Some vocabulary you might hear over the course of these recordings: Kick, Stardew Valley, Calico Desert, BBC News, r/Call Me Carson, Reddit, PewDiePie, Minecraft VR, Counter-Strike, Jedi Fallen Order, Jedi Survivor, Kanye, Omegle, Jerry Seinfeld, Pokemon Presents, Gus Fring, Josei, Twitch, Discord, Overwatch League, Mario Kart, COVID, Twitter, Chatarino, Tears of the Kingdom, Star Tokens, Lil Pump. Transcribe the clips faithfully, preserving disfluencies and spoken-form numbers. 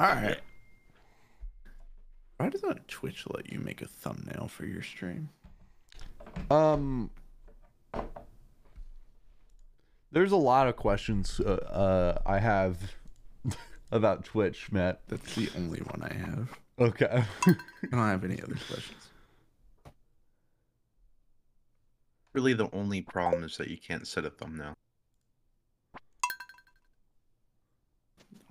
All right. Why doesn't Twitch let you make a thumbnail for your stream? Um, there's a lot of questions uh, uh, I have about Twitch, Matt. That's the only one I have. Okay. I don't have any other questions. Really, the only problem is that you can't set a thumbnail.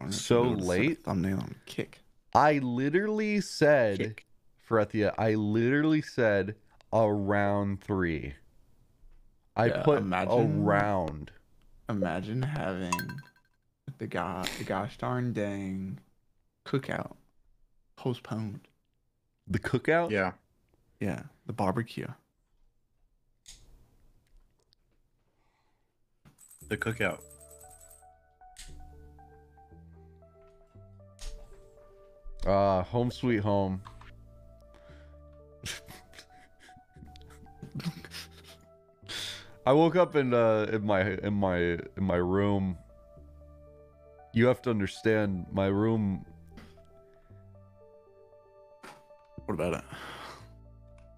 So late? Thumbnail on Kick. I literally said, Kick. Ferethia, I literally said around three. I yeah, put imagine, around. Imagine having the, go the gosh darn dang cookout postponed. The cookout? Yeah. Yeah, the barbecue. The cookout. Uh, home sweet home. I woke up in uh in my in my in my room. You have to understand my room. What about it?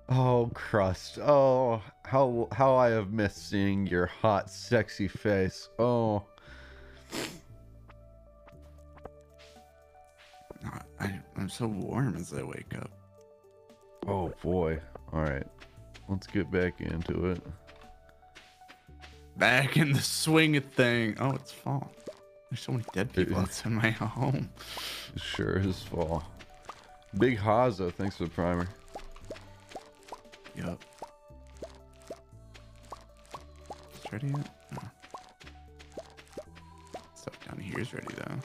Oh, crust. Oh, how how I have missed seeing your hot, sexy face. Oh. I, I'm so warm as I wake up. Oh boy. Alright. Let's get back into it. Back in the swing of thing. Oh, it's fall. There's so many dead people outside my home. It sure is fall. Big Haza, thanks for the primer. Yup. Is it ready yet? No. Stuff down here is ready though.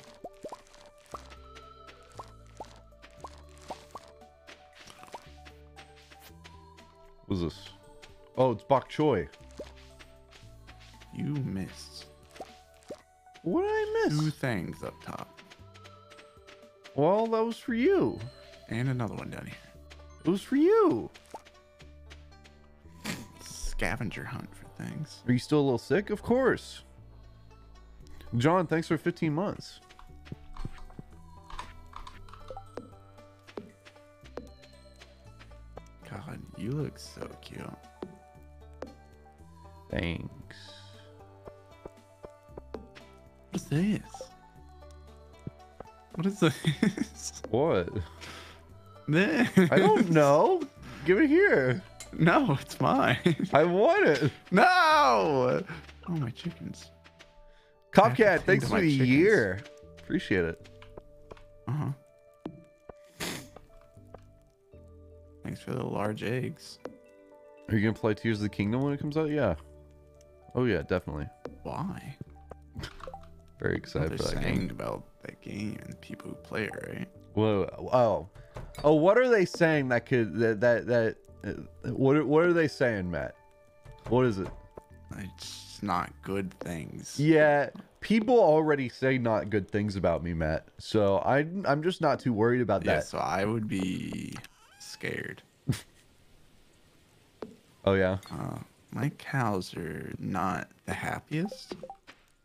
What's this? Oh, it's bok choy. You missed. What did I miss? Two things up top. Well, that was for you. And another one down here. It was for you. Scavenger hunt for things. Are you still a little sick? Of course. John, thanks for fifteen months. You look so cute. Thanks. What's this? What is this? What? This. I don't know. Give it here. No, it's mine. I want it. No. Oh, my chickens. Copcat, thanks for the chickens. year. Appreciate it. Uh-huh. Thanks for the large eggs. Are you gonna play Tears of the Kingdom when it comes out? Yeah. Oh yeah, definitely. Why? Very excited for that game. About that game and people who play it, right? Whoa! Oh, oh! What are they saying? That could that that that? Uh, what what are they saying, Matt? What is it? It's not good things. Yeah, people already say not good things about me, Matt. So I I'm just not too worried about that. Yeah, so I would be. Scared. Oh yeah. Uh, my cows are not the happiest.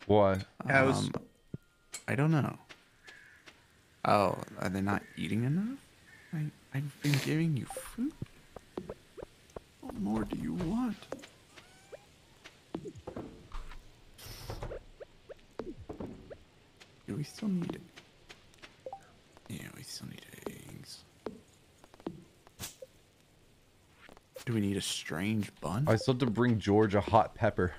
Why? Cows. Um, I don't know. Oh, are they not eating enough? I I've been giving you food. What more do you want? Do we still need it? Yeah, we still need eggs. Do we need a strange bun? I still have to bring George a hot pepper.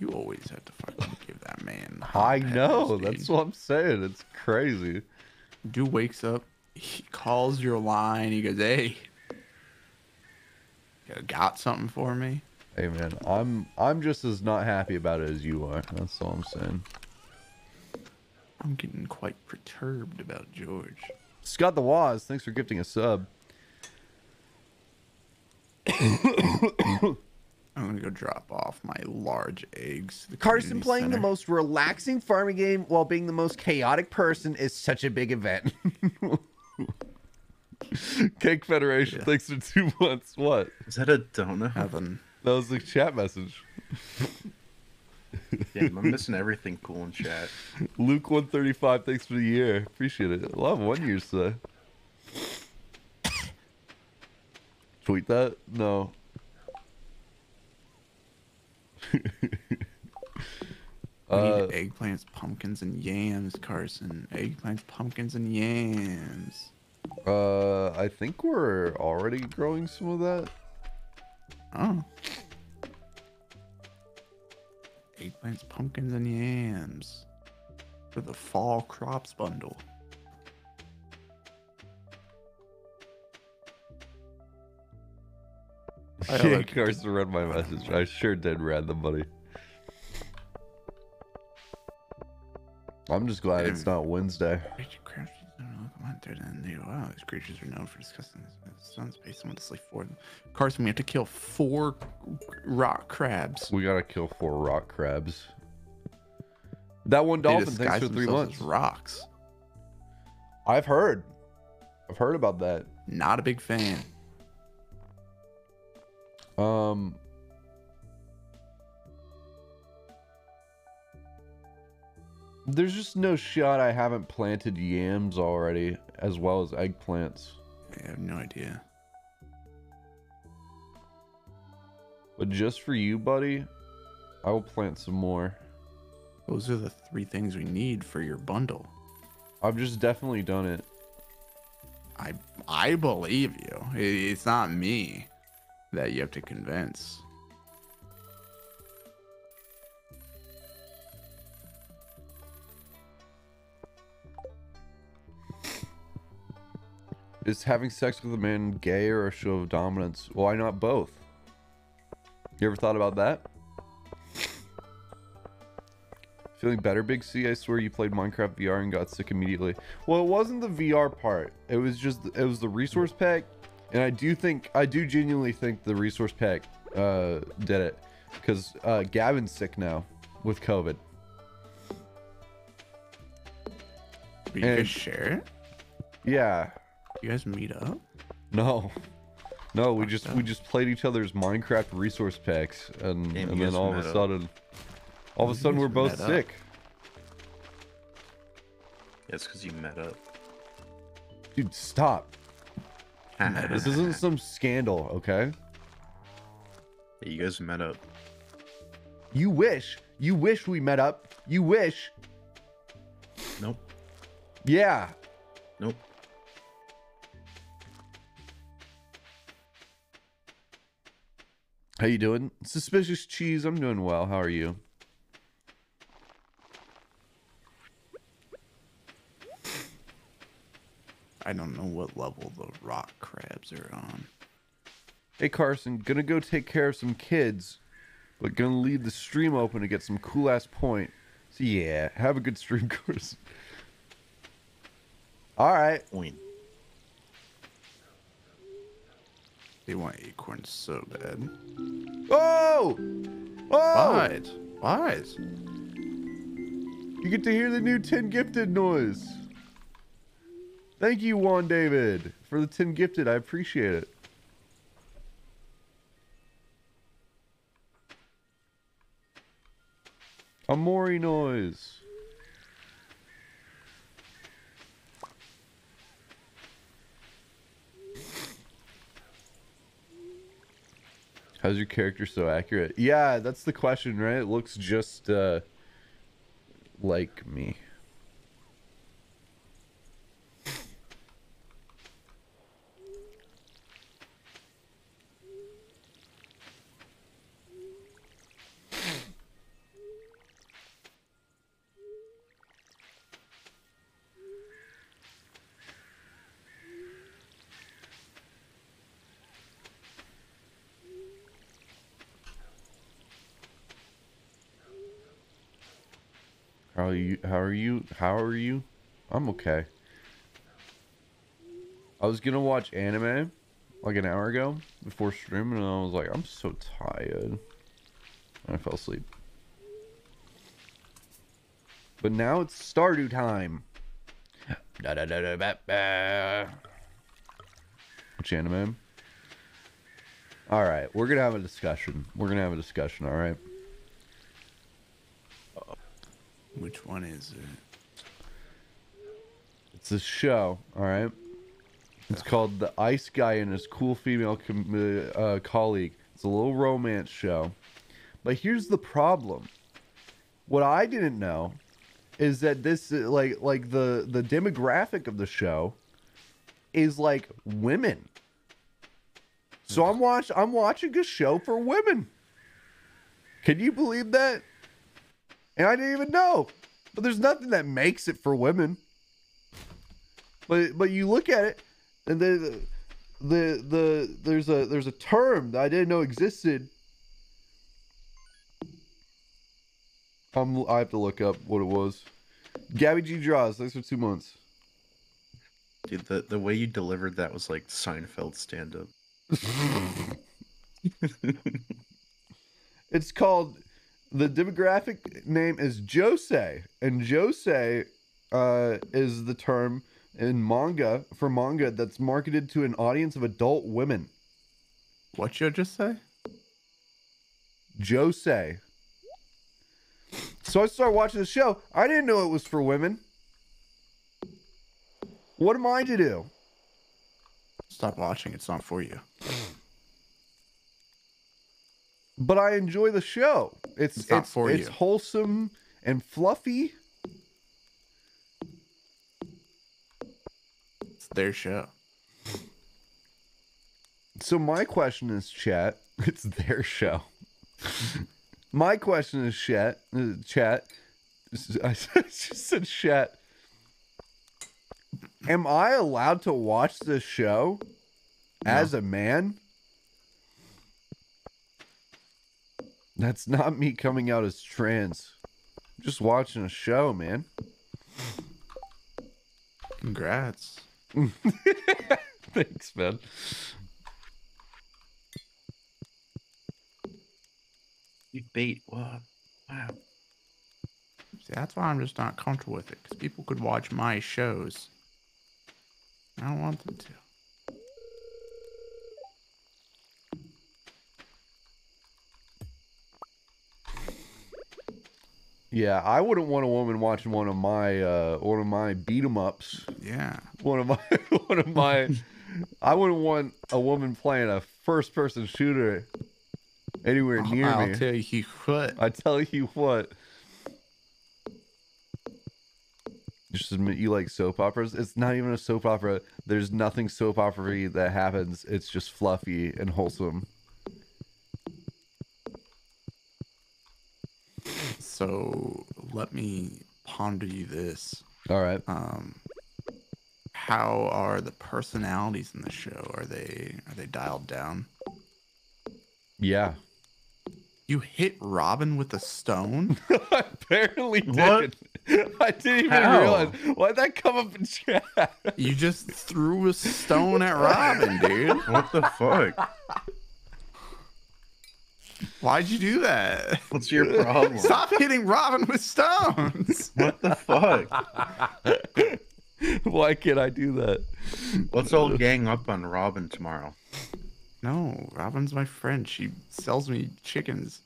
You always have to fucking give that man hot I peppers, know. Dude. That's what I'm saying. It's crazy. Dude wakes up. He calls your line. He goes, hey, you got something for me? Hey, man. I'm, I'm just as not happy about it as you are. That's all I'm saying. I'm getting quite perturbed about George. Scott the Waz, thanks for gifting a sub. I'm gonna go drop off my large eggs. Carson playing center. The most relaxing farming game while being the most chaotic person is such a big event. Cake Federation, yeah. Thanks for two months. What? Is that a donut? Heaven. That was the chat message. Damn, I'm missing everything cool in chat. Luke one thirty-five, thanks for the year. Appreciate it. Love one year, sir. Tweet that? No. We uh, need eggplants, pumpkins, and yams, Carson. Eggplants, pumpkins, and yams. Uh, I think we're already growing some of that. Oh. Eggplants, pumpkins, and yams for the fall crops bundle. I don't yeah, like Carson read my message. I sure did read the buddy. I'm just glad it's not Wednesday. Wow, these creatures are known for disgusting sun space. Someone to slay for them. Carson, we have to kill four rock crabs. We gotta kill four rock crabs. That one dolphin, thanks for three months. Rocks. I've heard. I've heard about that. Not a big fan. Um. There's just no shot I haven't planted yams already, as well as eggplants. I have no idea. But just for you, buddy, I will plant some more. Those are the three things we need for your bundle. I've just definitely done it. I I believe you. It's not me that you have to convince. Is having sex with a man gay or a show of dominance? Why not both? You ever thought about that? Feeling better, Big C? I swear you played Minecraft V R and got sick immediately. Well, it wasn't the V R part. It was just, it was the resource pack. And I do think, I do genuinely think the resource pack uh, did it. Because uh, Gavin's sick now with COVID. Are you guys share it? Yeah. You guys meet up? No, no. We just we just played each other's Minecraft resource packs, and Damn, and then all of a sudden, all of a sudden we're both sick. That's because you met up. Dude, stop. This isn't some scandal, okay? Hey, you guys met up. You wish. You wish we met up. You wish. Nope. Yeah. Nope. How you doing? Suspicious Cheese, I'm doing well. How are you? I don't know what level the rock crabs are on. Hey Carson, gonna go take care of some kids, but gonna leave the stream open to get some cool ass point. So yeah, have a good stream, Carson. Alright. They want acorns so bad. Oh! Oh! What? What? You get to hear the new ten gifted noise. Thank you, Juan David, for the ten gifted. I appreciate it. Amori noise. How's your character so accurate? Yeah, that's the question, right? It looks just uh, like me. How are you? How are you? How are you? I'm okay. I was gonna watch anime like an hour ago before stream, and I was like, I'm so tired, and I fell asleep. But now it's Stardew time. Da da da da ba ba. Which anime? All right, we're gonna have a discussion. We're gonna have a discussion. All right. Uh-oh. Which one is it? It's a show, all right? It's called The Ice Guy and His Cool Female uh, Colleague. It's a little romance show. But here's the problem. What I didn't know is that this, like, like the, the demographic of the show is, like, women. So I'm watch I'm watching a show for women. Can you believe that? And I didn't even know. But there's nothing that makes it for women. But but you look at it, and then the the, the there's a there's a term that I didn't know existed. I'm I have to look up what it was. Gabby G Draws, thanks for two months. Dude, the, the way you delivered that was like Seinfeld stand-up. It's called, the demographic name is Josei, and Josei uh, is the term in manga for manga that's marketed to an audience of adult women. What you just say? Josei. So I started watching the show. I didn't know it was for women. What am I to do? Stop watching. It's not for you. But I enjoy the show. It's it's, not it's, for it's you. Wholesome and fluffy. It's their show. So my question is, chat. It's their show. My question is, chat. Chat. I just said chat. Am I allowed to watch this show as no. a man? That's not me coming out as trans. I'm just watching a show, man. Congrats. Thanks, man. You beat what? Wow. See, that's why I'm just not comfortable with it, because people could watch my shows. I don't want them to. Yeah, I wouldn't want a woman watching one of my uh, one of my beat 'em ups. Yeah, one of my one of my. I wouldn't want a woman playing a first person shooter anywhere I'll, near I'll me. I tell you what. I tell you what. Just admit you like soap operas. It's not even a soap opera. There's nothing soap opera-y that happens. It's just fluffy and wholesome. So let me ponder you this. All right. Um, how are the personalities in the show? Are they are they dialed down? Yeah. You hit Robin with a stone? I apparently did. What? I didn't even How? realize. Why'd that come up in chat? You just threw a stone at Robin, dude. What the fuck? Why'd you do that? What's your problem? Stop hitting Robin with stones. What the fuck? Why can't I do that? Let's all gang up on Robin tomorrow. No, Robin's my friend. She sells me chickens.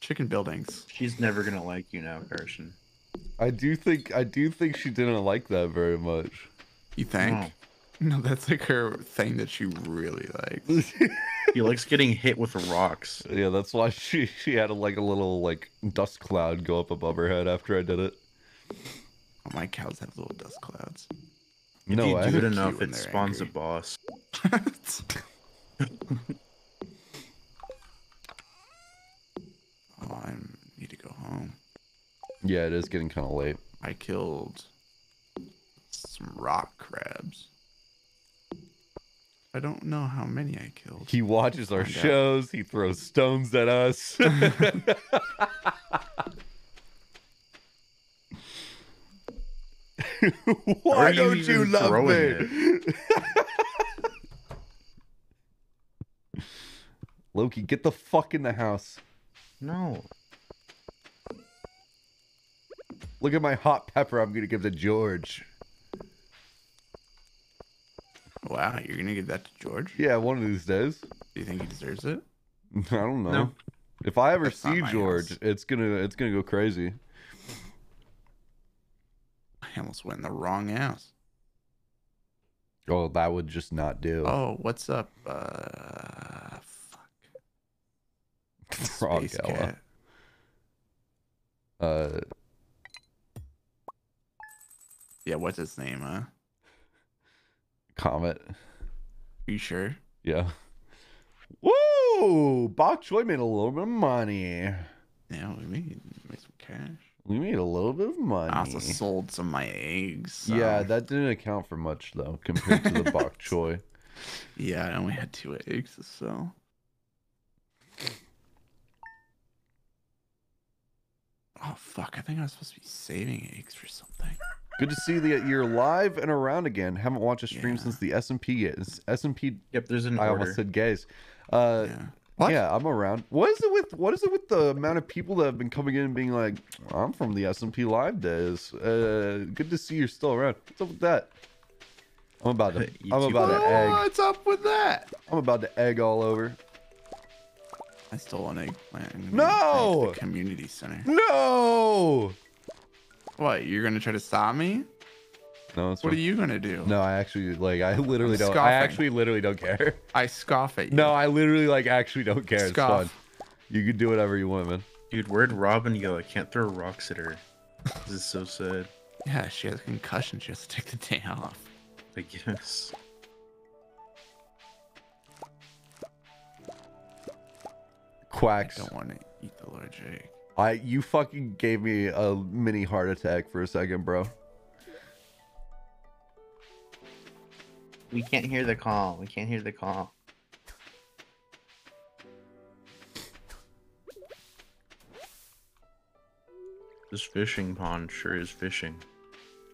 Chicken buildings. She's never gonna like you now, Carson. I do think I do think she didn't like that very much. You think? No, no that's like her thing that she really likes. She likes getting hit with rocks. Yeah, that's why she she had a, like a little like dust cloud go up above her head after I did it. Oh, my cows have little dust clouds. If no, you I do it enough, it spawns angry. a boss. Oh, I need to go home. Yeah, it is getting kind of late. I killed some rock crabs. I don't know how many I killed. He watches our shows. He throws stones at us. Why don't you love me? Loki, get the fuck in the house. No. Look at my hot pepper I'm going to give to George. Wow, you're going to give that to George? Yeah, one of these days. Do you think he deserves it? I don't know. No. If I ever see George, it's gonna it's gonna go crazy. I almost went in the wrong house. Oh, that would just not do. Oh, what's up? Uh, fuck. Frog Ella. Uh. Yeah, what's his name, huh? Comet. You sure? Yeah. Woo! Bok Choy made a little bit of money. Yeah, we made, made some cash. We made a little bit of money. I also sold some of my eggs. So. Yeah, that didn't account for much, though, compared to the bok choy. Yeah, I only had two eggs to sell. Oh, fuck. I think I was supposed to be saving eggs for something. Good to see that you're live and around again. Haven't watched a stream yeah. since the S and P. S and P. Yep, there's an I order. almost said gays. Uh, yeah. What? Yeah, I'm around. What is it with what is it with the amount of people that have been coming in and being like, I'm from the S and P live days. Uh, good to see you're still around. What's up with that? I'm about to I'm about to egg. What's up with that? I'm about to egg all over. I stole an eggplant. No! The community center. No! What, you're gonna try to stop me? No, that's what fine. Are you gonna do? No, I actually like I literally I'm don't scoffing. I actually literally don't care. I scoff at you. No, I literally like actually don't care. Scoff. It's fun. You can do whatever you want, man. Dude, where'd Robin go? I can't throw rocks at her. This is so sad. Yeah, she has a concussion, she has to take the day off. I guess. Quacks. I don't wanna eat the large egg. I you fucking gave me a mini heart attack for a second, bro. We can't hear the call. We can't hear the call. This fishing pond sure is fishing.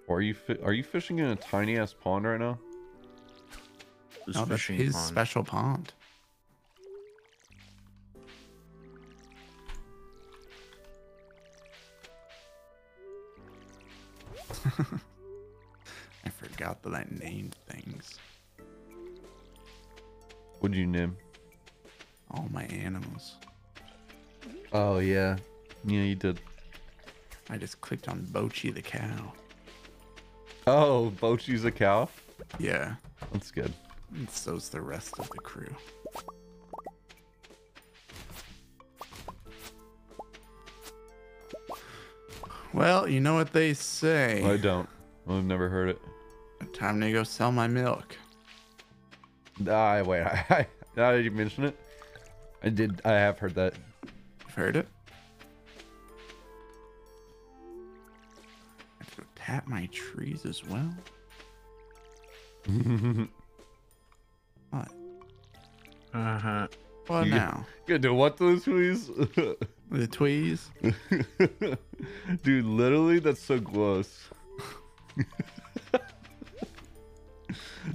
Are you fi are you fishing in a tiny ass pond right now? This no, fishing that's his pond. Special pond. I forgot that I named things. What'd you name? All my animals. Oh yeah, yeah you did. I just clicked on Bochi the cow. Oh, Bochi's a cow? Yeah. That's good. And so's the rest of the crew. Well, you know what they say. I don't. I've never heard it. Time to go sell my milk. Ah, wait. I, I, I, did you mention it? I did. I have heard that. I've heard it. I have to tap my trees as well. What? Uh huh. Well, you now. Gonna do what to the trees? The tweez. Dude, literally, that's so close.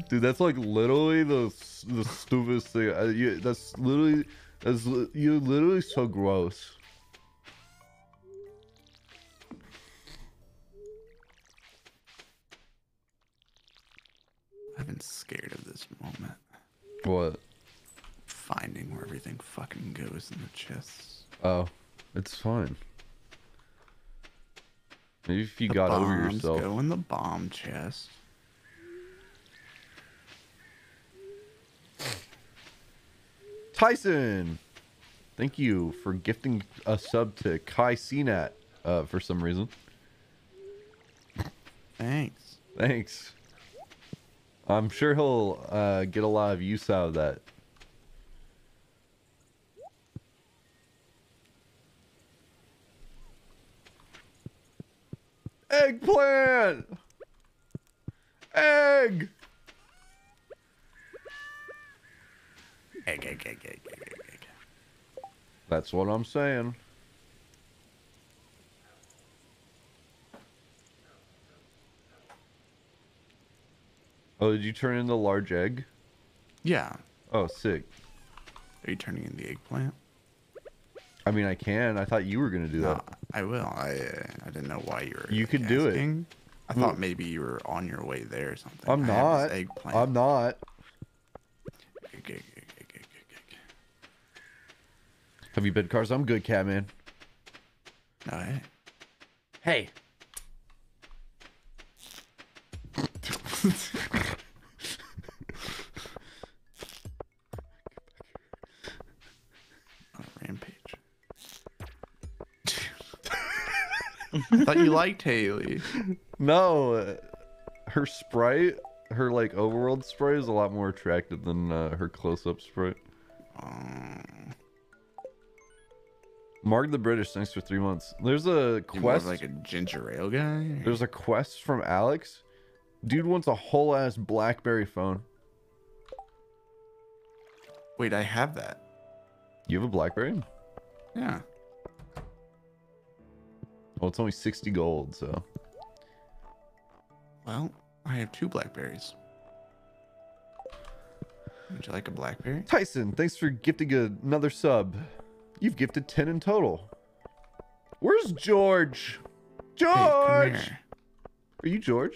Dude, that's like literally the the stupidest thing. I, you, that's literally that's you're literally so gross. I've been scared of this moment. What? Finding where everything fucking goes in the chests. Oh, it's fine. Maybe if you the got over yourself. Go in the bomb chest. Tyson, thank you for gifting a sub to Kai C N A T uh, for some reason. Thanks. Thanks. I'm sure he'll uh, get a lot of use out of that. Eggplant! Egg! Egg, egg, egg, egg, egg, egg. That's what I'm saying. Oh, did you turn in the large egg? Yeah. Oh, sick. Are you turning in the eggplant? I mean, I can. I thought you were gonna do no, that. I will. I uh, I didn't know why you were. You like, could do asking. it. I thought maybe you were on your way there or something. I'm not. Eggplant. I'm not. Have you been, Carson? I'm good, Catman. All right. Hey. Rampage. I thought you liked Haley. No, her sprite, her like overworld sprite, is a lot more attractive than uh, her close-up sprite. Um, Mark the British, thanks for three months. There's a quest. Like a ginger ale guy. There's a quest from Alex. Dude wants a whole ass BlackBerry phone. Wait, I have that. You have a BlackBerry? Yeah. Well, it's only sixty gold, so. Well, I have two BlackBerries. Would you like a BlackBerry? Tyson, thanks for gifting another sub. You've gifted ten in total. Where's George? George! Hey, come here. Are you George?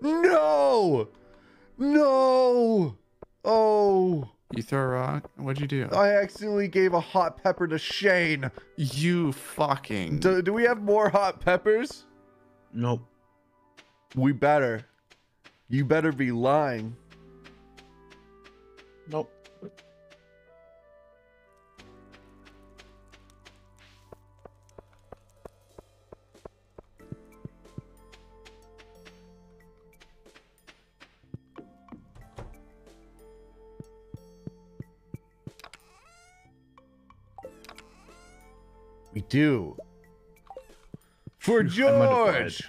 No! No! Oh! You throw a rock? What'd you do? I accidentally gave a hot pepper to Shane. You fucking. Do, do we have more hot peppers? Nope. We better. You better be lying. Nope. We do. For George!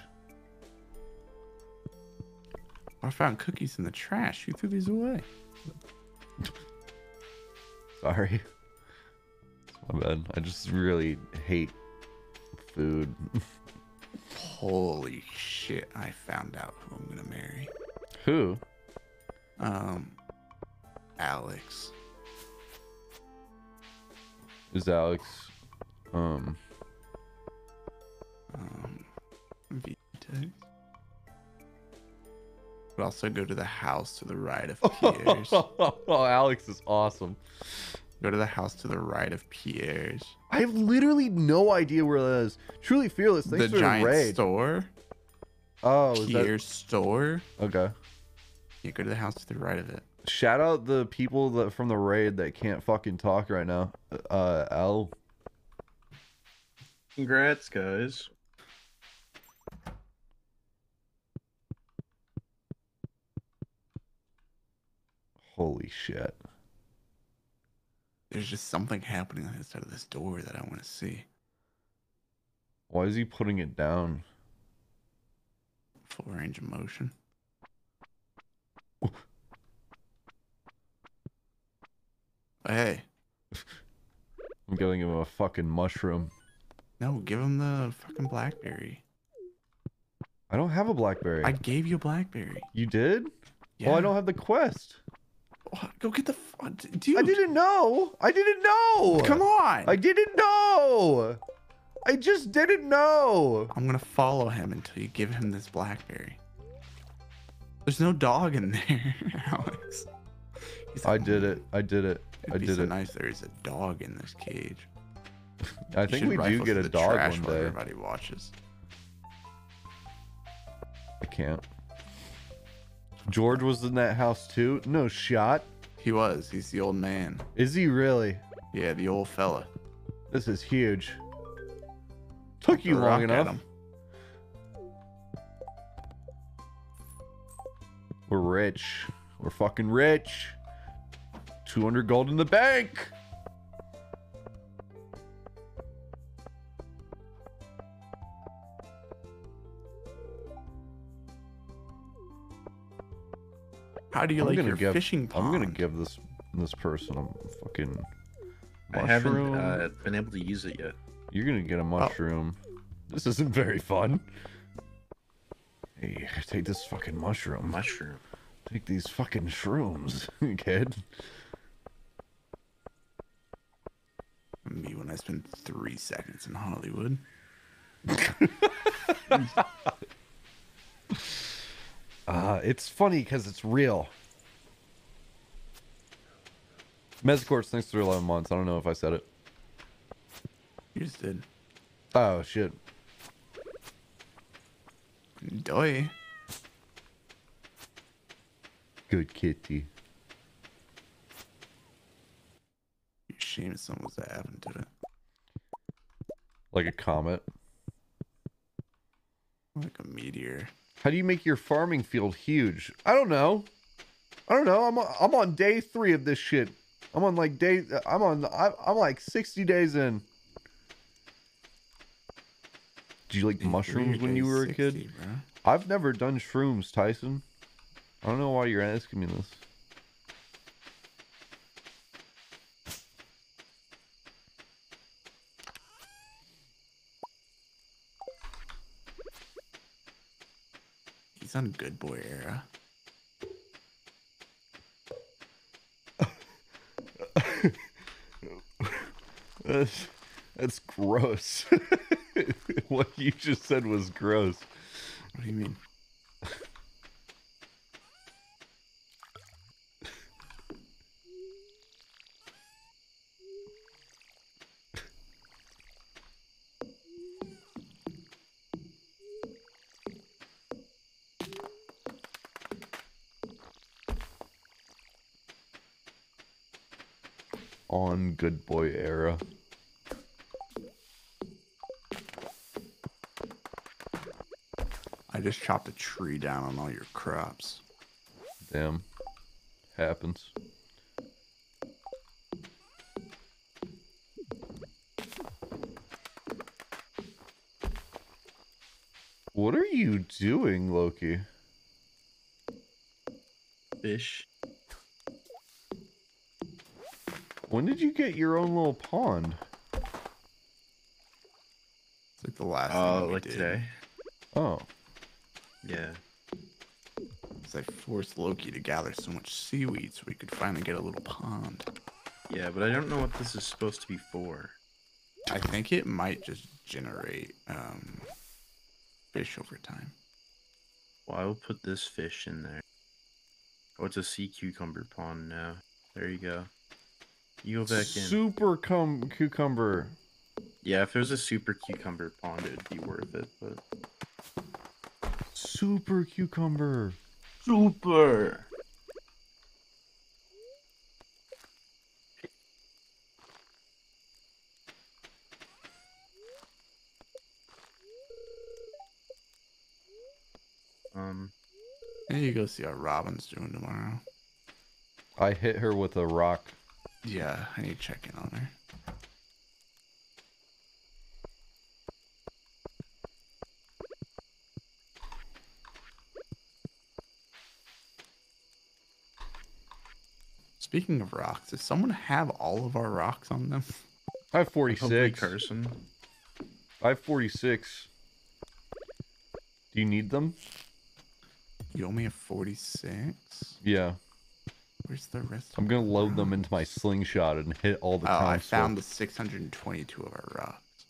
I found cookies in the trash. You threw these away. Sorry. My bad. I just really hate food. Holy shit. I found out who I'm going to marry. Who? Um, Alex. Is Alex... Um. Um. Vitex. But also go to the house to the right of Pierre's. Oh, Alex is awesome. Go to the house to the right of Pierre's. I have literally no idea where that is. Truly Fearless. Thanks the for giant the raid. Store. Oh, is Pierre's that... store. Okay. You go to the house to the right of it. Shout out the people that from the raid that can't fucking talk right now. Uh, Al. Congrats, guys. Holy shit. There's just something happening on the side of this door that I want to see. Why is he putting it down? Full range of motion. Oh, hey. I'm giving him a fucking mushroom. No, give him the fucking BlackBerry. I don't have a BlackBerry. I gave you a BlackBerry. You did? Yeah. Oh, I don't have the quest. Oh, go get the... Dude. I didn't know. I didn't know. Come on. I didn't know. I just didn't know. I'm going to follow him until you give him this BlackBerry. There's no dog in there, Alex. Like, I did it. I did it. It'd I did so it. Nice there is a dog in this cage. I you think we do get a dog one day. Everybody watches. I can't. George was in that house too. No shot. He was. He's the old man. Is he really? Yeah, the old fella. This is huge. Took Don't you long enough. We're rich. We're fucking rich. two hundred gold in the bank. How do you I'm like your give, fishing pond? I'm gonna give this this person a fucking mushroom. I haven't uh, been able to use it yet. You're gonna get a mushroom. Oh. This isn't very fun. Hey, take this fucking mushroom. Mushroom. Take these fucking shrooms, kid. Me when I spend three seconds in Hollywood. Uh, it's funny because it's real. Mezcorps, thanks for eleven months. I don't know if I said it. You just did. Oh, shit. Doy. Good kitty. You're ashamed of something that happened to it. Like a comet. Like a meteor. How do you make your farming field huge? I don't know. I don't know. I'm I'm on day three of this shit. I'm on like day. I'm on. I'm like sixty days in. Did you like mushrooms when you were a kid? Bro. I've never done shrooms, Tyson. I don't know why you're asking me this. He's on good boy era. that's, that's gross. What you just said was gross. What do you mean? On good boy era. I just chopped a tree down on all your crops. Damn. Happens. What are you doing, Loki? Fish. When did you get your own little pond? It's like the last uh, thing like did. Today. Oh. Yeah. Because I forced Loki to gather so much seaweed so we could finally get a little pond. Yeah, but I don't know what this is supposed to be for. I think it might just generate um, fish over time. Well, I will put this fish in there. Oh, it's a sea cucumber pond now. There you go. You go back in. Super cum cucumber. Yeah, if it was a super cucumber pond, it would be worth it, but... Super cucumber. Super. Um. And you go see how Robin's doing tomorrow. I hit her with a rock. Yeah, I need to check in on her. Speaking of rocks, does someone have all of our rocks on them? I have forty-six. Carson. I have forty-six. Do you need them? You only have forty-six? Yeah. Where's the rest? I'm going to load rocks? them into my slingshot and hit all the time. Oh, I found the six hundred twenty-two of our rocks.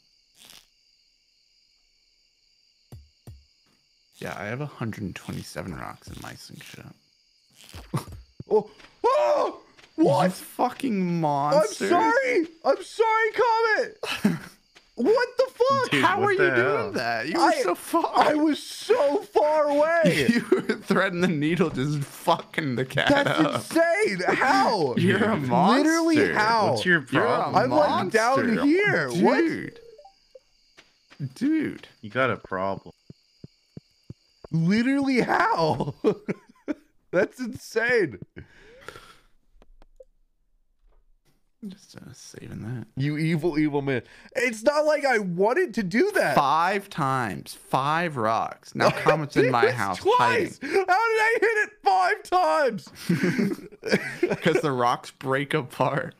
Yeah, I have one hundred twenty-seven rocks in my slingshot. Oh! Oh! What? You fucking monster. I'm sorry. I'm sorry, Comet. What the fuck? Dude, How were you hell? doing that? You I, were so far. I was so far away. You were threading the needle, just fucking the cat That's up. insane. How? You're Dude. a monster. Literally how? What's your problem? I'm like down here. Dude. What? Dude. You got a problem. Literally how? That's insane. Just uh, saving that. You evil, evil man. It's not like I wanted to do that. Five times. Five rocks. Now Comet's in my house. Twice. Hiding. How did I hit it five times? Because the rocks break apart.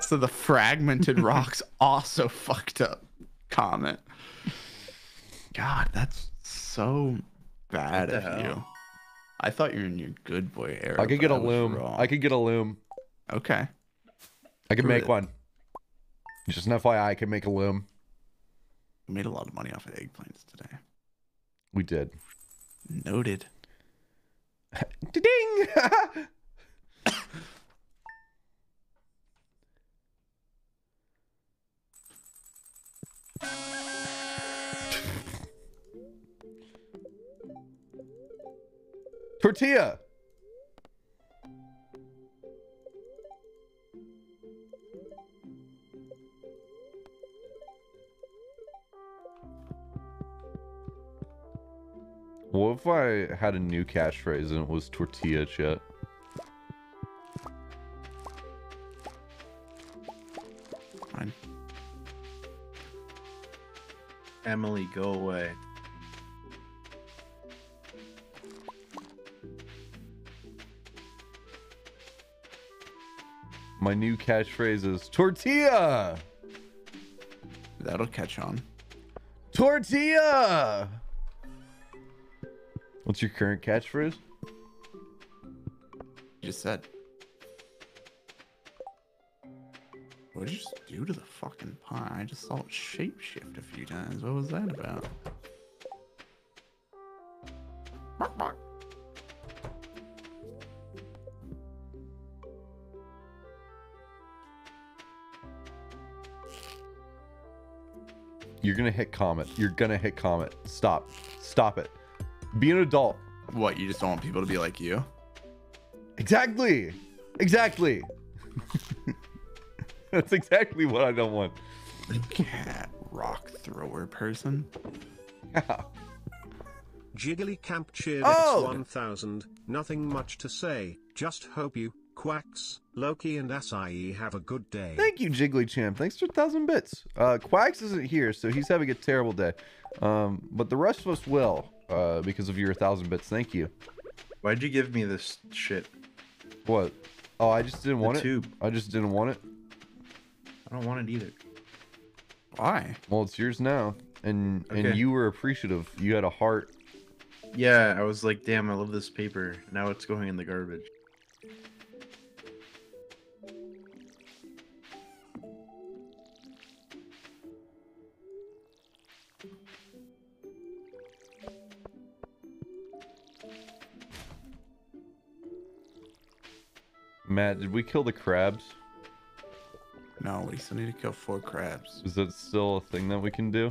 So the fragmented rocks also fucked up Comet. God, that's so bad of you. I thought you were in your good boy era. I could get a loom. I could get a loom. Okay. I can make one. Just an F Y I, I can make a loom. We made a lot of money off of eggplants today. We did. Noted. Ding! Tortilla. What if I had a new catchphrase and it was tortilla chat? Fine. Emily, go away. My new catchphrase is tortilla! That'll catch on. Tortilla! What's your current catchphrase? You just said. What did you just do to the fucking pie? I just saw it shapeshift a few times. What was that about? You're gonna hit comment. You're gonna hit comment. Stop. Stop it. Be an adult. What, you just don't want people to be like you? Exactly. Exactly. That's exactly what I don't want. Cat rock thrower person. Yeah. Jiggly Camp Cheer oh! one thousand. Nothing much to say. Just hope you, Quacks, Loki, and Acai have a good day. Thank you, Jiggly Champ. Thanks for one thousand bits. Uh, Quacks isn't here, so he's having a terrible day. Um, but the rest of us will. Uh, because of your thousand bits, thank you. Why'd you give me this shit? What? Oh, I just didn't want it. I just didn't want it. I don't want it either. Why? Well, it's yours now, and okay. And you were appreciative. You had a heart. Yeah, I was like, damn, I love this paper. Now it's going in the garbage. Matt, did we kill the crabs? No, we still need to kill four crabs. Is that still a thing that we can do?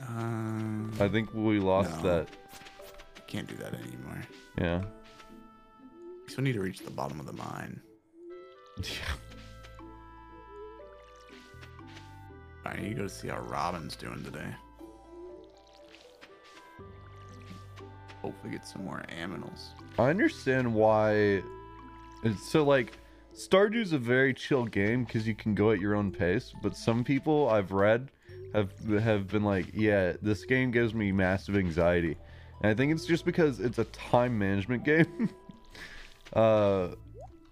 Um, I think we lost no. that. Can't do that anymore. Yeah. We still need to reach the bottom of the mine. Yeah. I need to go see how Robin's doing today. Hopefully get some more aminals. I understand why... So, like, Stardew's a very chill game because you can go at your own pace, but some people I've read have have been like, yeah, this game gives me massive anxiety. And I think it's just because it's a time management game uh,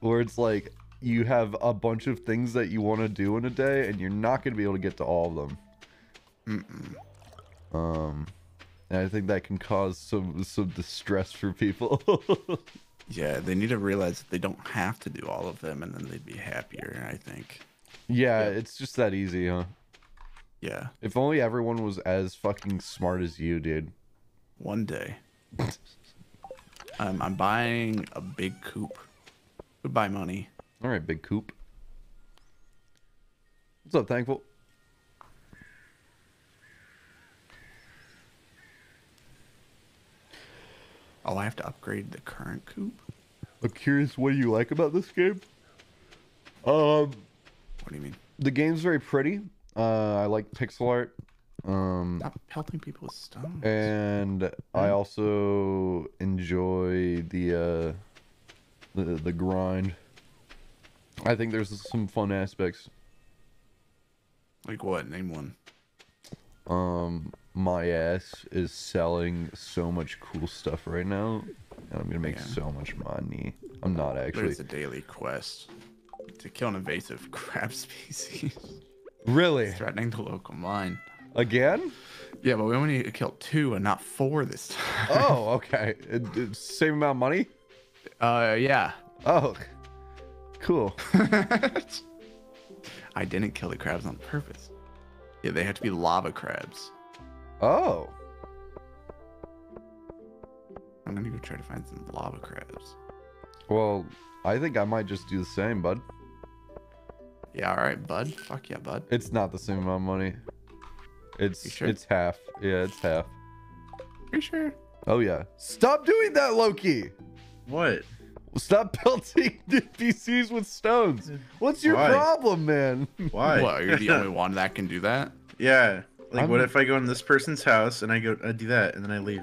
where it's like you have a bunch of things that you want to do in a day and you're not going to be able to get to all of them. Mm-mm. Um, and I think that can cause some, some distress for people. Yeah, they need to realize that they don't have to do all of them, and then they'd be happier, I think. Yeah, yeah, it's just that easy, huh? Yeah. If only everyone was as fucking smart as you, dude. One day. um, I'm buying a big coop. Goodbye, money. All right, big coop. What's up, Thankful? Oh, I have to upgrade the current coop. I'm curious, what do you like about this game? Um, what do you mean? The game's very pretty. Uh, I like pixel art. Um, Stop pelting people with stones. And mm. I also enjoy the, uh, the the grind. I think there's some fun aspects. Like what? Name one. Um. My ass is selling so much cool stuff right now, and I'm gonna make yeah. so much money. I'm not actually. There's a daily quest to kill an invasive crab species. Really? It's threatening the local mine. Again? Yeah, but we only need to kill two and not four this time. Oh, okay. It, it, same amount of money? Uh, yeah. Oh, cool. I didn't kill the crabs on purpose. Yeah, they have to be lava crabs. Oh. I'm gonna go try to find some lava crabs. Well, I think I might just do the same, bud. Yeah, alright, bud. Fuck yeah, bud. It's not the same amount of money. It's sure? it's half. Yeah, it's half. Are you sure? Oh yeah. Stop doing that, Loki. What? Stop pelting N P Cs with stones. What's your Why? problem, man? Why? What, you're the only one that can do that? Yeah. Like, I'm... what if I go in this person's house and I go, I do that, and then I leave?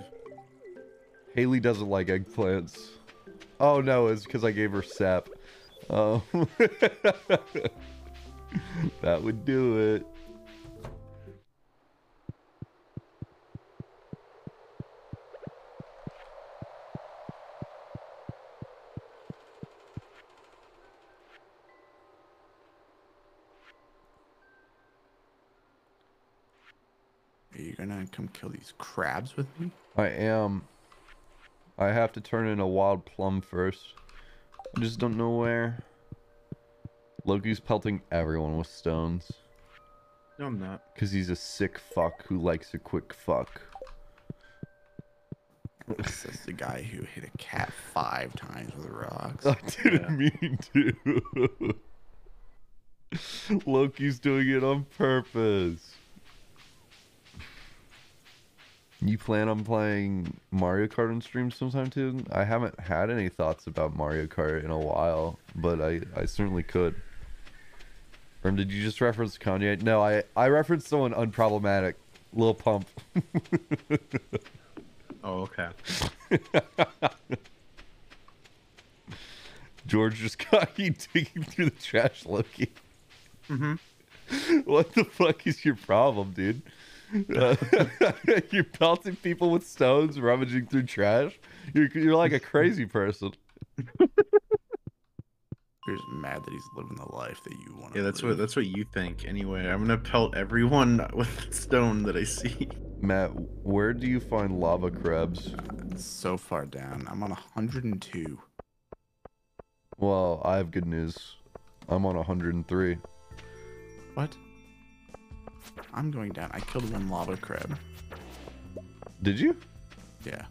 Haley doesn't like eggplants. Oh no, it's because I gave her sap. Oh. That would do it. Are you gonna come kill these crabs with me? I am. I have to turn in a wild plum first. I just don't know where. Loki's pelting everyone with stones. No, I'm not. Because he's a sick fuck who likes a quick fuck. This is the guy who hit a cat five times with rocks. I didn't yeah. mean to. Loki's doing it on purpose. You plan on playing Mario Kart on stream sometime too? I haven't had any thoughts about Mario Kart in a while, but I, I certainly could. Or did you just reference Kanye? No, I, I referenced someone unproblematic. Lil Pump. Oh, okay. George just got you digging through the trash, Loki. Mm-hmm. What the fuck is your problem, dude? Uh, you're pelting people with stones, rummaging through trash. You're, you're like a crazy person. You're just mad that he's living the life that you want to. Yeah, that's live. what that's what you think. Anyway, I'm gonna pelt everyone with stone that I see. Matt, where do you find lava crabs? Uh, so far down. I'm on one hundred two. Well, I have good news. I'm on one hundred three. What? I'm going down. I killed one lava crab. Did you? Yeah.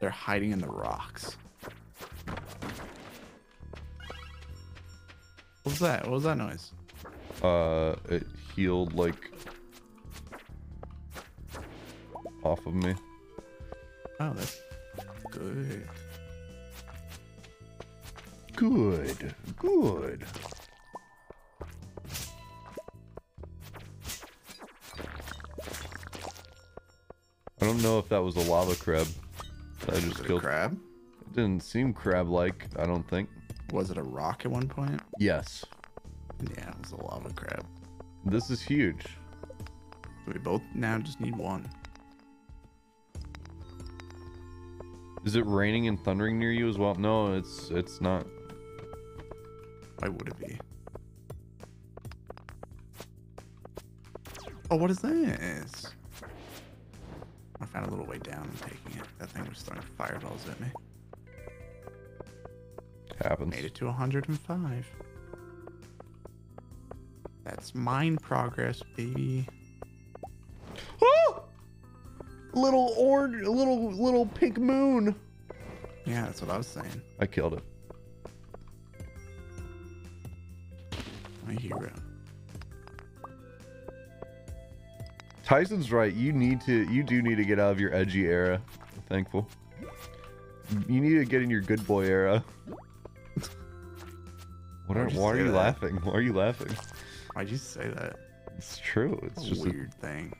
They're hiding in the rocks. What was that? What was that noise? Uh, it healed like off of me. Oh, that's good. Good. Good. I don't know if that was a lava crab. I just killed. A crab? It didn't seem crab-like. I don't think. Was it a rock at one point? Yes. Yeah, it was a lava crab. This is huge. We both now just need one. Is it raining and thundering near you as well? No, it's it's not. Why would it be? Oh, what is this? I found a little way down. I'm taking it. That thing was throwing fireballs at me. It happens. Made it to one hundred five. That's mine progress, baby. Oh! Little orange, little little pink moon. Yeah, that's what I was saying. I killed it. My hero. Tyson's right. You need to, you do need to get out of your edgy era. I'm thankful. You need to get in your good boy era. What are, why are you that? laughing? Why are you laughing? Why'd you say that? It's true. It's a just weird a... thing.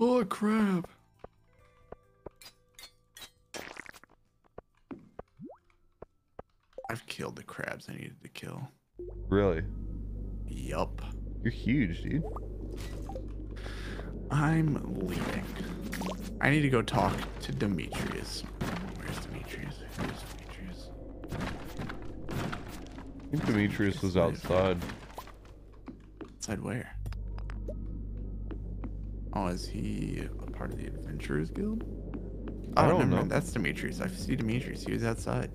Oh crap. I've killed the crabs I needed to kill. Really? Yup. You're huge, dude. I'm leaving. I need to go talk to Demetrius. Where's Demetrius? Where's Demetrius? I think Demetrius was outside. Outside where? Oh, is he a part of the Adventurers Guild? Oh, I don't know. Mind. That's Demetrius. I see Demetrius. He was outside.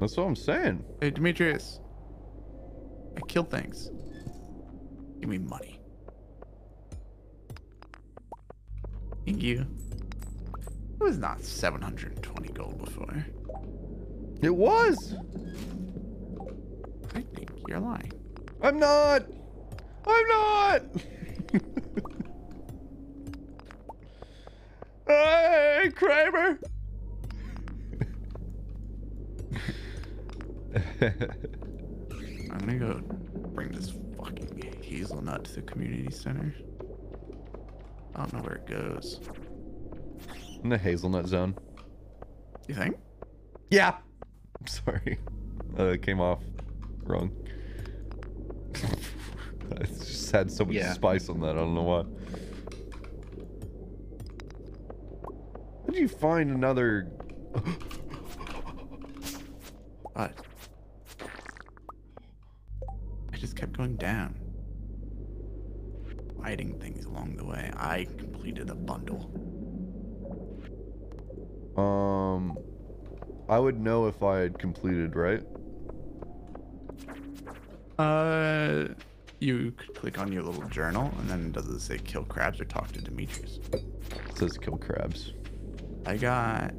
That's what I'm saying. Hey, Demetrius. I kill things. Give me money. Thank you. It was not seven hundred twenty gold before. It was. I think you're lying. I'm not. I'm not. Hey, Kramer. I'm gonna go bring this fucking hazelnut to the community center. I don't know where it goes. In the hazelnut zone. You think? Yeah. I'm sorry. Uh, it came off wrong. I just had so much yeah. spice on that. I don't know why. How do you find another? What? I just kept going down, hiding things along the way. I completed a bundle. Um, I would know if I had completed, right? Uh, you could click on your little journal, and then does it say kill crabs or talk to Demetrius? It says kill crabs. I got.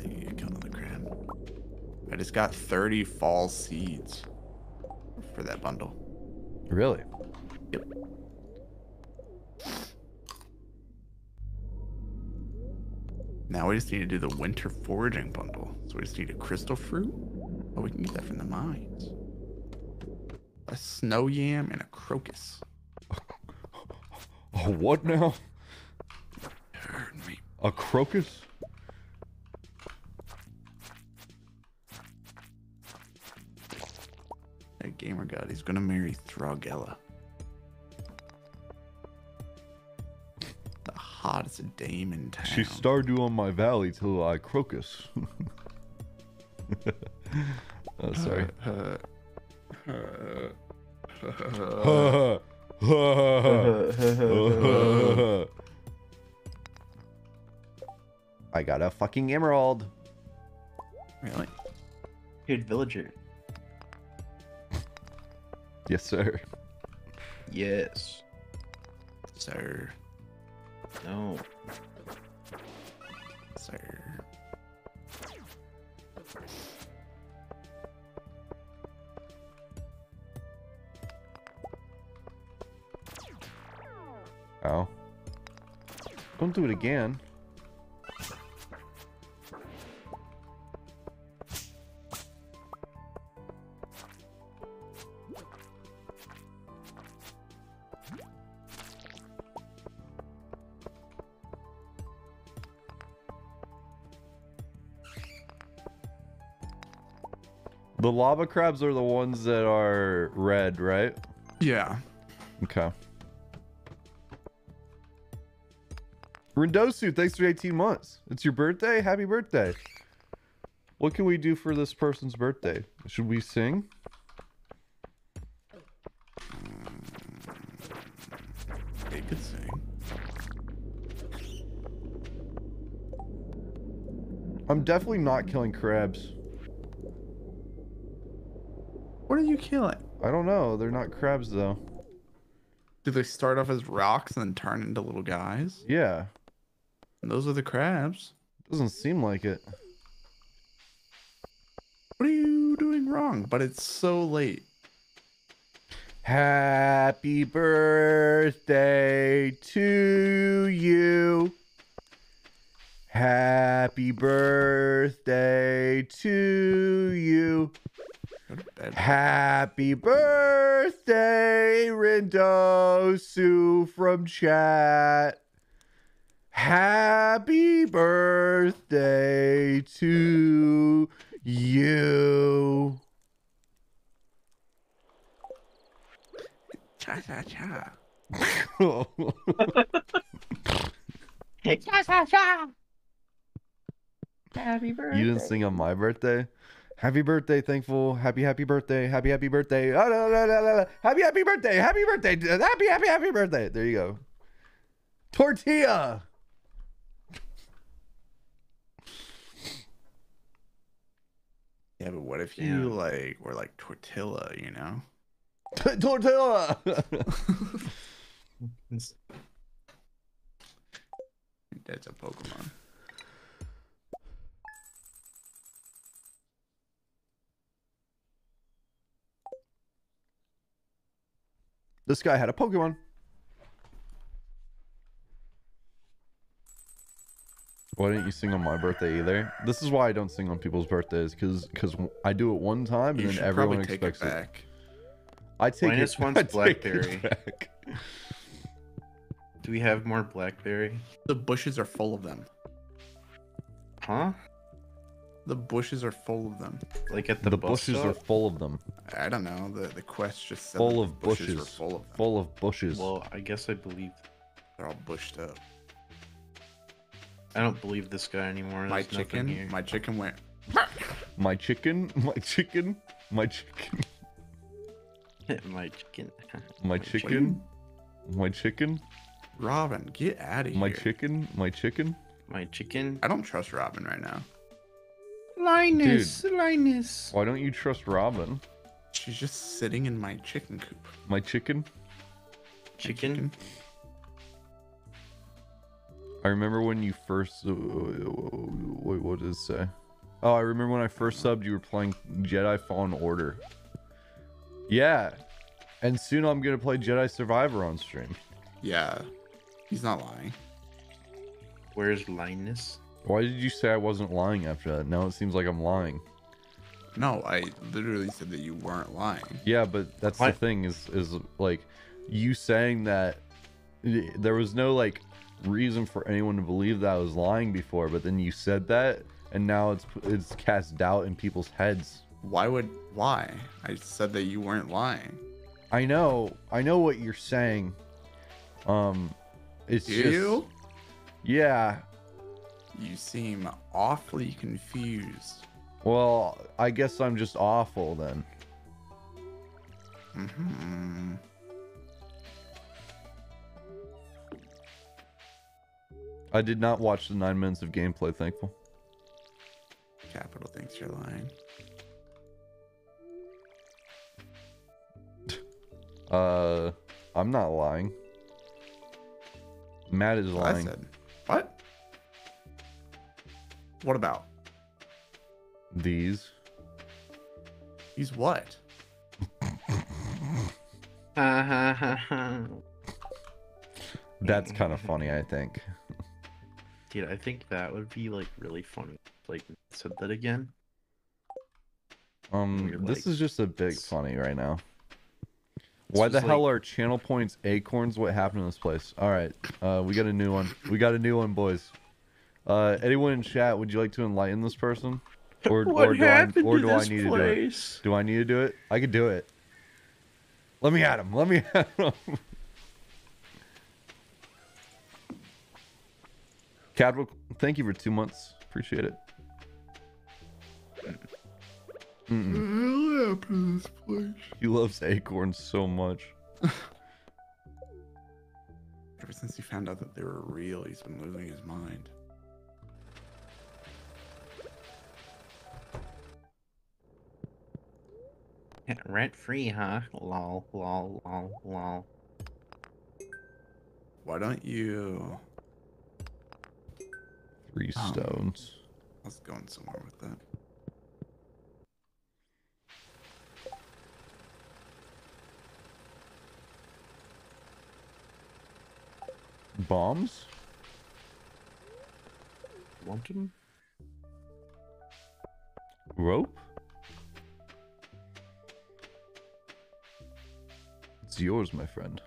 I need to kill another crab. I just got thirty fall seeds for that bundle. Really? Yep. Now we just need to do the winter foraging bundle. So we just need a crystal fruit. Oh, we can get that from the mines. A snow yam and a crocus. Oh, what now? It hurt me. A crocus? That gamer god, he's gonna marry Throgella. The hottest dame in town. She Stardew on my valley till I crocus. Oh, sorry. Uh, uh, I got a fucking emerald. Really? Dude, villager. Yes, sir. Yes. Sir. No. Sir. Ow. Don't do it again. The lava crabs are the ones that are red, right? Yeah. Okay. Rendosu, thanks for eighteen months. It's your birthday. Happy birthday. What can we do for this person's birthday? Should we sing? They could sing. I'm definitely not killing crabs. What are you killing? I don't know. They're not crabs, though. Do they start off as rocks and then turn into little guys? Yeah. And those are the crabs. Doesn't seem like it. What are you doing wrong? But it's so late. Happy birthday to you. Happy birthday to you. Happy birthday, Rendosu from chat. Happy birthday to you. Cha cha cha. Cha cha cha. Happy birthday. You didn't sing on my birthday? Happy birthday, thankful. Happy, happy birthday. Happy, happy birthday. Oh, la, la, la, la. Happy, happy birthday. Happy birthday. Happy, happy, happy birthday. There you go. Tortilla. Yeah, but what if you yeah. like were like tortilla, you know? T tortilla. That's a Pokemon. This guy had a Pokemon. Why didn't you sing on my birthday either? This is why I don't sing on people's birthdays, because because I do it one time and you then everyone take expects it. Back. It. I take Minus it. Minus one's Blackberry. Do we have more Blackberry? The bushes are full of them. Huh? The bushes are full of them. Like at the, the bushes shop? Are full of them. I don't know. The the quest just said full of bushes. bushes are full of them. Full of bushes. Well, I guess I believe they're all bushed up. I don't believe this guy anymore. My There's chicken. Here. My chicken went. My chicken. My chicken. My chicken. My chicken. My chicken. My chicken. Robin, get out of here. My chicken. My chicken. My chicken. I don't trust Robin right now. Linus. Dude, Linus. Why don't you trust Robin? She's just sitting in my chicken coop. My chicken. Chicken. My chicken. I remember when you first. Uh, wait, what does it say? Oh, I remember when I first subbed, you were playing Jedi Fallen Order. Yeah. And soon I'm going to play Jedi Survivor on stream. Yeah. He's not lying. Where's Linus? Why did you say I wasn't lying after that? Now it seems like I'm lying. No, I literally said that you weren't lying. Yeah, but that's what? The thing is, is like you saying that there was no like. Reason for anyone to believe that I was lying before, but then you said that and now it's it's cast doubt in people's heads. Why would why? I said that you weren't lying. I know. I know what you're saying. Um it's you? Just, yeah. You seem awfully confused. Well, I guess I'm just awful then. Mm-hmm. I did not watch the nine minutes of gameplay, thankful. Capital thinks you're lying. uh, I'm not lying. Matt is lying. I said, what? What about? These. These what? That's kind of funny, I think. Dude, I think that would be like really funny. Like, said that again. Um, We're this like, is just a big it's... funny right now. Why the hell like... are channel points acorns? What happened in this place? All right, uh, we got a new one. We got a new one, boys. Uh, anyone in chat, would you like to enlighten this person? Or what or do happened I or to do this I need place? to do it? Do I need to do it? I could do it. Let me at him. Let me at him. Cadwell, thank you for two months. Appreciate it. Mm-mm. He loves acorns so much. Ever since he found out that they were real, he's been losing his mind. Yeah, rent free, huh? Lol, lol, lol, lol. Why don't you... Three stones. Um, I was going somewhere with that. Bombs? Want them? Rope? It's yours, my friend.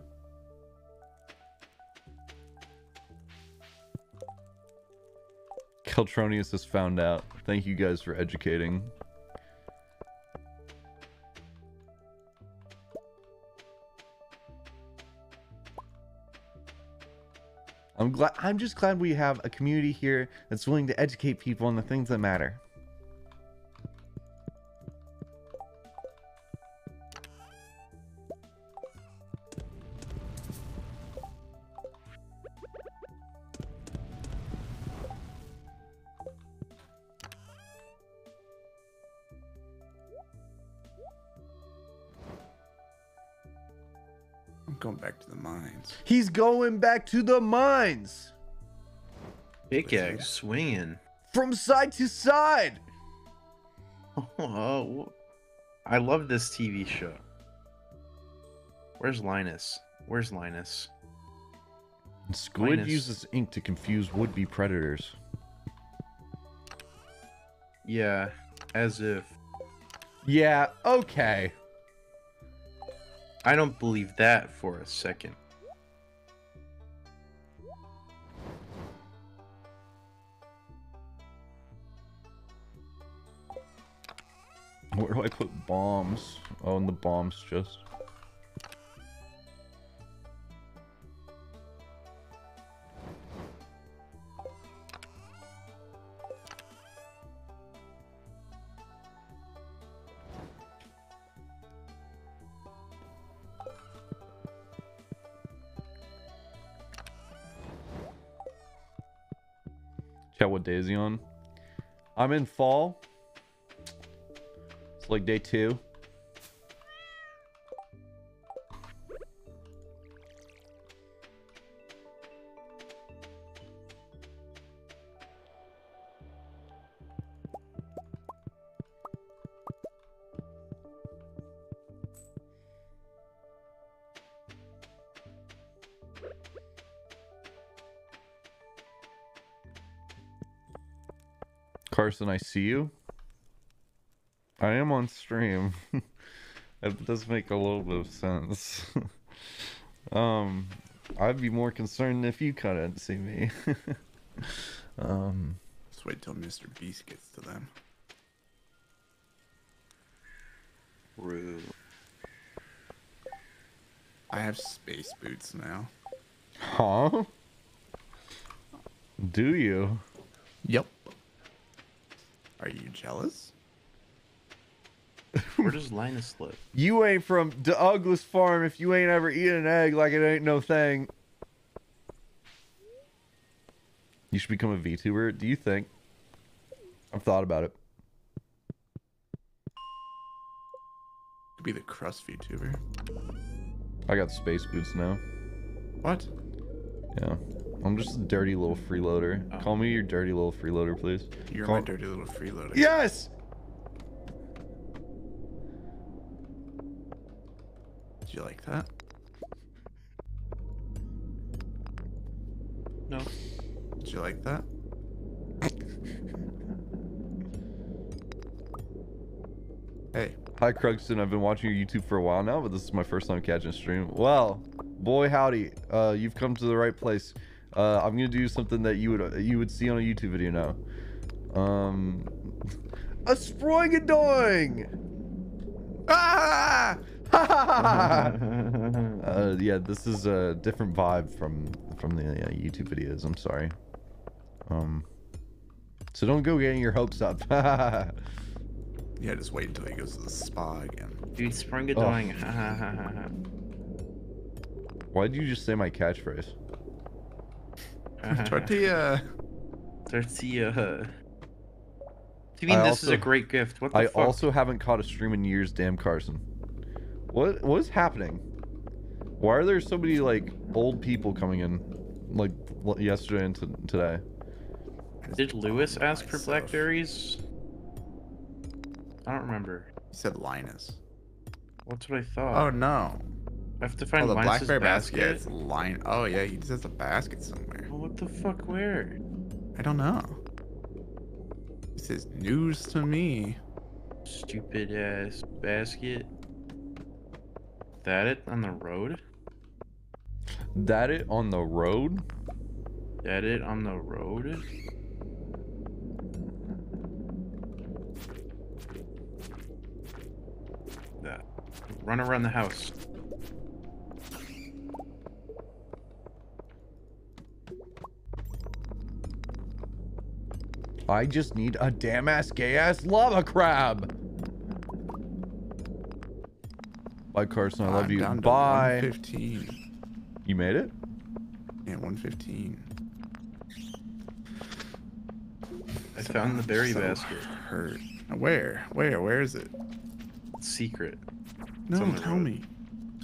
Caltronius has found out. Thank you guys for educating. I'm glad. I'm just glad we have a community here that's willing to educate people on the things that matter. He's going back to the mines. Pickaxe swinging from side to side. Oh, I love this T V show. Where's Linus? Where's Linus? Squid Linus. uses ink to confuse would-be predators. Yeah, as if. Yeah, okay. I don't believe that for a second. Where do I put bombs? Oh, and the bombs just... Chat, what day is he on? I'm in fall. It's like day two. Carson, I see you. I am on stream. That does make a little bit of sense. um, I'd be more concerned if you couldn't see me. um, Just wait till Mister Beast gets to them. Rude. I have space boots now. Huh? Do you? Yep. Are you jealous? Where does Linus live? You ain't from Douglas Farm if you ain't ever eaten an egg like it ain't no thing. You should become a VTuber, do you think? I've thought about it. Could be the crust VTuber. I got space boots now. What? Yeah. I'm just a dirty little freeloader. Oh. Call me your dirty little freeloader, please. You're Call my dirty little freeloader. Yes! Did you like that? No. Did you like that? Hey. Hi, Krugston. I've been watching your YouTube for a while now, but this is my first time catching a stream. Well, boy howdy. Uh, you've come to the right place. Uh, I'm gonna do something that you would you would see on a YouTube video now. Um, a sproingadoing! Ah! uh, yeah, this is a different vibe from from the uh, YouTube videos. I'm sorry. Um, so don't go getting your hopes up. Yeah, just wait until he goes to the spa again. Dude, sproingadoing. Oh. Why did you just say my catchphrase? Tortilla. Tortilla. Do you mean I this also, is a great gift? What the I fuck? I also haven't caught a stream in years, damn Carson. What what is happening? Why are there so many like old people coming in, like yesterday and t today? Did Lewis ask for blackberries? I don't remember. He said Linus. That's what I thought. Oh no. I have to find oh, the blackberry basket. basket. It's line. Oh yeah, he just has a basket somewhere. Well, what the fuck? Where? I don't know. This is news to me. Stupid ass basket. That it on the road? That it on the road? That it on the road? That. Run around the house. I just need a damn ass gay ass lava crab. Bye, Carson. I love I'm you. Down to Bye. one fifteen. You made it? Yeah, one fifteen. I so, found the berry so basket. Hurt. Where? Where? Where is it? It's secret. No, tell road. me.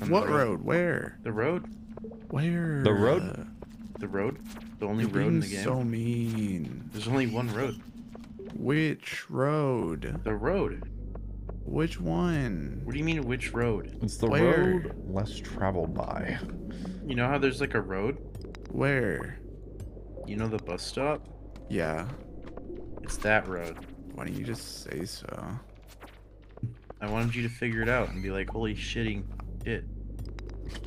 What road? road? Where? The road. Where? The road. The road. The only You're road in the game. So mean. There's only one road. Which road? The road. Which one? What do you mean, which road? It's the Where? road less traveled by. You know how there's like a road? Where? You know the bus stop? Yeah. It's that road. Why don't you just say so? I wanted you to figure it out and be like, holy shitting shit.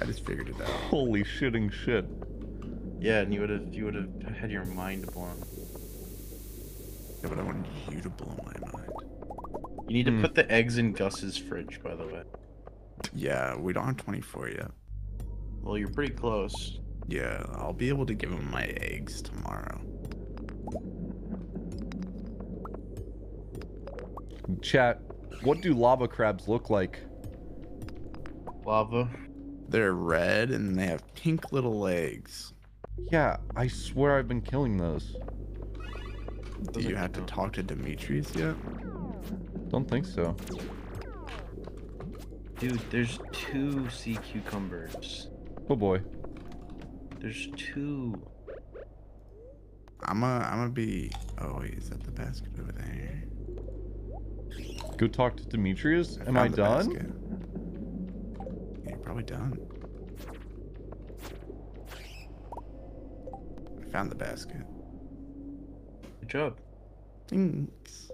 I just figured it out. Holy shitting shit. Yeah, and you would have you would have had your mind blown. Yeah, but I wanted you to blow my mind. You need to mm. put the eggs in Gus's fridge, by the way. Yeah, we don't have twenty-four yet. Well, you're pretty close. Yeah, I'll be able to give him my eggs tomorrow. Chat, what do lava crabs look like? Lava. They're red and they have pink little legs. Yeah, I swear I've been killing those. Do you have to talk to Demetrius yet? Don't think so. Dude, there's two sea cucumbers. Oh boy. There's two. I'm a, I'm gonna be. Oh wait, is that the basket over there? Go talk to Demetrius. I Am I done? Yeah, you're probably done. I found the basket. Good job. Thanks.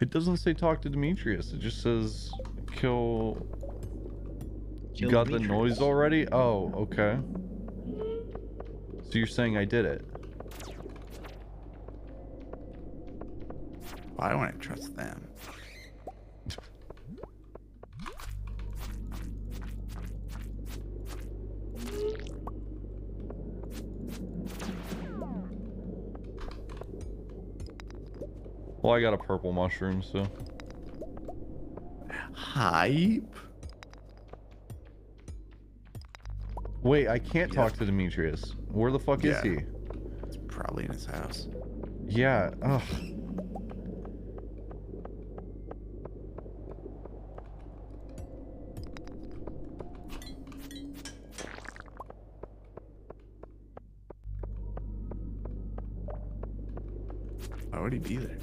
It doesn't say talk to Demetrius. It just says kill. You got Demetrius. The noise already? Oh, okay. So you're saying I did it? Well, I wouldn't trust them. Well, I got a purple mushroom, so. Hype. Wait, I can't yeah. talk to Demetrius. Where the fuck yeah. is he? It's probably in his house. Yeah. Ugh. Why would he be there?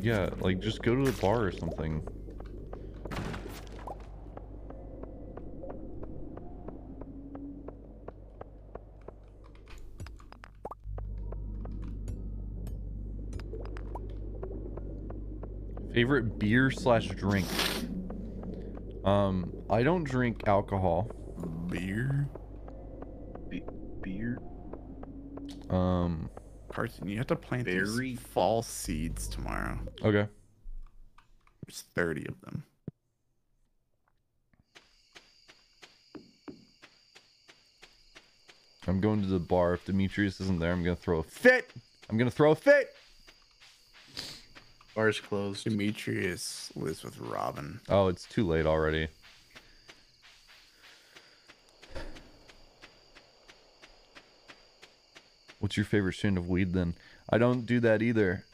Yeah, like just go to the bar or something. Favorite beer slash drink? Um, I don't drink alcohol. Beer? Be beer? Um, Carson, you have to plant berry. These fall seeds tomorrow. Okay. There's thirty of them. I'm going to the bar. If Demetrius isn't there, I'm going to throw a fit. I'm going to throw a fit. Bar's closed. Demetrius lives with Robin. Oh, it's too late already. What's your favorite strand of weed then? I don't do that either.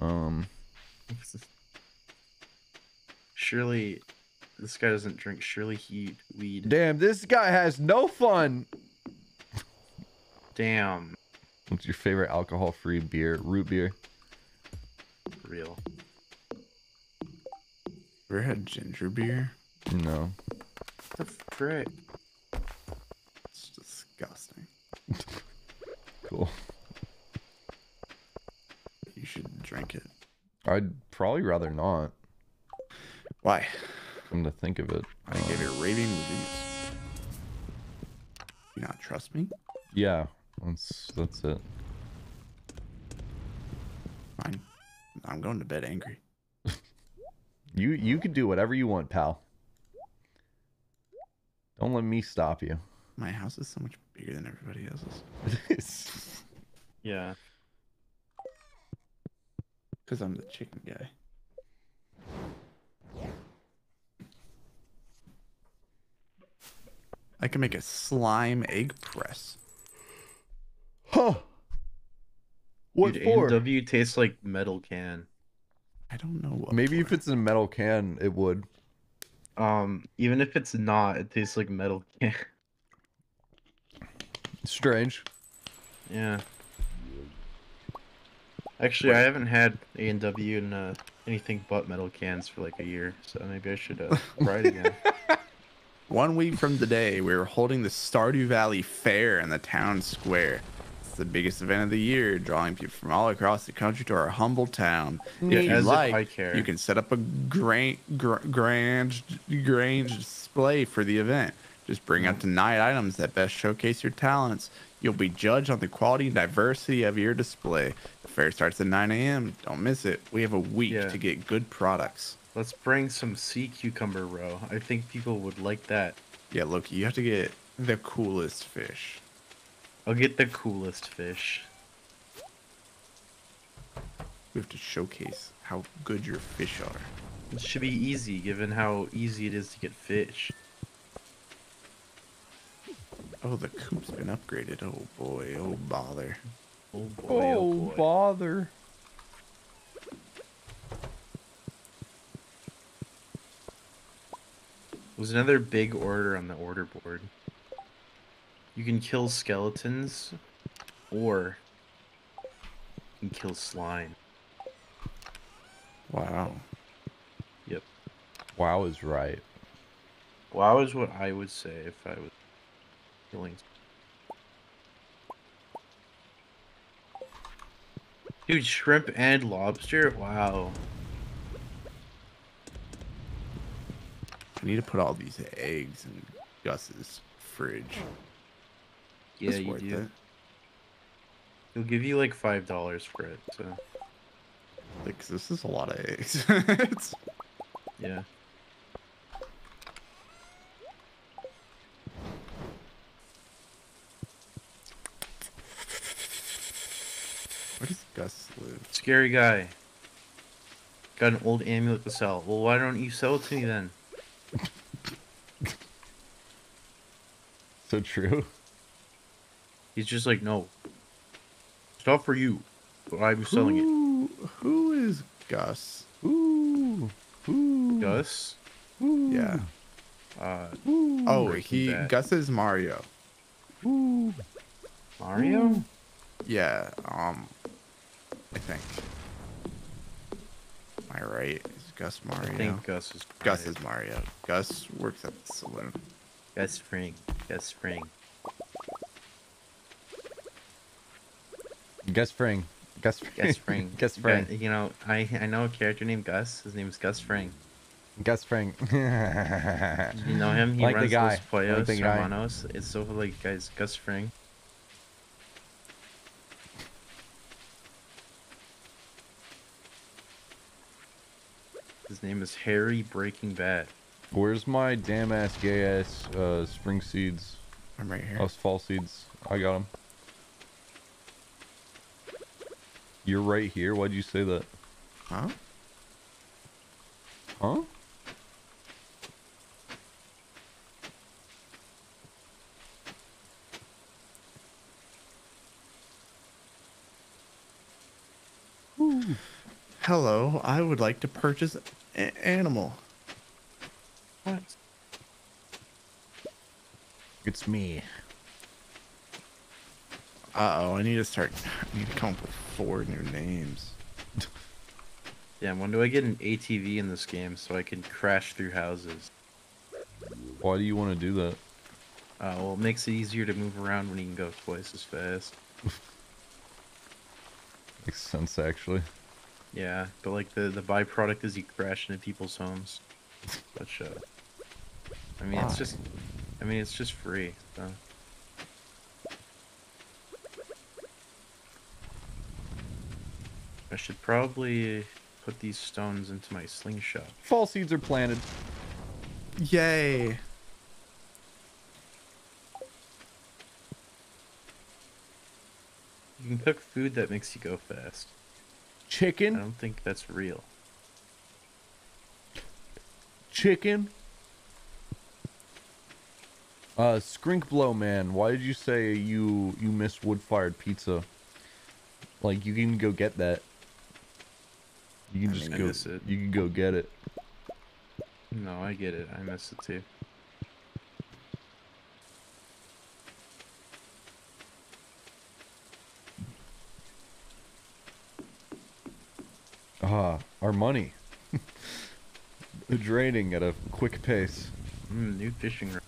Um. Surely, this guy doesn't drink. Surely he weed. Damn, this guy has no fun. Damn. What's your favorite alcohol-free beer? Root beer. Real. Ever had ginger beer? No. What the frick? It's disgusting. Cool. You should drink it. I'd probably rather not. Why? Come to think of it. I um, gave it raving reviews. You not trust me? Yeah. That's that's it. Fine. I'm going to bed angry. you you can do whatever you want, pal. Don't let me stop you. My house is so much bigger than everybody else's. It is. Yeah. Because I'm the chicken guy. I can make a slime egg press. Huh. What Dude, for? A and W tastes like metal can. I don't know what. Maybe for. If it's in a metal can, it would. Um, even if it's not, it tastes like metal can. Strange. Yeah. Actually, wait. I haven't had A and W in a anything but metal cans for like a year, so maybe I should uh, ride again. One week from today, we were holding the Stardew Valley Fair in the town square. It's the biggest event of the year, drawing people from all across the country to our humble town. Yeah, if you like, I care. You can set up a grand, grand, grand display for the event. Just bring up tonight items that best showcase your talents. You'll be judged on the quality and diversity of your display. The fair starts at nine A M Don't miss it. We have a week yeah. to get good products. Let's bring some sea cucumber roe. I think people would like that. Yeah, look, you have to get the coolest fish. I'll get the coolest fish. We have to showcase how good your fish are. It should be easy, given how easy it is to get fish. Oh, the coop's been upgraded. Oh boy, oh bother. Oh boy, oh, oh boy. bother. It was another big order on the order board. You can kill skeletons, or you can kill slime. Wow. Yep. Wow is right. Wow is what I would say if I was killing. Dude, shrimp and lobster? Wow. I need to put all these eggs in Gus's fridge. Yeah, it's you do. It. He'll give you like five dollars for it. So, like, this is a lot of eggs. It's... Yeah. Where does Gus live? Scary guy. Got an old amulet to sell. Well, why don't you sell it to me then? So true. He's just like, no. It's not for you. But I'm selling who, it. Who is Gus? Ooh. Ooh. Gus? Ooh. Yeah. Uh, ooh. Oh, he bad. Gus is Mario. Ooh. Mario? Ooh. Yeah, um I think. Am I right? Is Gus Mario? I think Gus is Mario. Gus is Mario. Gus works at the saloon. Gus Spring. Gus Spring. Gus Fring. Gus Fring. Gus Fring. Gus Fring. You know, I I know a character named Gus. His name is Gus Fring. Gus Fring. You know him? He like runs the guy. Los Pollos like Hermanos. It's so like, guys, Gus Fring. His name is Harry Breaking Bad. Where's my damn ass gay ass uh, spring seeds? I'm right here. Oh, fall seeds. I got them. You're right here? Why'd you say that? Huh? Huh? Ooh. Hello, I would like to purchase an animal. What? It's me. Uh-oh, I need to start... I need to come up with four new names. Damn, when do I get an A T V in this game so I can crash through houses? Why do you want to do that? Uh, well, it makes it easier to move around when you can go twice as fast. Makes sense, actually. Yeah, but like, the, the byproduct is you crash into people's homes. Which, uh... I mean, Why? it's just... I mean, it's just free, so... I should probably put these stones into my slingshot. Fall seeds are planted. Yay. You can cook food that makes you go fast. Chicken? I don't think that's real. Chicken? Uh, Skrinkblow Man, why did you say you, you missed wood-fired pizza? Like, you can go get that. You can I just mean, go. I miss it. You can go get it. No, I get it. I miss it too. Ah, our money. Draining at a quick pace. Mm, new fishing rod.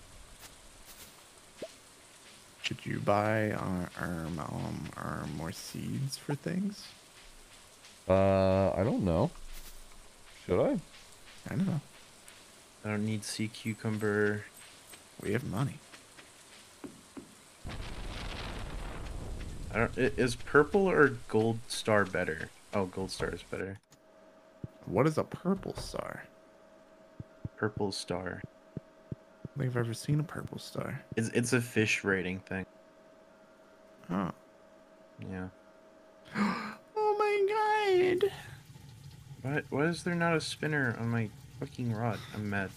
Should you buy um, um, um, more seeds for things? Uh, I don't know. Should I? I don't know. I don't need sea cucumber. We have money. I don't. Is purple or gold star better? Oh, gold star is better. What is a purple star? Purple star. I don't think I've ever seen a purple star. It's it's a fish rating thing. Huh. Yeah. Oh my god! What? Why is there not a spinner on my fucking rod? I'm mad.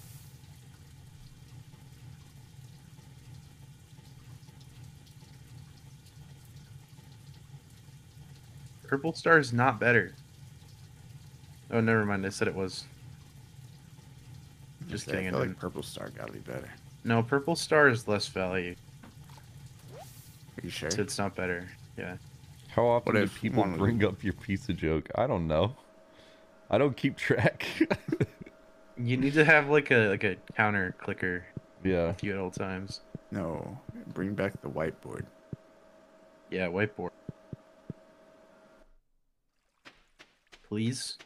Purple star is not better. Oh, never mind. I said it was. Just kidding. I feel like purple star gotta be better. No, purple star is less value. Are you sure? So it's not better. Yeah. How often do people bring up your pizza joke? I don't know. I don't keep track. You need to have like a like a counter clicker. Yeah. With you at all times. No, bring back the whiteboard. Yeah, whiteboard. Please.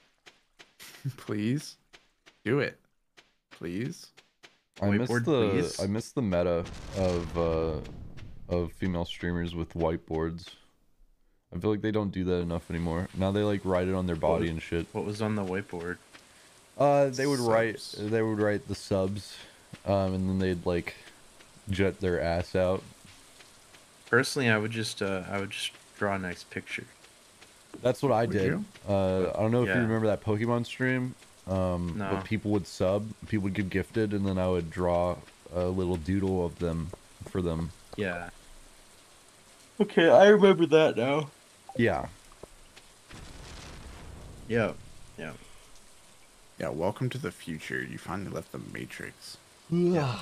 Please. Do it. Please. I miss the please. I miss the meta of uh, of female streamers with whiteboards. I feel like they don't do that enough anymore. Now they like write it on their body was, and shit. What was on the whiteboard? Uh, they would subs. write they would write the subs, um, and then they'd like jet their ass out. Personally, I would just uh, I would just draw a nice picture. That's what I would did. You? Uh, I don't know if yeah. you remember that Pokemon stream. Um, no. But people would sub, people would get gifted, and then I would draw a little doodle of them for them. Yeah. Okay, I remember that now. Yeah. Yeah. Yeah. Yeah, welcome to the future. You finally left the Matrix. Yeah.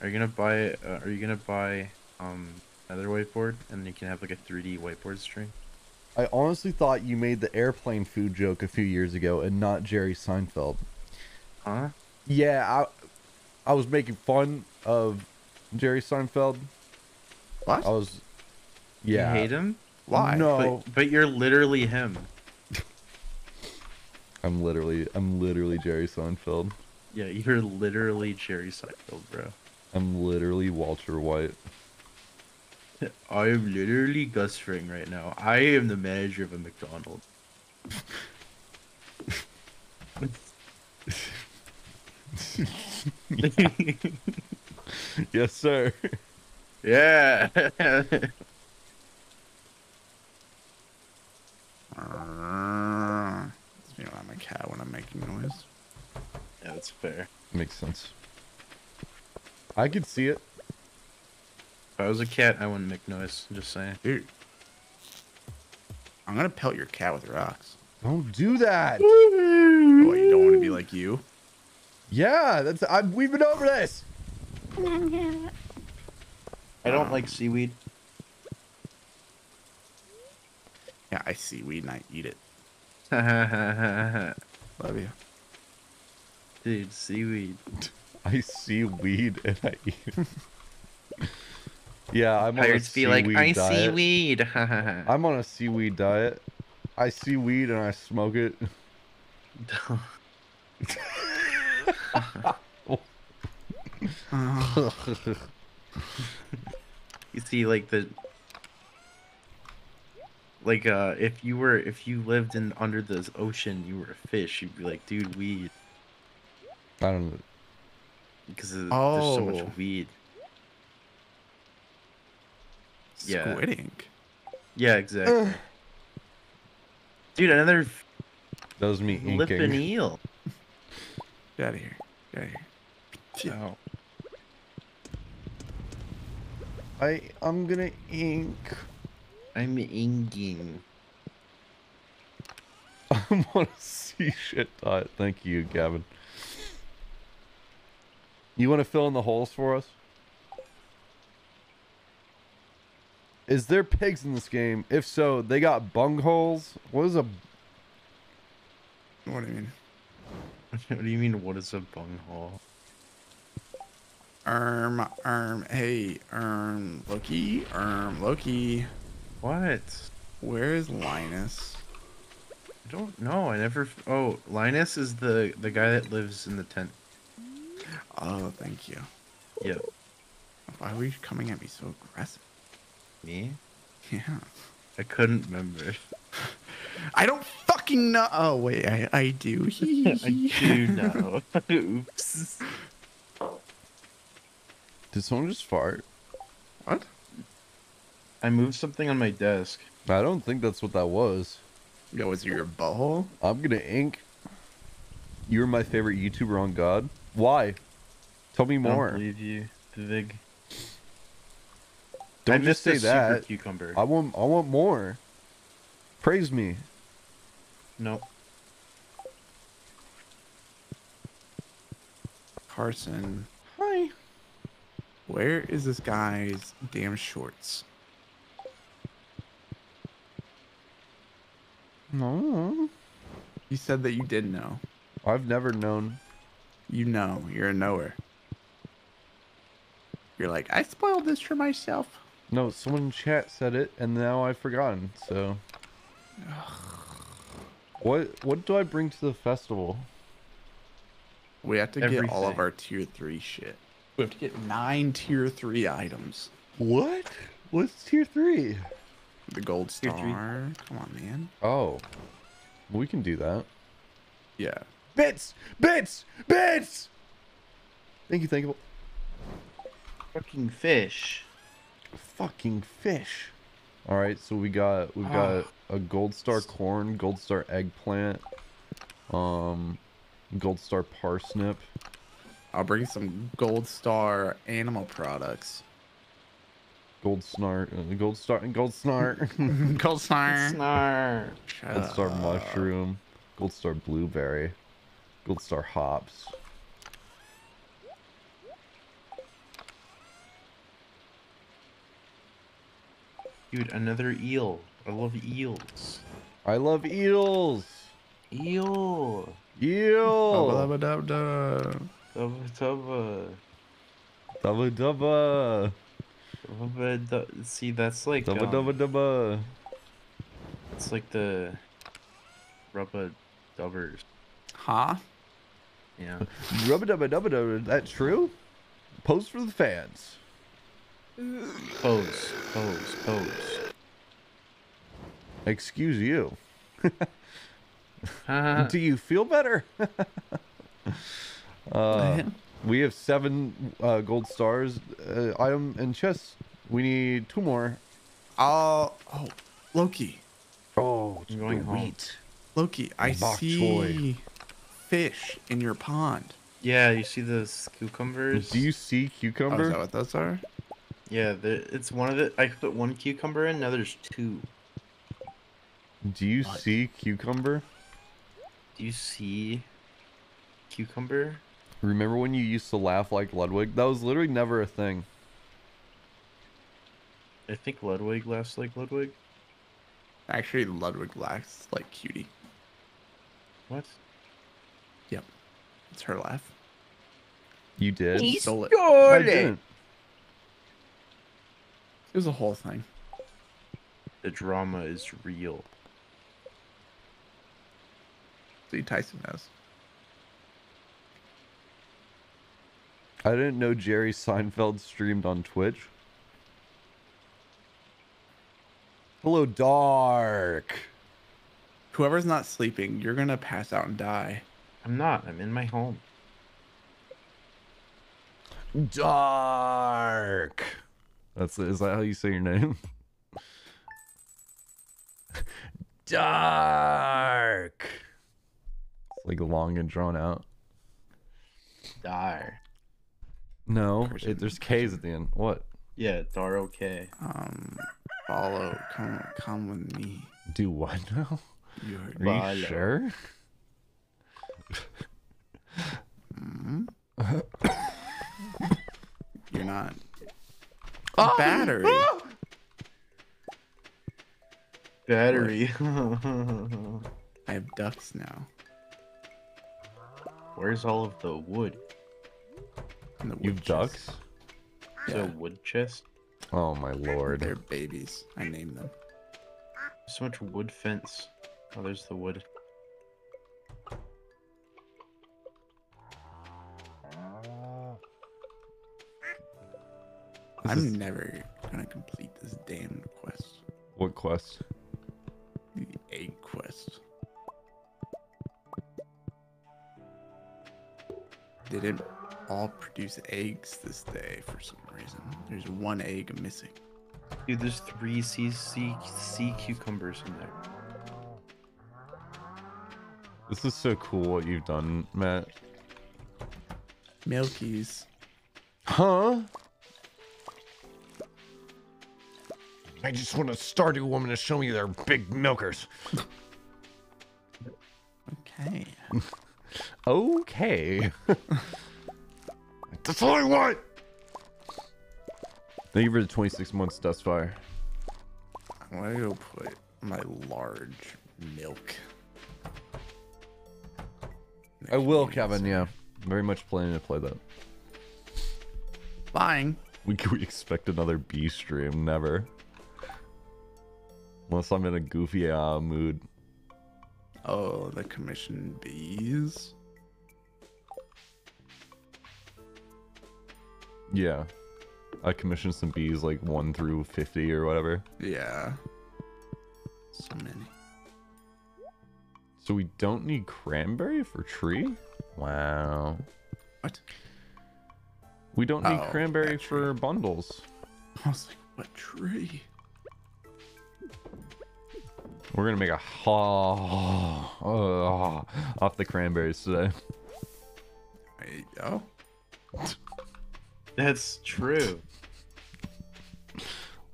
Are you gonna buy, uh, are you gonna buy, um, another whiteboard, and you can have, like, a three D whiteboard stream? I honestly thought you made the airplane food joke a few years ago and not Jerry Seinfeld. Huh? Yeah, I, I was making fun of Jerry Seinfeld. What? I was. Yeah. You hate him? Why? No. But, but you're literally him. I'm literally, I'm literally Jerry Seinfeld. Yeah, you're literally Jerry Seinfeld, bro. I'm literally Walter White. I am literally Gus Fring right now. I am the manager of a McDonald's. Yes, sir. Yeah. You know, I'm a cat when I'm making noise. Yeah, that's fair. Makes sense. I can see it. If I was a cat, I wouldn't make noise. I'm just saying. Dude. I'm going to pelt your cat with rocks. Don't do that. Woo-hoo. What, you don't want to be like you? Yeah, that's. I'm, we've been over this. I don't um, like seaweed. Yeah, I see weed and I eat it. Love you. Dude, seaweed. I see weed and I eat it. Yeah, I'm on a seaweed diet. I see weed. I'm on a seaweed diet. I see weed and I smoke it. You see, like the, like uh, if you were, if you lived in under the ocean, you were a fish. You'd be like, dude, weed. I don't know. Because oh. there's so much weed. Yeah. Squid Ink. Yeah, exactly. Uh, Dude, another. That was me inking. Lip and eel. Get out of here. Get out of here. No. I I'm gonna ink. I'm inking. I'm on a sea shit diet. Thank you, Gavin. You want to fill in the holes for us? Is there pigs in this game? If so, they got bungholes. What is a... What do you mean? What do you mean, what is a bunghole? Erm, erm, hey, erm, Loki, erm, Loki. What? Where is Linus? I don't know, I never... Oh, Linus is the, the guy that lives in the tent. Oh, thank you. Yep. Why were you coming at me so aggressive? Me? Yeah. I couldn't remember. I don't fucking know. Oh wait, I I do. I do know. Oops. Did someone just fart? What? I moved something on my desk. I don't think that's what that was. Yo, was it your butthole? I'm gonna ink. You're my favorite YouTuber on God. Why? Tell me more. I don't believe you, Vig. Don't I'm just say that. Cucumber. I want. I want more. Praise me. No. Carson. Hi. Where is this guy's damn shorts? No. You said that you did know. I've never known. You know. You're a knower. You're like, I spoiled this for myself. No, someone in chat said it, and now I've forgotten, so... What what do I bring to the festival? We have to Everything. Get all of our tier three shit. We have to get nine tier three items. What? What's tier three? The gold star. Come on, man. Oh. We can do that. Yeah. Bits! Bits! Bits! Thank you, thank you. Fucking fish. Fucking fish. All right, so we got we've got oh. a gold star corn, gold star eggplant, um, gold star parsnip. I'll bring some gold star animal products. Gold snart, gold star, gold snart, gold star, snart. Gold up. Star mushroom, gold star blueberry, gold star hops. Dude, another eel. I love eels. I love eels. Eel. Eel. Dabba dabba dabba. Dabba dabba. Dabba dabba. Dabba dabba. See, that's like. Dabba dabba dabba. It's like the rubba dubbers. Huh? Yeah. Rubba dabba dabba dabba. That true? Post for the fans. Pose, pose, pose. Excuse you. uh, Do you feel better? uh, we have seven uh, gold stars. Uh, item and chest. We need two more. Uh, oh, Loki. Oh, it's going home. Wait. Loki, I Bok see choy. Fish in your pond. Yeah, you see those cucumbers? Do you see cucumber? Oh, is that what those are? Yeah, the, it's one of the. I put one cucumber in. Now there's two. Do you what? see cucumber? Do you see cucumber? Remember when you used to laugh like Ludwig? That was literally never a thing. I think Ludwig laughs like Ludwig. Actually, Ludwig laughs like Cutie. What? Yep, it's her laugh. You did. He stole it. I didn't. It was a whole thing. The drama is real. See, Tyson knows. I didn't know Jerry Seinfeld streamed on Twitch. Hello, Dark. Whoever's not sleeping, you're gonna pass out and die. I'm not. I'm in my home. Dark. That's it. Is that how you say your name? Dark. It's like long and drawn out. Dar. No, it, there's K's at the end. What? Yeah, Dar okay. Um, follow. Come, come with me. Do what now? You're Are you sure? mm -hmm. You're not. Oh, battery. Oh. Battery. I have ducks now. Where's all of the wood? The You've ducks? Yeah. The wood chest? Oh my lord. They're babies. I named them. So much wood fence. Oh, there's the wood. This I'm is... never gonna complete this damn quest. What quest? The egg quest. Didn't all produce eggs this day for some reason. There's one egg missing. Dude, there's three sea, sea, sea cucumbers in there. This is so cool what you've done, Matt. Milkies. Huh? I just want a Stardew woman to show me their big milkers. Okay. Okay. That's all I want. Thank you for the twenty-six months, Dustfire. I'm gonna go put my large milk. Next I will, Kevin. Answer. Yeah, very much planning to play that. Buying. We could expect another B stream, never. Unless I'm in a goofy uh, mood. Oh, the commission bees. Yeah, I commissioned some bees like one through fifty or whatever. Yeah, so many. So we don't need cranberry for tree. Wow. What? We don't need oh, cranberry for bundles. I was like, what tree? We're gonna make a haul oh, oh, oh, off the cranberries today. There you go. That's true.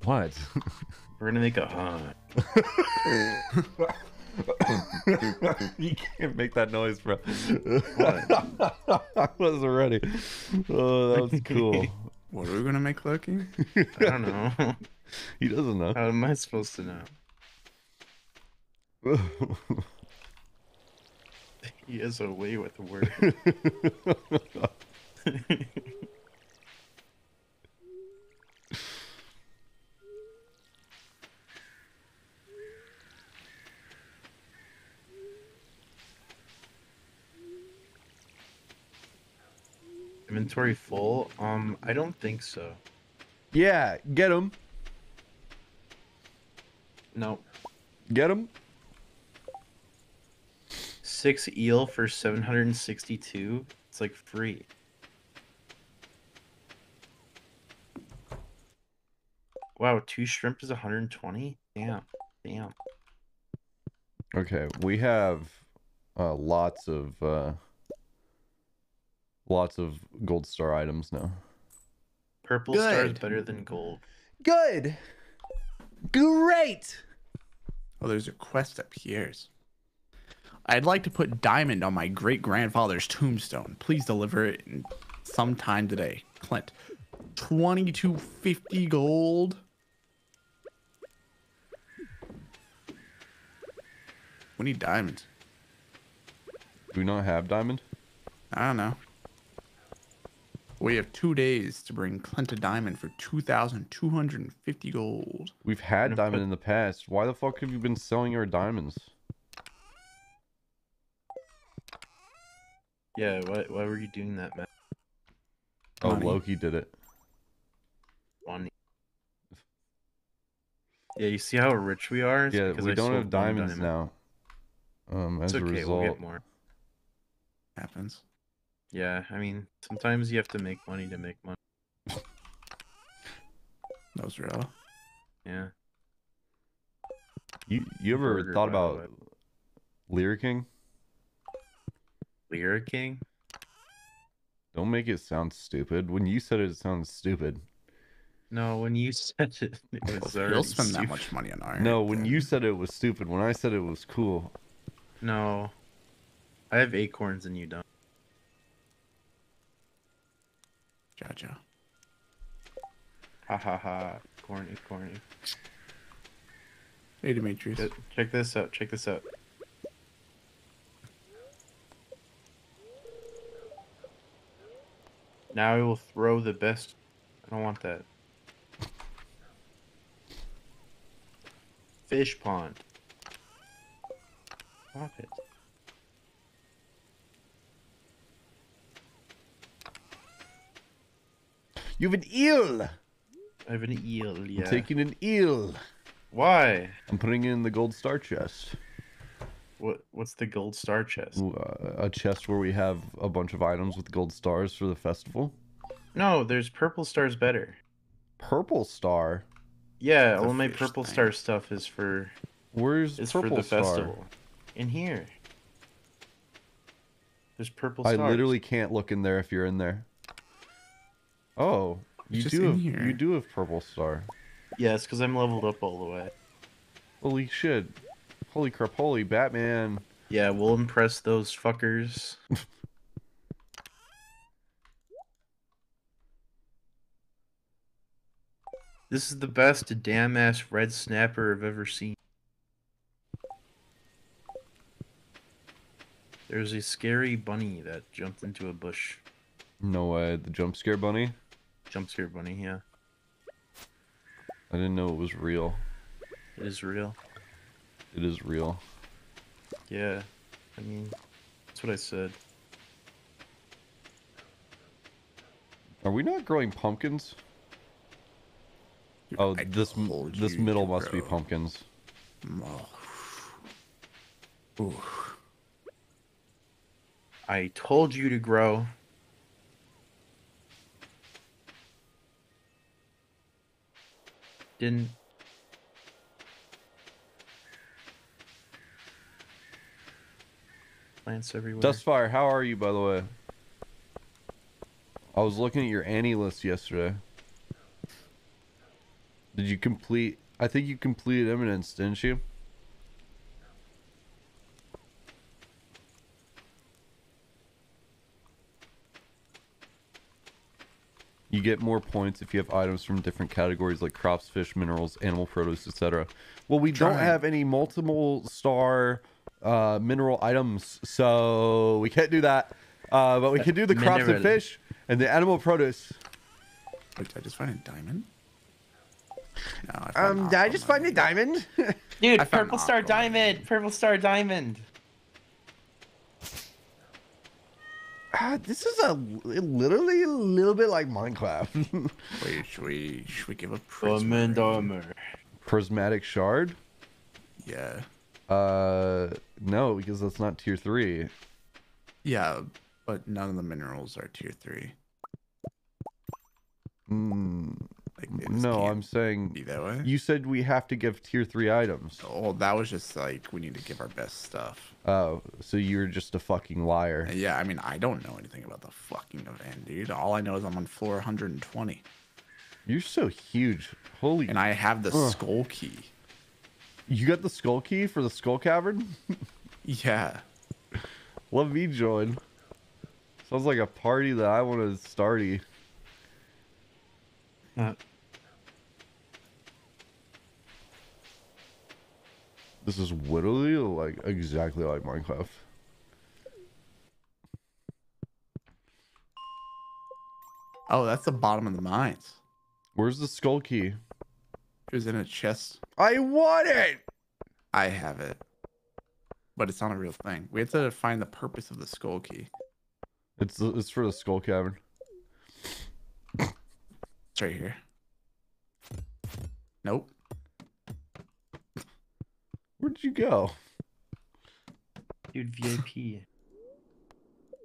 What? We're gonna make a hunt. You can't make that noise, bro. What? I wasn't ready. Oh, that was cool. What are we gonna make, Loki? I don't know. He doesn't know. How am I supposed to know? He is away with the word. Inventory full? Um, I don't think so. Yeah, get him. No. Get him. Six eel for seven hundred sixty-two. It's like free. Wow, two shrimp is one hundred twenty. Damn, damn. Okay, we have uh, lots of uh, lots of gold star items now. Purple Good. Star is better than gold. Good. Great. Oh, there's a quest up here. I'd like to put diamond on my great-grandfather's tombstone. Please deliver it in sometime today. Clint. twenty-two fifty gold. We need diamonds. Do we not have diamond? I don't know. We have two days to bring Clint a diamond for two thousand two hundred fifty gold. We've had diamond in the past. Why the fuck have you been selling our diamonds? Yeah, why, why were you doing that, Matt? Oh, Money. Loki did it. Money. Yeah, you see how rich we are? It's yeah, we I don't have diamonds diamond. now. Um, as it's okay, a result, we'll get more. Happens. Yeah, I mean, sometimes you have to make money to make money. That was real. Yeah. You you ever Burger thought about way. lyricking? Lyric King? Don't make it sound stupid. When you said it, it sounds stupid. No, when you said it, it was already You'll spend stupid. that much money on iron. No, when then. you said it was stupid. When I said it was cool. No. I have acorns and you don't. Jaja. Ha ha ha. Corny, corny. Hey, Demetrius. Check this out. Check this out. Now I will throw the best. I don't want that. Fish pond. Stop it. You have an eel! I have an eel, yeah. I'm taking an eel. Why? I'm putting in the gold star chest. What? What's the gold star chest? Uh, a chest where we have a bunch of items with gold stars for the festival. No, there's purple stars better. Purple star? Yeah, all my purple thing. star stuff is for... Where's is purple for the star? Festival. In here. There's purple stars. I literally can't look in there if you're in there. Oh, you do, have, you do have purple star. Yeah, it's because I'm leveled up all the way. Holy shit. Holy crap, holy Batman. Yeah, we'll impress those fuckers. This is the best damn-ass red snapper I've ever seen. There's a scary bunny that jumped into a bush. No way, the jump scare bunny? Jump scare bunny, yeah. I didn't know it was real. It is real. It is real. Yeah, I mean, that's what I said. Are we not growing pumpkins? Oh, I this this middle must grow. be pumpkins. Oh. Ooh. I told you to grow. Didn't. Plants everywhere. Dustfire, how are you, by the way? I was looking at your Annie list yesterday. Did you complete... I think you completed Eminence, didn't you? You get more points if you have items from different categories like crops, fish, minerals, animal produce, et cetera. Well, we Try. don't have any multiple star uh, mineral items, so we can't do that. Uh, but we can do the crops mineral. and fish and the animal produce. Wait, did I just find a diamond? No, I found um, did I just find a diamond? Dude, purple star diamond! Purple star diamond! Ah, this is a literally a little bit like Minecraft. Wait, should we, should we give a prismatic armor? Prismatic shard? Yeah. Uh, no, because that's not tier three. Yeah, but none of the minerals are tier three. Hmm. Like no, I'm saying be that way. You said we have to give tier three items. Oh, that was just like we need to give our best stuff. Oh, so you're just a fucking liar. Yeah, I mean, I don't know anything about the fucking event, dude. All I know is I'm on floor one hundred twenty. You're so huge. Holy. And I have the Ugh. skull key. You got the skull key for the Skull Cavern? Yeah. Let me join. Sounds like a party that I want to starty. Uh, This is literally like exactly like Minecraft. Oh, that's the bottom of the mines. Where's the skull key? It was in a chest. I want it. I have it, but it's not a real thing. We have to find the purpose of the skull key. It's it's for the Skull Cavern. It's right here. Nope. Where'd you go? Dude, V I P.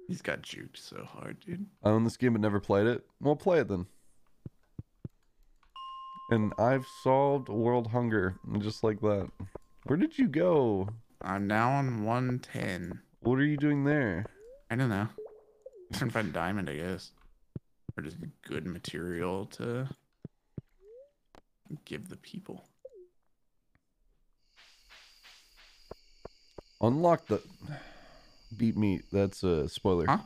He's got juked so hard, dude. I own this game but never played it. Well, play it then. And I've solved world hunger just like that. Where did you go? I'm now on one ten. What are you doing there? I don't know. I'm trying to find a diamond, I guess. Or just good material to give the people. Unlock the beat meat. That's a spoiler. Huh?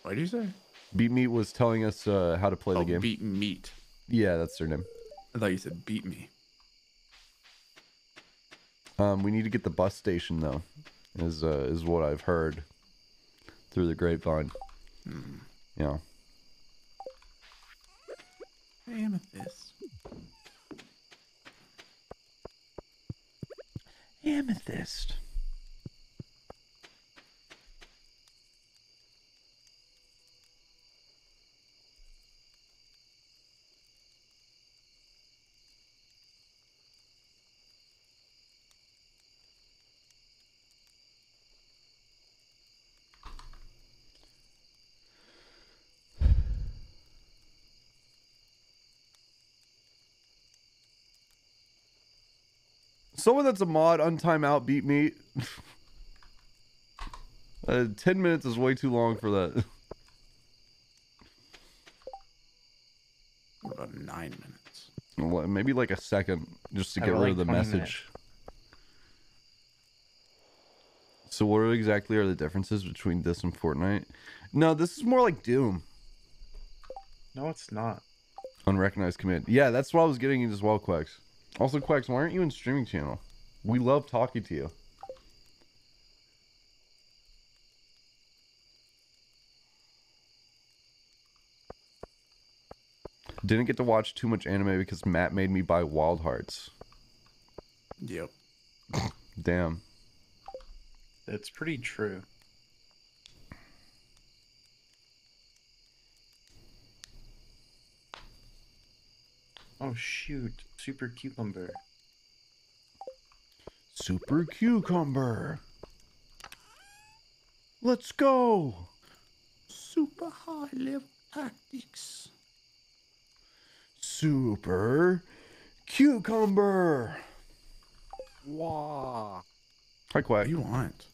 What did you say? Beat meat was telling us uh, how to play oh, the game. Beat meat. Yeah, that's her name. I thought you said beat me. Um, we need to get the bus station though. is uh, is what I've heard through the grapevine. Hmm. Yeah. Amethyst. Amethyst. Someone that's a mod on timeout beat me. uh, ten minutes is way too long for that. What about nine minutes? Well, maybe like a second, just to I get rid like of the message. Minutes. So what exactly are the differences between this and Fortnite? No, this is more like Doom. No, it's not. Unrecognized command. Yeah, that's what I was getting into as well, Quacks. Also, Quacks, why aren't you in streaming channel? We love talking to you. Didn't get to watch too much anime because Matt made me buy Wild Hearts. Yep. Damn. That's pretty true. Oh shoot, super cucumber. Super cucumber. Let's go. Super high level tactics. Super cucumber. Wow. Hi, Quack. What do you want?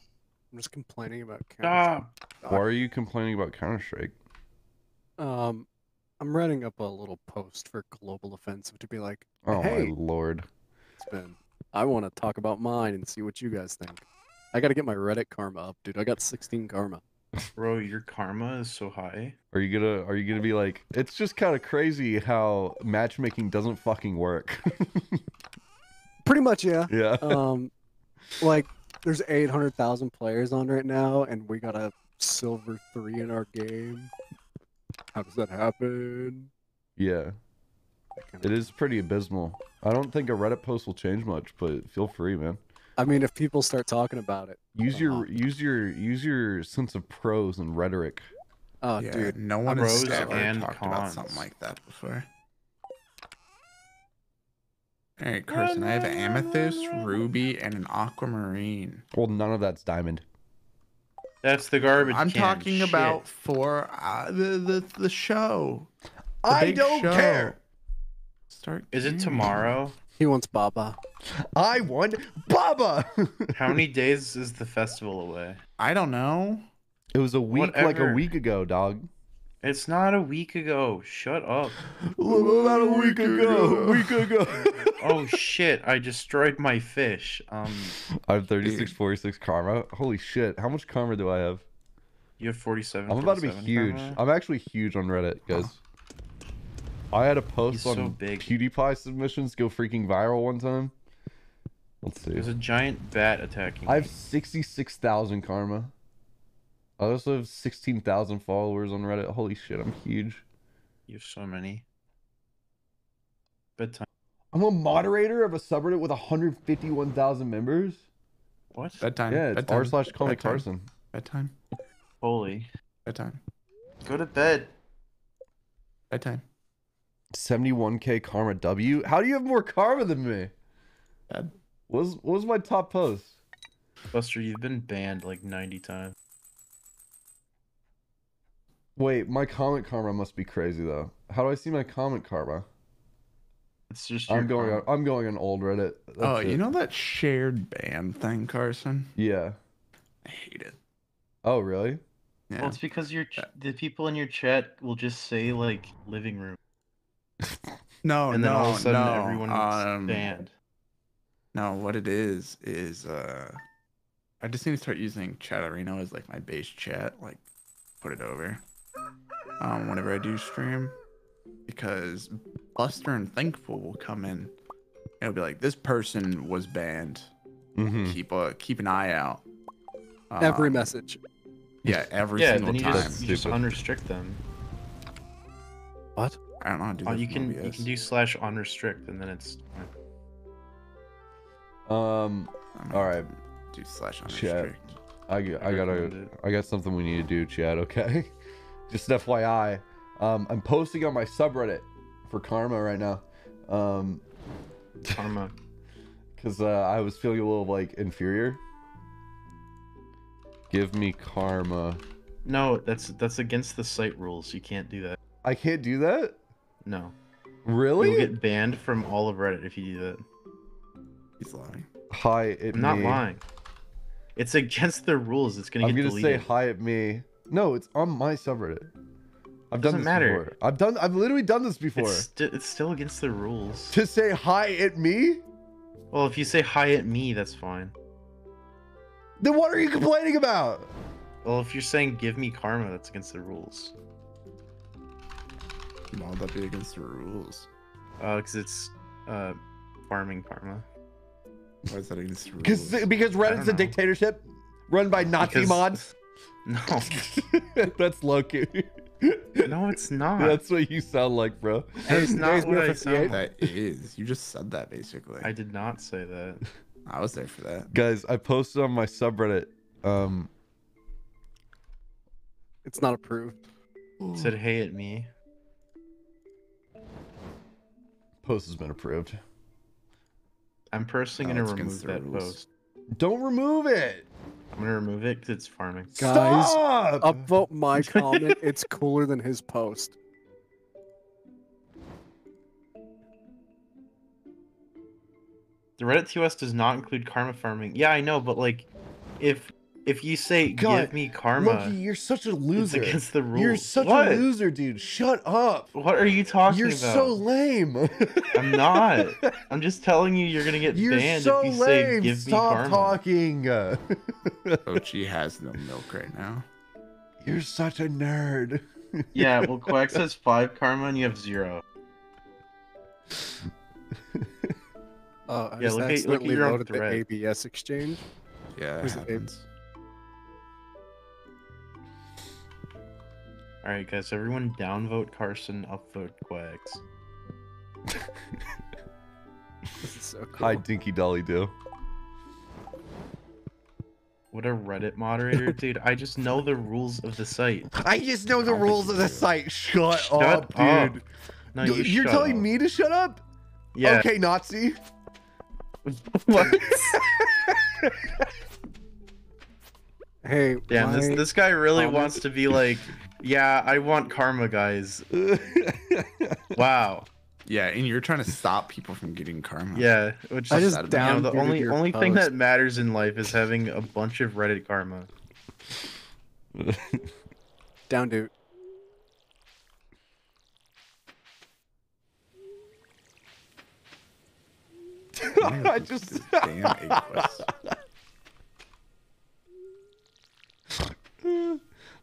I'm just complaining about Counter-Strike. Ah. Why are you complaining about Counter-Strike? Um. I'm writing up a little post for Global Offensive to be like, oh hey, my lord. It's been, I want to talk about mine and see what you guys think. I got to get my Reddit karma up, dude. I got sixteen karma. Bro, your karma is so high. Are you gonna Are you gonna be like, it's just kind of crazy how matchmaking doesn't fucking work. Pretty much, yeah. Yeah. Um, like, there's eight hundred thousand players on right now, and we got a silver three in our game. How does that happen? Yeah. It is pretty abysmal. I don't think a Reddit post will change much, but feel free, man. I mean, if people start talking about it. Use your use your use your sense of prose and rhetoric. Oh yeah, dude, no one has ever talked cons. about something like that before. Alright, Carson, I have an amethyst, ruby, and an aquamarine. Well, none of that's diamond. That's the garbage I'm can. talking Shit. about for uh, the, the the show. The I don't show. care. Start. Is it tomorrow? He wants Baba. I want Baba. How many days is the festival away? I don't know. It was a week, Whatever. like a week ago, dog. It's not a week ago. Shut up. Not a week ago. A week ago. Oh shit! I destroyed my fish. Um, I have thirty-six, forty-six karma. Holy shit! How much karma do I have? You have forty-seven. I'm about to be huge. Karma? I'm actually huge on Reddit, guys. Huh? I had a post He's on so big. PewDiePie submissions go freaking viral one time. Let's see. There's a giant bat attacking. I have sixty-six thousand karma. I also have sixteen thousand followers on Reddit. Holy shit! I'm huge. You have so many. Bedtime. I'm a moderator of a subreddit with one hundred fifty-one thousand members. What? Bedtime. Yeah, it's r slash Call Me Carson. Bedtime. Holy. Bedtime. Go to bed. Bedtime. seventy-one K karma W. How do you have more karma than me? Bad. What was, what was my top post? Buster, you've been banned like ninety times. Wait, my comment karma must be crazy though. How do I see my comment karma? It's just I'm going on, I'm going on old Reddit. That's oh, you it. know that shared ban thing, Carson? Yeah. I hate it. Oh, really? Yeah. Well, it's because your ch the people in your chat will just say like living room. No, and no, then all of a sudden no. everyone gets um, banned. No, what it is is uh I just need to start using Chatarino as like my base chat, like put it over. Um whenever I do stream. Because Buster and Thinkful will come in and it'll be like, this person was banned. Mm-hmm. Keep a, keep an eye out. Um, every message. Yeah, every yeah, single then you time. Just, you just unrestrict them. What? I don't know how to do oh, that. You can you can do slash unrestrict, and then it's. Um. All right. Do slash unrestrict. I, I gotta. I got something we need to do, Chad. Okay. Just an F Y I, um, I'm posting on my subreddit for Karma right now. Um, karma. Because uh, I was feeling a little like inferior. Give me karma. No, that's that's against the site rules. You can't do that. I can't do that? No. Really? You'll get banned from all of Reddit if you do that. He's lying. Hi at I'm me. I'm not lying. It's against their rules. It's gonna I'm get gonna deleted. I'm gonna say hi at me. No, it's on my subreddit. I've done this matter. before. I've done. I've literally done this before. It's, st it's still against the rules. To say hi at me? Well, if you say hi at me, that's fine. Then what are you complaining about? Well, if you're saying give me karma, that's against the rules. Why would that be against the rules? Uh, because it's uh, farming karma. Why is that against the rules? Because because Reddit's a dictatorship run by Nazi because... mods. No, that's Loki. No, it's not. That's what you sound like, bro. That's not what I sound like. That is. You just said that, basically. I did not say that. I was there for that. Guys, I posted on my subreddit. Um, it's not approved. It said, hey, at me. Post has been approved. I'm personally oh, gonna remove that rules. post. Don't remove it. I'm gonna remove it because it's farming. Guys, Stop! upvote my comment. It's cooler than his post. The Reddit T O S does not include karma farming. Yeah, I know, but like, if if you say God, give me karma, Loki, you're such a loser. It's against the rules. You're such what? a loser, dude. Shut up. What are you talking you're about? You're so lame. I'm not. I'm just telling you, you're gonna get you're banned so if you lame. say give Stop me karma. Stop talking. Ochi has no milk right now. You're such a nerd. Yeah, well, Quax has five karma and you have zero. Oh, I yeah, just look accidentally at, look at your loaded the A B S exchange. Yeah, it happens. All right, guys, everyone downvote Carson, upvote Quax. This is so cool. Hi, Dinky Dolly Do. What a Reddit moderator, dude. I just know the rules of the site. I just know the How rules of the site. Shut, shut up, up, dude. No, you You're shut telling up. me to shut up? Yeah. Okay, Nazi. What? Hey, damn, this this guy really comment. wants to be like, yeah, I want karma, guys. Wow. Yeah, and you're trying to stop people from getting karma. Yeah, which I just down. You know, the only only post. thing that matters in life is having a bunch of Reddit karma. Down, dude. Damn, I just damn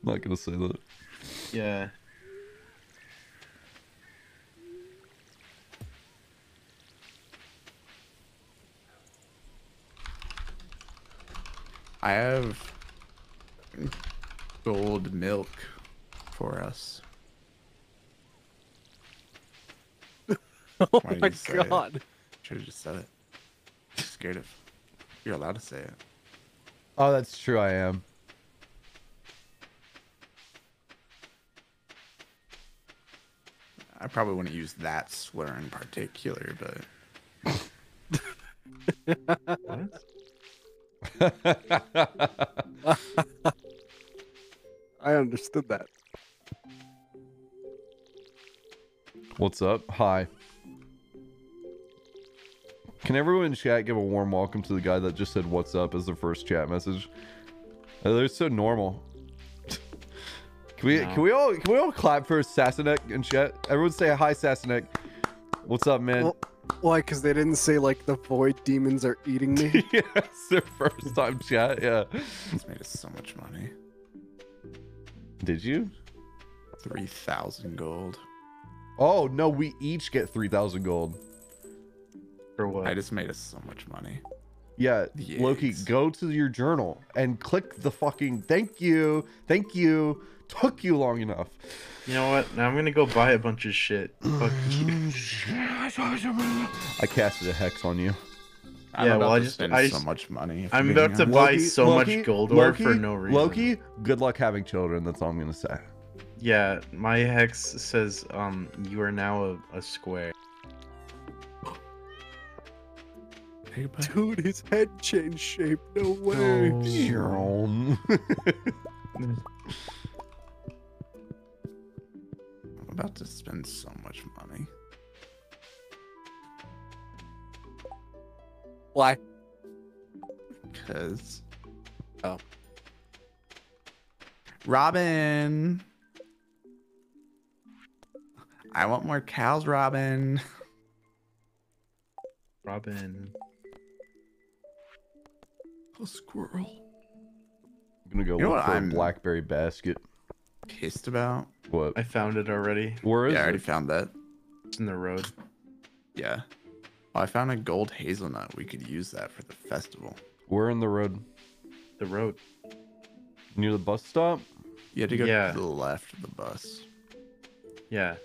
I'm not gonna say that. Yeah. I have gold milk for us. Oh my god. It? Should have just said it. I'm scared of. You're allowed to say it. Oh, that's true. I am. I probably wouldn't use that swear in particular, but. What? I understood that. What's up? Hi. Can everyone in chat give a warm welcome to the guy that just said what's up as the first chat message? Oh, they're so normal. Can we no. can we all can we all clap for Sassinek in chat? Everyone say hi, Sassinek. What's up, man? Well, why? Because they didn't say like the void demons are eating me. Yeah, it's their first time chat. Yeah. It's made us so much money. Did you? Three thousand gold. Oh no, we each get three thousand gold. What? I just made us so much money. Yeah, yes. Loki, go to your journal and click the fucking thank you, thank you. Took you long enough. You know what? Now I'm gonna go buy a bunch of shit. Fuck you. I casted a hex on you. I'm yeah, about well, to I just spend I just, so much money. I'm about to honest. buy so Loki, much gold ore for no reason. Loki, good luck having children. That's all I'm gonna say. Yeah, my hex says, um, you are now a, a square. Dude, his head changed shape. No way. Oh. I'm about to spend so much money. Why? Because. Oh. Robin. I want more cows, Robin. Robin. A squirrel. I'm gonna go you know look for I'm a blackberry basket. Pissed about what? I found it already. Where is yeah, it? I already found that. It's in the road. Yeah. Oh, I found a gold hazelnut. We could use that for the festival. We're in the road. The road. Near the bus stop? You had to go yeah. to the left of the bus. Yeah.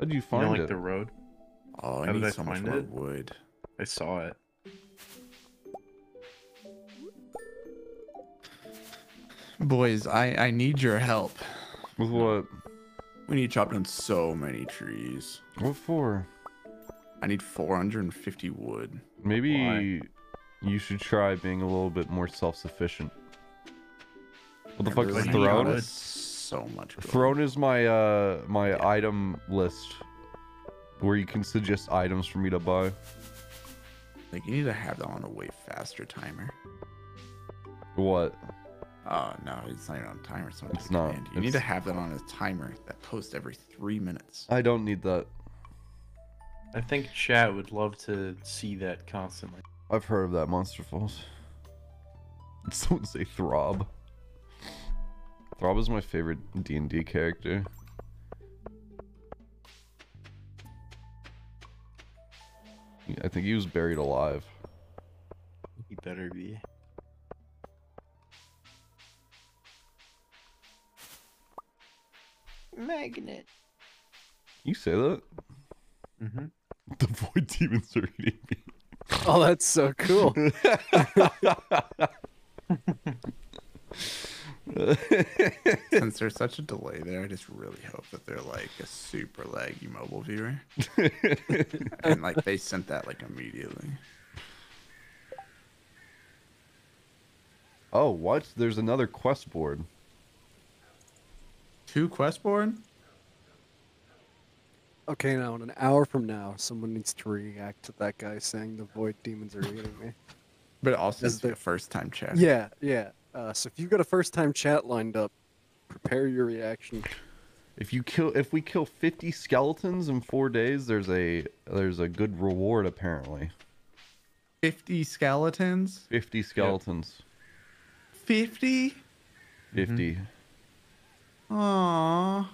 How did you find you know, like, it? The road. Oh, I How need did I so much more wood. I saw it. Boys, I I need your help. With what? We need to chop down so many trees. What for? I need four hundred fifty wood. Maybe Why? you should try being a little bit more self-sufficient. What the I fuck really is Throne? So much. Gold. Throne is my uh my yeah. item list, where you can suggest items for me to buy. Like you need to have that on a way faster timer. What? Oh no, it's not even on a timer. So it's not. You it's... need to have that on a timer that posts every three minutes. I don't need that. I think chat would love to see that constantly. I've heard of that, Monster Falls. Someone say Throb. Throb is my favorite D and D character. I think he was buried alive. He better be. Magnet. You say that? Mm-hmm. The void demons are eating me. Oh, that's so cool. Since there's such a delay there, I just really hope that they're like a super laggy mobile viewer. And like they sent that like immediately. Oh, what? There's another quest board. Two quest board? Okay, now in an hour from now, someone needs to react to that guy saying the void demons are eating me. But also, this is the first time chat. Yeah, yeah. Uh, so if you've got a first time chat lined up, prepare your reaction. If you kill, if we kill fifty skeletons in four days, there's a there's a good reward apparently. Fifty skeletons. Fifty skeletons. Fifty. Fifty. Mm-hmm. Aww.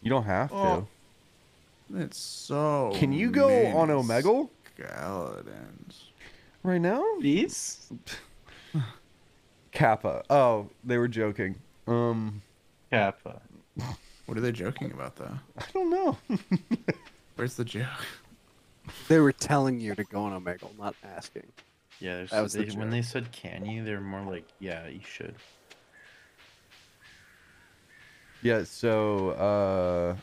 You don't have to. Oh. That's so. Can you go on Omegle? Skeletons. Right now? These? Kappa. Oh, they were joking. Um. Kappa. What are they joking about, though? I don't know. Where's the joke? They were telling you to go on Omegle, not asking. Yeah, that was they, the when they said "can you," they're more like, "Yeah, you should." Yeah. So. uh...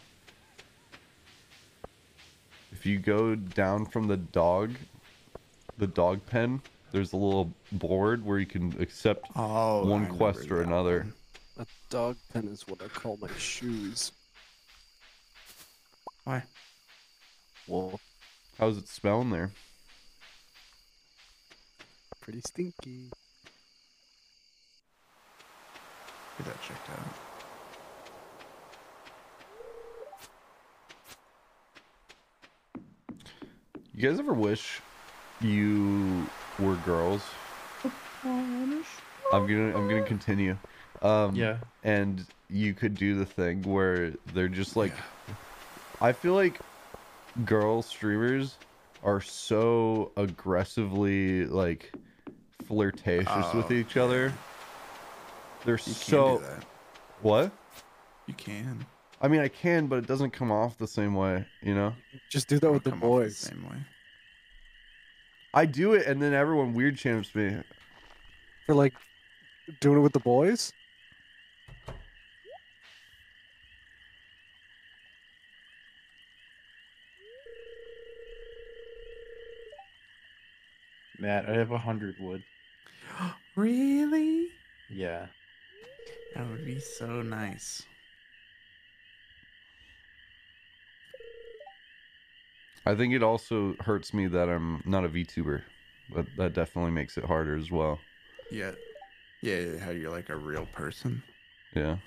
If you go down from the dog, the dog pen, there's a little board where you can accept oh, one quest or another. One. A dog pen is what I call my shoes. Why? Well, how's it smelling there? Pretty stinky. Get that checked out. You guys ever wish you were girls? I'm gonna I'm gonna continue. Um, yeah. And you could do the thing where they're just like, yeah. I feel like girl streamers are so aggressively like flirtatious oh, with each other. They're so what? You can. I mean, I can, but it doesn't come off the same way, you know? Just do that with the boys. The same way. I do it, and then everyone weird champs me. For, like, doing it with the boys? Matt, I have a hundred wood. Really? Yeah. That would be so nice. I think it also hurts me that I'm not a VTuber, but that definitely makes it harder as well. Yeah. Yeah, how you're like a real person. Yeah.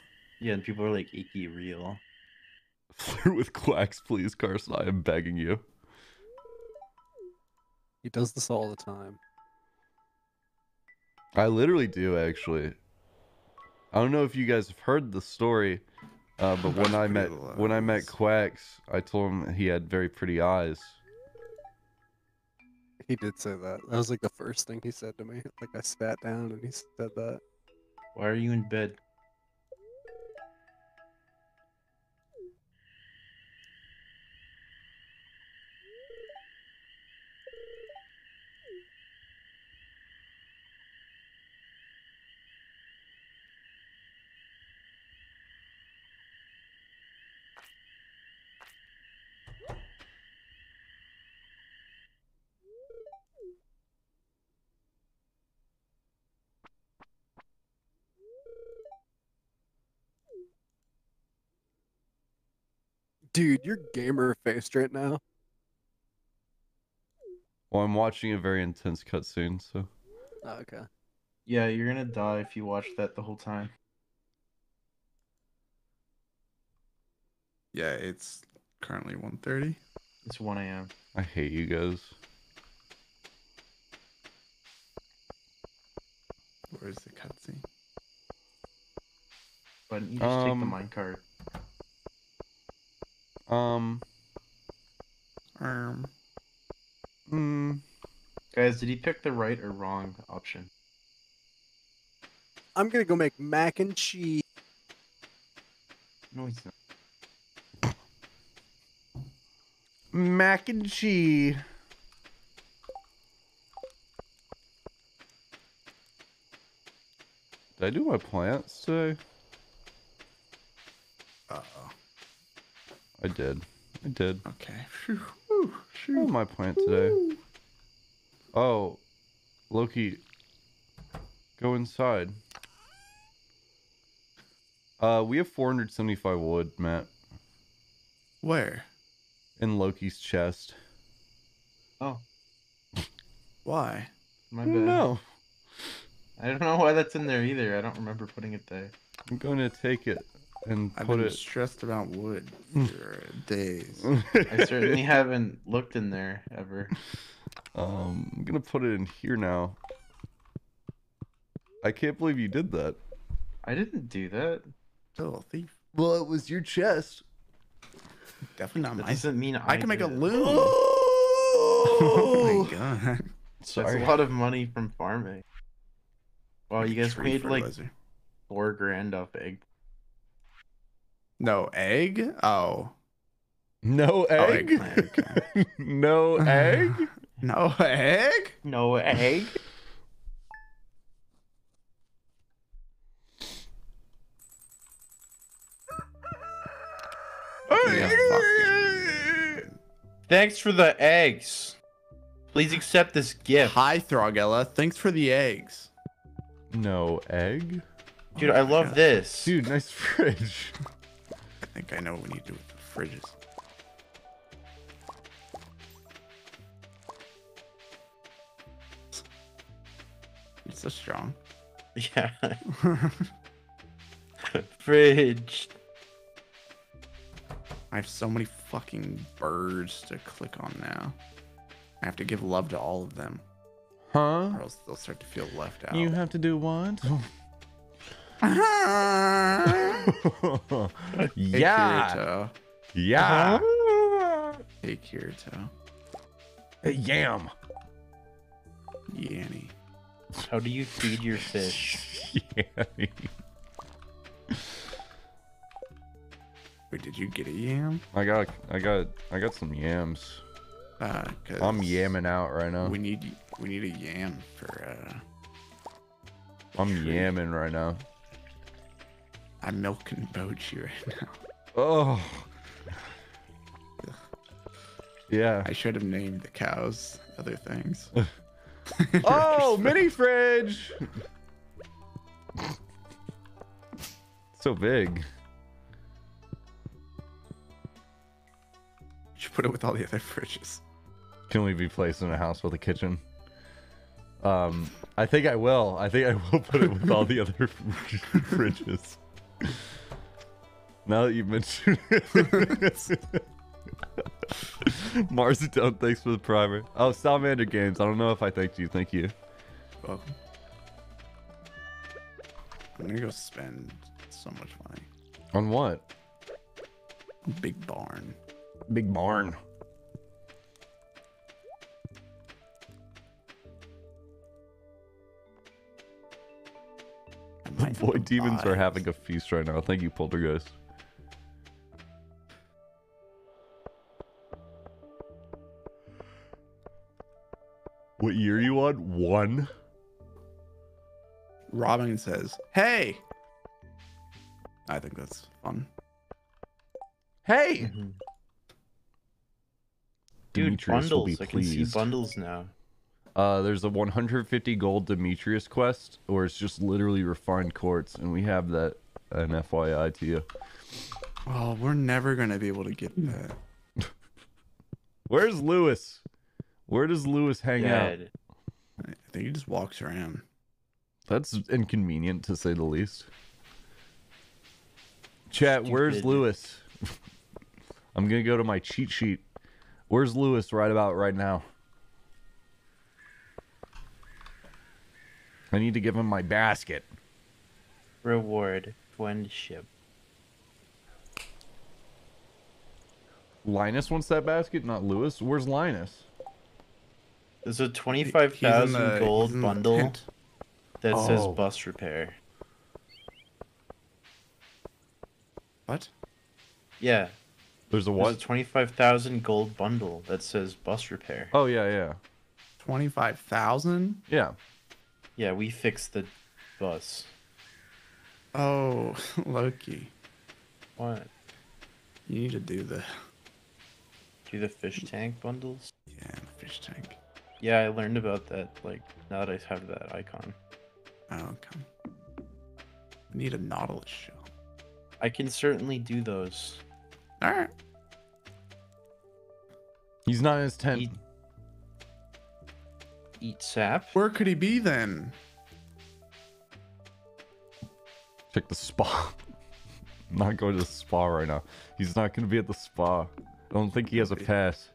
Yeah, and people are like, icky real. Flirt with Quacks, please, Carson. I am begging you. He does this all the time. I literally do, actually. I don't know if you guys have heard the story. Uh, but when I met low. when I met Quacks, I told him he had very pretty eyes. He did say that. That was like the first thing he said to me. Like I sat down and he said that. Why are you in bed? Dude, you're gamer-faced right now. Well, I'm watching a very intense cutscene, so... Oh, okay. Yeah, you're gonna die if you watch that the whole time. Yeah, it's currently one thirty. It's one A M I hate you guys. Where's the cutscene? Why don't you just um... take the minecart? Um. Um. Mm. Guys, did he pick the right or wrong option? I'm gonna go make mac and cheese. No, he's not. Mac and cheese. Did I do my plants today? Uh oh. I did. I did. Okay. What was my plant today? Oh, Loki, go inside. Uh, we have four hundred seventy-five wood, Matt. Where? In Loki's chest. Oh. Why? My bad. No. I don't know why that's in there either. I don't remember putting it there. I'm going to take it. And I've put been it... stressed about wood for days. I certainly haven't looked in there ever. Um, I'm gonna put it in here now. I can't believe you did that. I didn't do that. Oh, thief. Well, it was your chest. Definitely not mine. Doesn't mean I, I can make a loom. Oh my god! Sorry. That's a lot of money from farming. Wow, you guys Tree made fertilizer. like four grand off egg. No egg? Oh. No egg? Oh, okay. No egg? No egg? No egg? Thanks for the eggs. Please accept this gift. Hi, Throgella. Thanks for the eggs. No egg? Dude, oh I love God. this. Dude, nice fridge. I think I know what we need to do with the fridges. You're so strong. Yeah. Fridge. I have so many fucking birds to click on now. I have to give love to all of them. Huh? Or else they'll start to feel left out. You have to do what? yeah. Hey, yeah. Hey, Kirito. A yam. Yanny. How do you feed your fish? Yanny. Wait, did you get a yam? I got, I got, I got some yams. Uh, cause I'm yamming out right now. We need, we need a yam for. Uh, I'm tree. yamming right now. I'm milking Boji right now. Oh. Yeah. I should have named the cows other things. Oh, mini fridge. So big. You should put it with all the other fridges. Can we be placed in a house with a kitchen? Um, I think I will. I think I will put it with all the other fridges. Now that you've mentioned it. Marzatone, thanks for the primer. Oh, Salamander Games. I don't know if I thanked you. Thank you. Welcome. I'm gonna go spend so much money. On what? Big barn. Big barn. The boy demons eyes. are having a feast right now. Thank you, Poltergeist. What year are you on? One. Robin says, hey. I think that's fun. Hey. Mm-hmm. Dude, Demetrius bundles. I pleased. can see bundles now. Uh, there's a one hundred fifty gold Demetrius quest, or it's just literally refined quartz, and we have that. An F Y I to you. Oh, we're never gonna be able to get that. Where's Lewis? Where does Lewis hang Dead. out? I think he just walks around. That's inconvenient to say the least. Chat, Stupid. where's Lewis? I'm gonna go to my cheat sheet. Where's Lewis right about right now? I need to give him my basket. Reward friendship. Linus wants that basket, not Lewis. Where's Linus? There's a twenty-five thousand gold bundle that oh. says bus repair. What? Yeah. There's a what? There's a twenty-five thousand gold bundle that says bus repair. Oh, yeah, yeah. twenty-five thousand? Yeah. Yeah, we fixed the bus. Oh, Loki. What? You need to do the... Do the fish tank bundles? Yeah, fish tank. Yeah, I learned about that, like, now that I have that icon. Oh, okay. We need a Nautilus shell. I can certainly do those. Alright. He's not in his tent. He... Eat sap. Where could he be then? Check the spa. I'm not going to the spa right now. He's not going to be at the spa. I don't think he has a pass.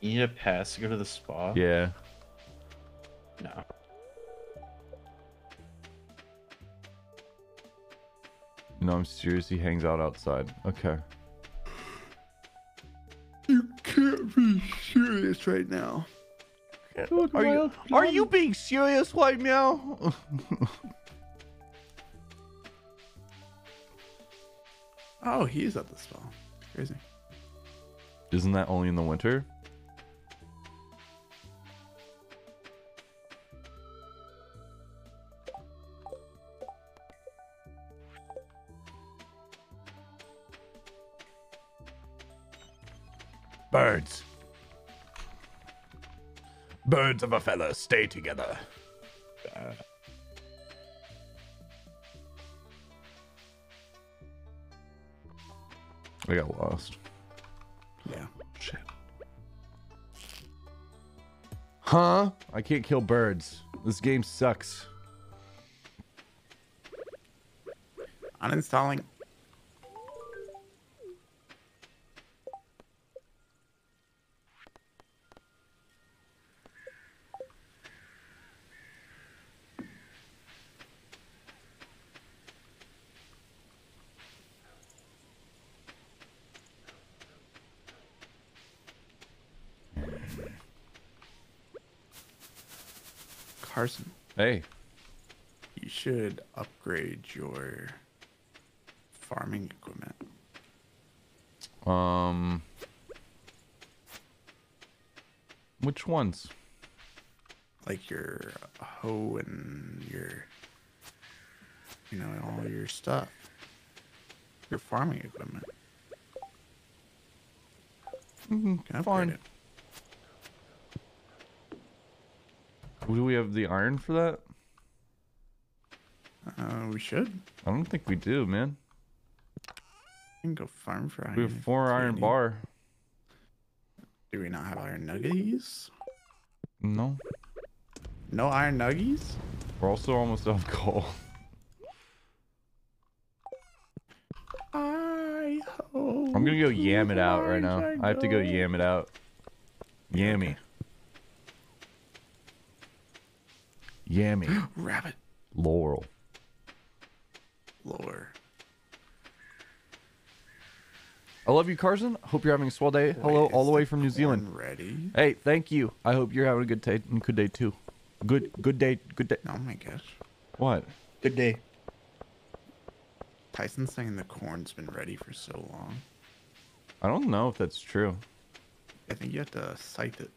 You need a pass to go to the spa? Yeah. No. No, I'm serious. He hangs out outside. Okay. You can't be serious right now. Are you, are you being serious right now? Oh, he's at the spa. Crazy. Isn't that only in the winter? Birds. Birds of a feather, stay together. Uh. I got lost. Yeah. Shit. Huh? I can't kill birds. This game sucks. Uninstalling. Carson. Hey. You should upgrade your farming equipment. Um, which ones? Like your hoe and your, you know, all your stuff. Your farming equipment. Mm-hmm. Fine. It. Do we have the iron for that? Uh, we should. I don't think we do, man. We can go farm for iron. We have four iron bar. Do we not have iron nuggies? No. No iron nuggies? We're also almost out of coal. I hope I'm gonna go yam it out right now. I, I have to go yam it out. Yammy. Yammy. Rabbit. Laurel. Lore. I love you, Carson. Hope you're having a swell day. Wait, hello, all the way from New Zealand. Ready? Hey, thank you. I hope you're having a good day. Good day too. Good, good day. Good day. Oh my gosh. What? Good day. Tyson's saying the corn's been ready for so long. I don't know if that's true. I think you have to scythe it.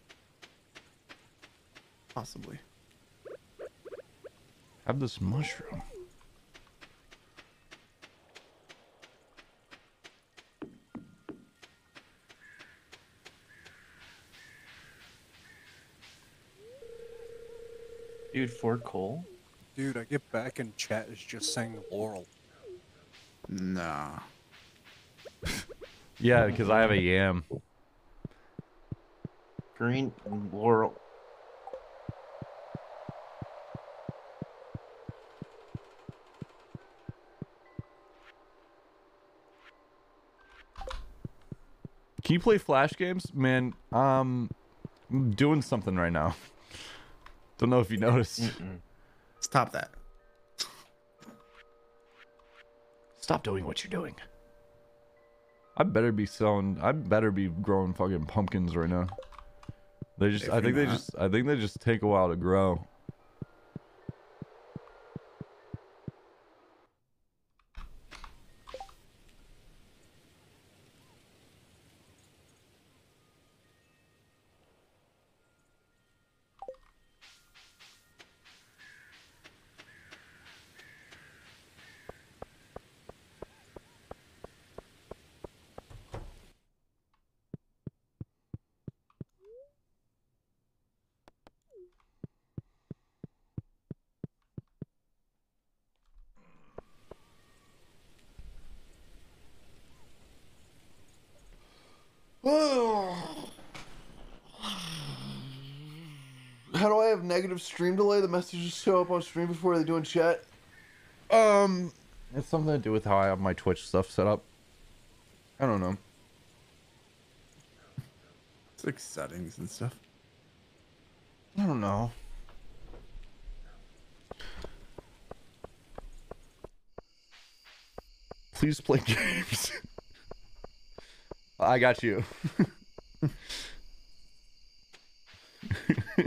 Possibly. Have this mushroom. Dude, for coal? Dude, I get back and chat is just saying Laurel. Nah. Yeah, because I have a yam. Green and Laurel. Can you play Flash games? Man, um, I'm doing something right now. Don't know if you noticed. Mm-mm. Stop that. Stop doing what you're doing. I better be selling. I better be growing fucking pumpkins right now. They just. If I think not. they just. I think they just take a while to grow. Negative stream delay. The messages show up on stream before they do in chat. Um, it's something to do with how I have my Twitch stuff set up. I don't know. It's like settings and stuff. I don't know. Please play games. I got you.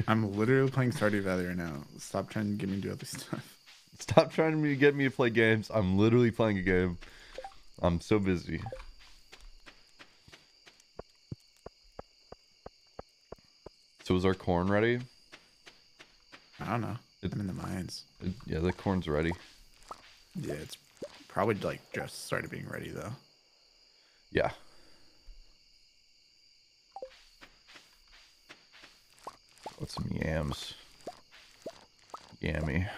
I'm literally playing Stardew Valley right now. Stop trying to get me to do other stuff. Stop trying to get me to play games. I'm literally playing a game. I'm so busy. So is our corn ready? I don't know. It's, I'm in the mines. It, yeah, the corn's ready. Yeah, it's probably like just started being ready though. Yeah. With some yams. Yammy.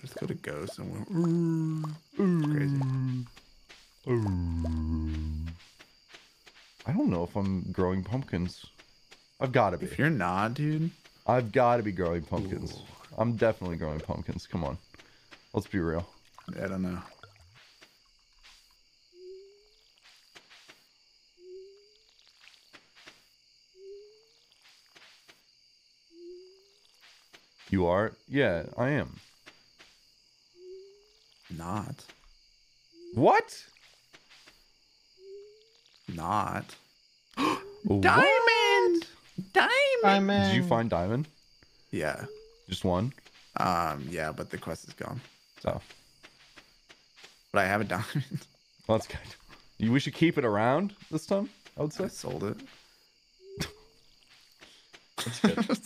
Just go to ghost and we'll... It's crazy. I don't know if I'm growing pumpkins. I've got to be. If you're not, dude. I've got to be growing pumpkins. Ooh. I'm definitely growing pumpkins. Come on. Let's be real. I don't know. You are? Yeah, I am. Not. What? Not. Diamond! What? Diamond! Diamond. Did you find diamond? Yeah. Just one? Um, yeah, but the quest is gone. So. But I have a diamond. Well, that's good. We should keep it around this time, I would say. I sold it. That's good.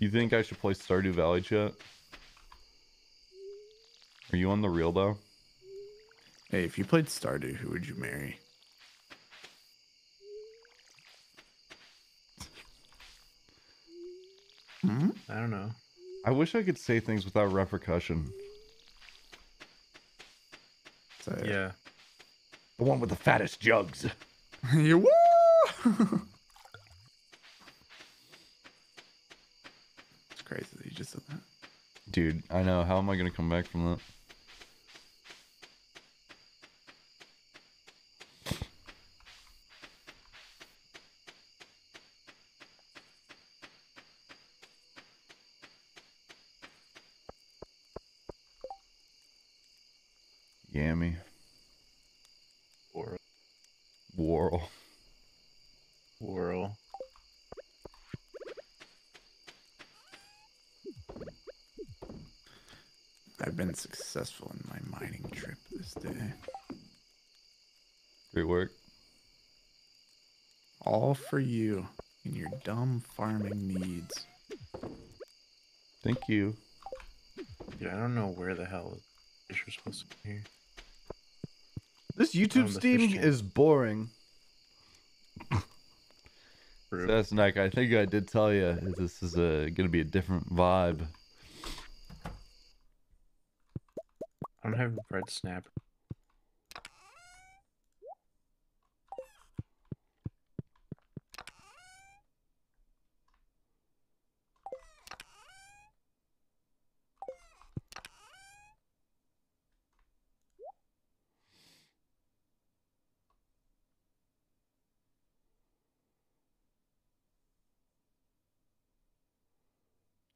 You think I should play Stardew Valley chat? Are you on the reel though? Hey, if you played Stardew, who would you marry? Hmm? I don't know. I wish I could say things without repercussion. So, yeah. The one with the fattest jugs. You woo! Crazy that you just said that. Dude, I know. How am I going to come back from that? Yammy. Whirl. Whirl. Whirl. I've been successful in my mining trip this day. Great work. All for you and your dumb farming needs. Thank you. Dude, I don't know where the hell fish are supposed to be here. This YouTube stream is boring. That's Nick. I think I did tell you this is a gonna be a different vibe. I don't have red snap.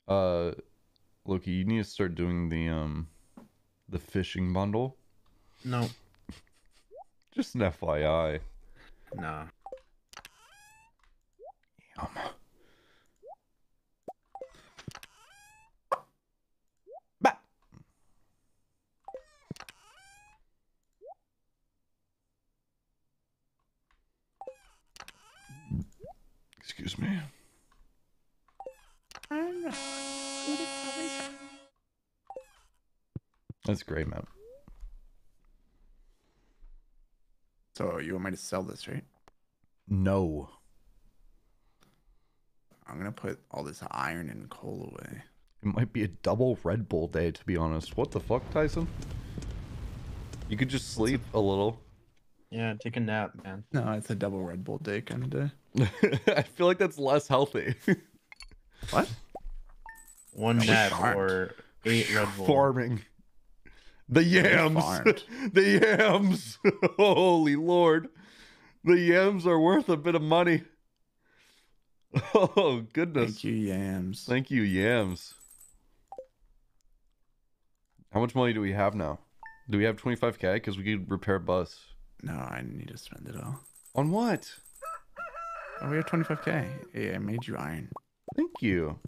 Uh, Loki, you need to start doing the um. the fishing bundle? No. Just an F Y I. Nah. Yum. Bah. Excuse me. That's great, man. So you want me to sell this, right? No. I'm gonna put all this iron and coal away. It might be a double Red Bull day, to be honest. What the fuck, Tyson? You could just sleep a little. Yeah, take a nap, man. No, it's a double Red Bull day kind of day. I feel like that's less healthy. What? One nap or eight Red Bull. Farming. The yams, the yams, holy Lord, the yams are worth a bit of money. Oh, goodness. Thank you, yams. Thank you, yams. How much money do we have now? Do we have twenty-five K? Because we could repair a bus. No, I need to spend it all. On what? Oh, we have twenty-five K. Hey, I made you iron. Thank you.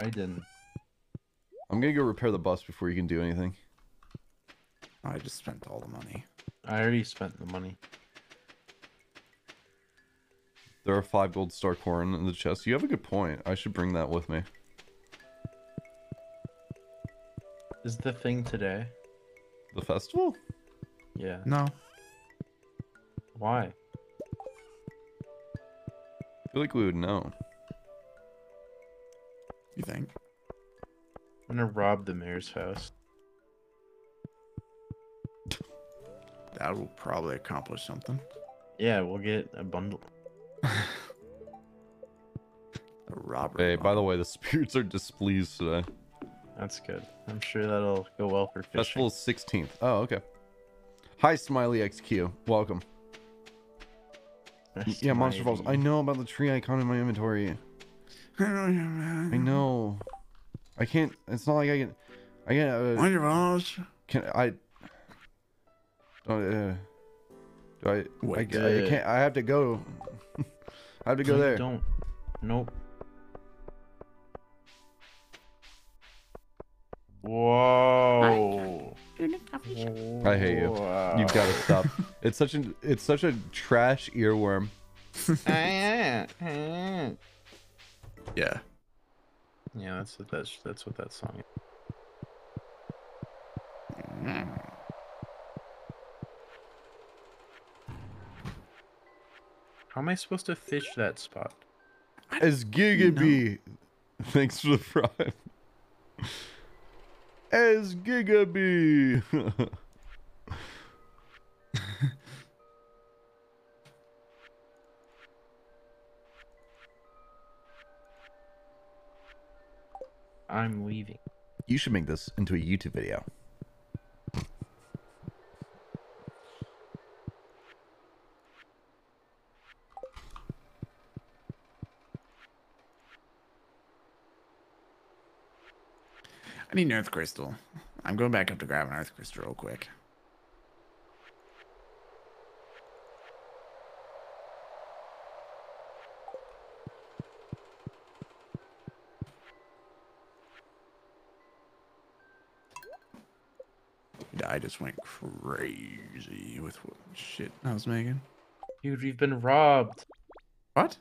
I didn't. I'm gonna go repair the bus before you can do anything. I just spent all the money. I already spent the money. There are five gold star corn in the chest. You have a good point. I should bring that with me. Is the thing today? The festival? Yeah. No. Why? I feel like we would know. You think? I'm gonna rob the mayor's house. That will probably accomplish something. Yeah, we'll get a bundle. A robber. Hey, bundle. By the way, the spirits are displeased today. That's good. I'm sure that'll go well for fishing. Festival is sixteenth. Oh, okay. Hi, Smiley X Q. Welcome. That's yeah, Monster Falls. I know about the tree icon in my inventory. I know. I can't. It's not like I can. I can't. Monster Falls. Can I? Uh, do I? Wait, I, I, I can't. I have to go. I have to go there. Don't. Nope. Whoa. I hate you. Whoa. You've got to stop. It's such an it's such a trash earworm. Yeah. Yeah, that's what that's that's what that song is. How am I supposed to fish that spot? As Gigabee. No. Thanks for the prime. As Gigabee. I'm leaving. You should make this into a YouTube video. I need an earth crystal. I'm going back up to grab an earth crystal real quick. I just went crazy with what shit I was making. Dude, we've been robbed. What?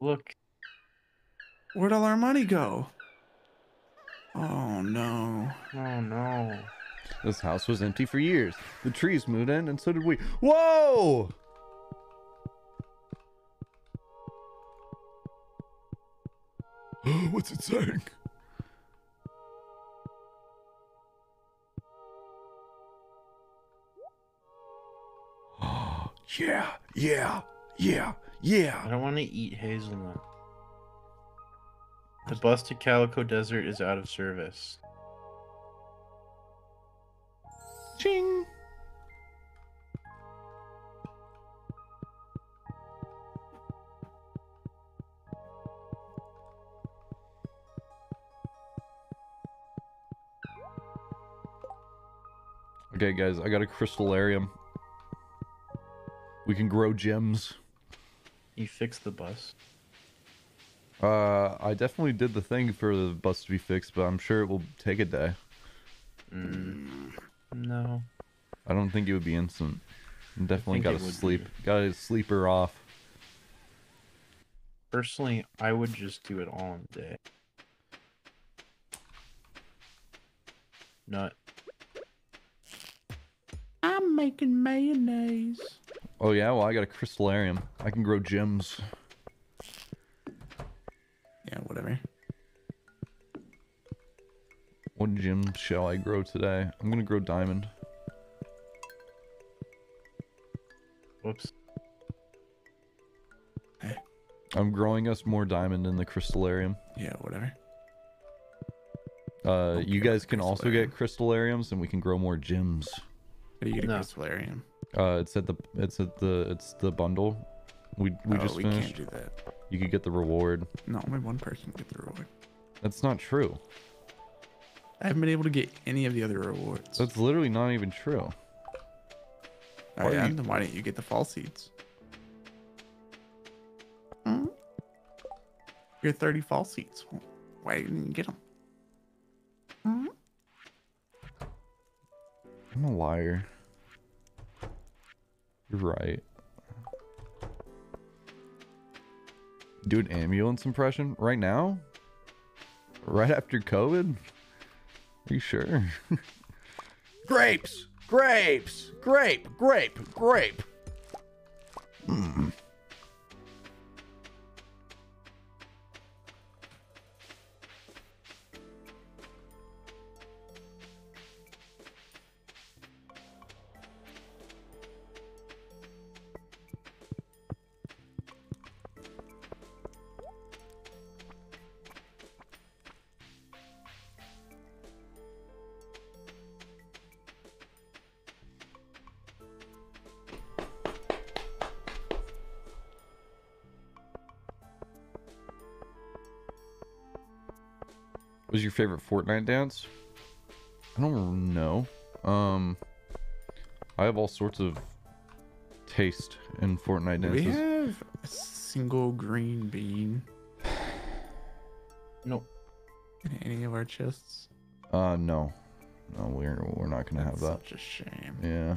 Look. Where'd all our money go? Oh no. Oh no. This house was empty for years. The trees moved in and so did we. Whoa! What's it saying? Yeah, yeah, yeah, yeah. I don't want to eat hazelnut. The bus to Calico Desert is out of service. Ching. Okay, guys, I got a crystallarium. We can grow gems. You fixed the bus. Uh, I definitely did the thing for the bus to be fixed, but I'm sure it will take a day. Mm, no. I don't think it would be instant. Definitely gotta sleep. Be. Gotta sleep her off. Personally, I would just do it all in a day. Nut. I'm making mayonnaise. Oh yeah, well I got a crystallarium. I can grow gems. Yeah, whatever. What gem shall I grow today? I'm gonna grow diamond. Whoops. Hey. I'm growing us more diamond in the crystallarium. Yeah, whatever. Uh, okay, you guys can also get crystallariums and we can grow more gems. You get a no. crystallarium. Uh, it's at the it's at the it's the bundle. We we oh, just we finished. Can't do that. You could get the reward. No, only one person get the reward. That's not true. I haven't been able to get any of the other rewards. That's literally not even true. Why, oh, yeah, you... Then why didn't you get the fall seeds? Hmm? You're thirty fall seeds. Why didn't you get them? Hmm? I'm a liar. You're right. Do an ambulance impression right now? Right after COVID? Are you sure? Grapes! Grapes! Grape! Grape! Grape! Mm. What was your favorite Fortnite dance? I don't know. Um, I have all sorts of taste in Fortnite dances. We have a single green bean. No. In any of our chests? Uh, no. No, we're we're not gonna That's have that. Such a shame. Yeah.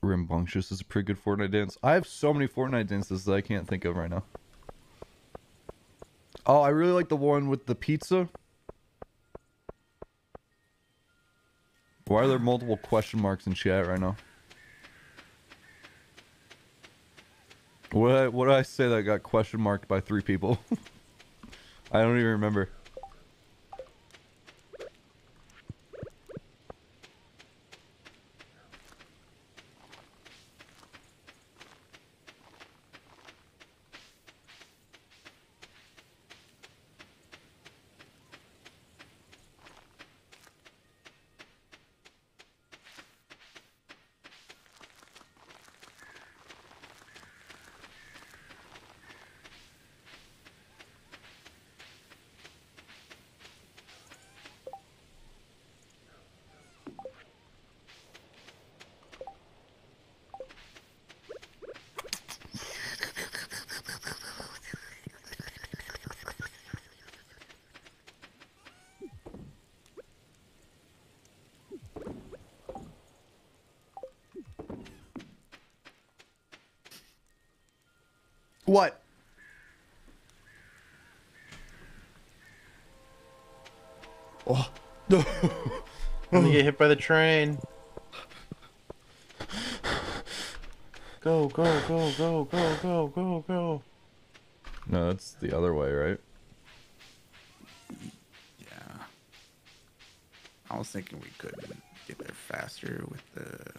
Rambunctious is a pretty good Fortnite dance. I have so many Fortnite dances that I can't think of right now. Oh, I really like the one with the pizza. Why are there multiple question marks in chat right now? What did I, what did I say that got question marked by three people? I don't even remember. What? Oh. I'm gonna get hit by the train. Go, go, go, go, go, go, go, go. No, that's the other way, right? Yeah. I was thinking we could get there faster with the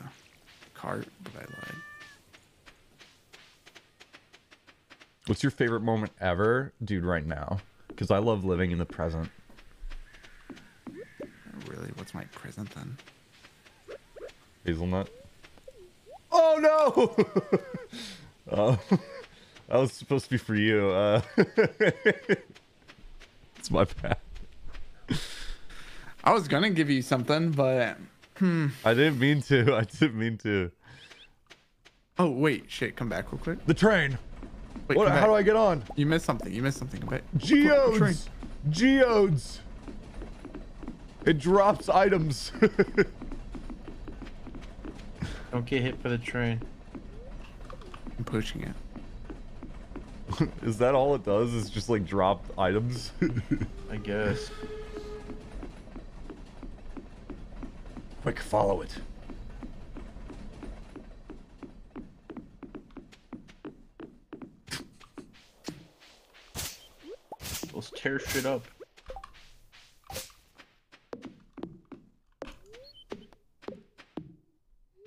cart, but I lied. What's your favorite moment ever? Dude, right now. Because I love living in the present. Really? What's my present then? Hazelnut. Oh no! Oh, that was supposed to be for you. Uh, it's my bad. I was going to give you something, but... Hmm. I didn't mean to. I didn't mean to. Oh, wait. Shit, come back real quick. The train! Wait, what, how do I get on? You missed something. You missed something. Wait. Geodes. Geodes. It drops items. Don't get hit by the train. I'm pushing it. Is that all it does? Is just like drop items? I guess. Quick, follow it. Let's tear shit up.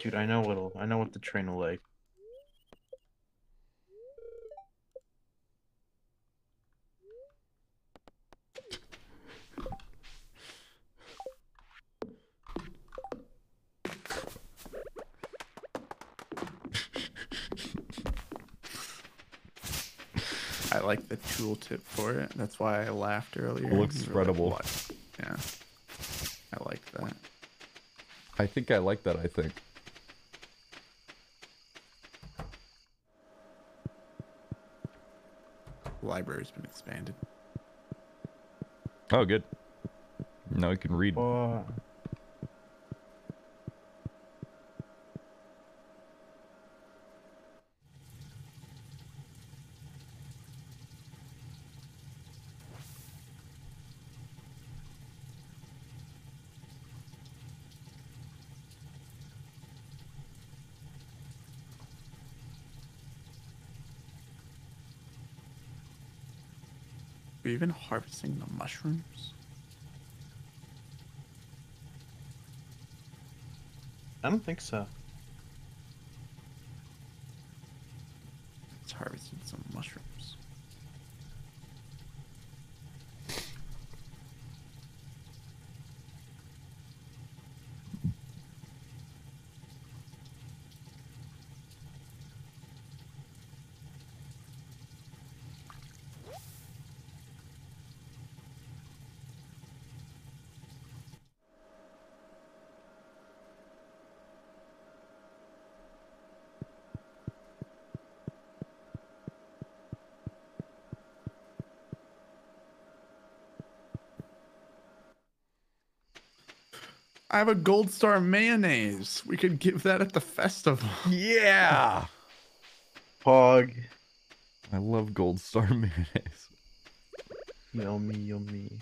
Dude, I know what'll I know what the train will like. I like the tooltip for it. That's why I laughed earlier. It looks spreadable. Yeah. I like that. I think I like that, I think. Library's been expanded. Oh, good. Now we can read. Oh. We've been harvesting the mushrooms. I don't think so. just harvested some mushrooms. I have a gold star mayonnaise. We could give that at the festival. Yeah. Pog. I love gold star mayonnaise. Yummy, yummy.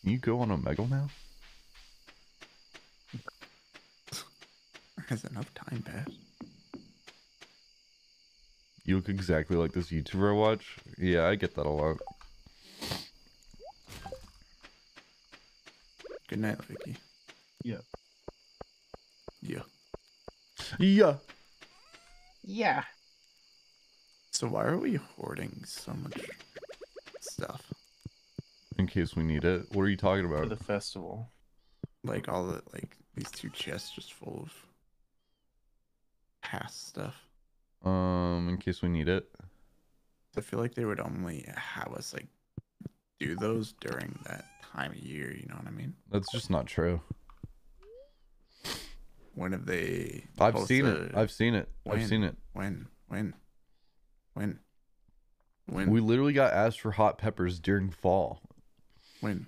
Can you go on Omegle now? Has enough time passed? You look exactly like this YouTuber I watch. Yeah, I get that a lot. Good night, Vicky. Yeah. Yeah. Yeah. Yeah. So why are we hoarding so much stuff? In case we need it. What are you talking about? For the festival. Like all the, like these two chests just full of past stuff. Um, in case we need it. I feel like they would only have us like do those during that time of year, you know what I mean? That's just not true. When have they? I've seen it. I've seen it. When, I've seen it. When? When? When? When? We literally got asked for hot peppers during fall. When?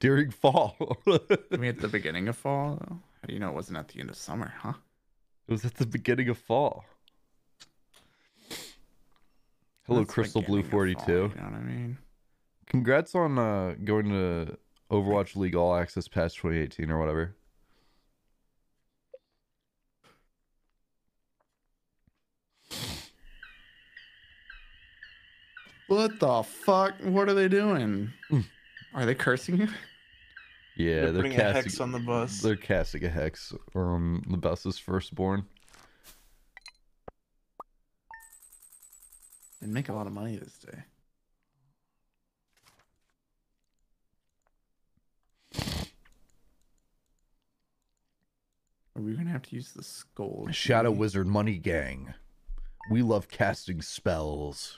During fall. I mean, at the beginning of fall, though? How do you know it wasn't at the end of summer, huh? It was at the beginning of fall. Hello, that's Crystal Blue forty-two. Fall, you know what I mean? Congrats on uh, going to Overwatch League All Access Patch twenty eighteen or whatever. What the fuck? What are they doing? Are they cursing you? Yeah, they're, they're casting a hex on the bus. They're casting a hex on the bus's firstborn. They make a lot of money this day. Are we gonna have to use the skull? Shadow Wizard Money Gang. We love casting spells.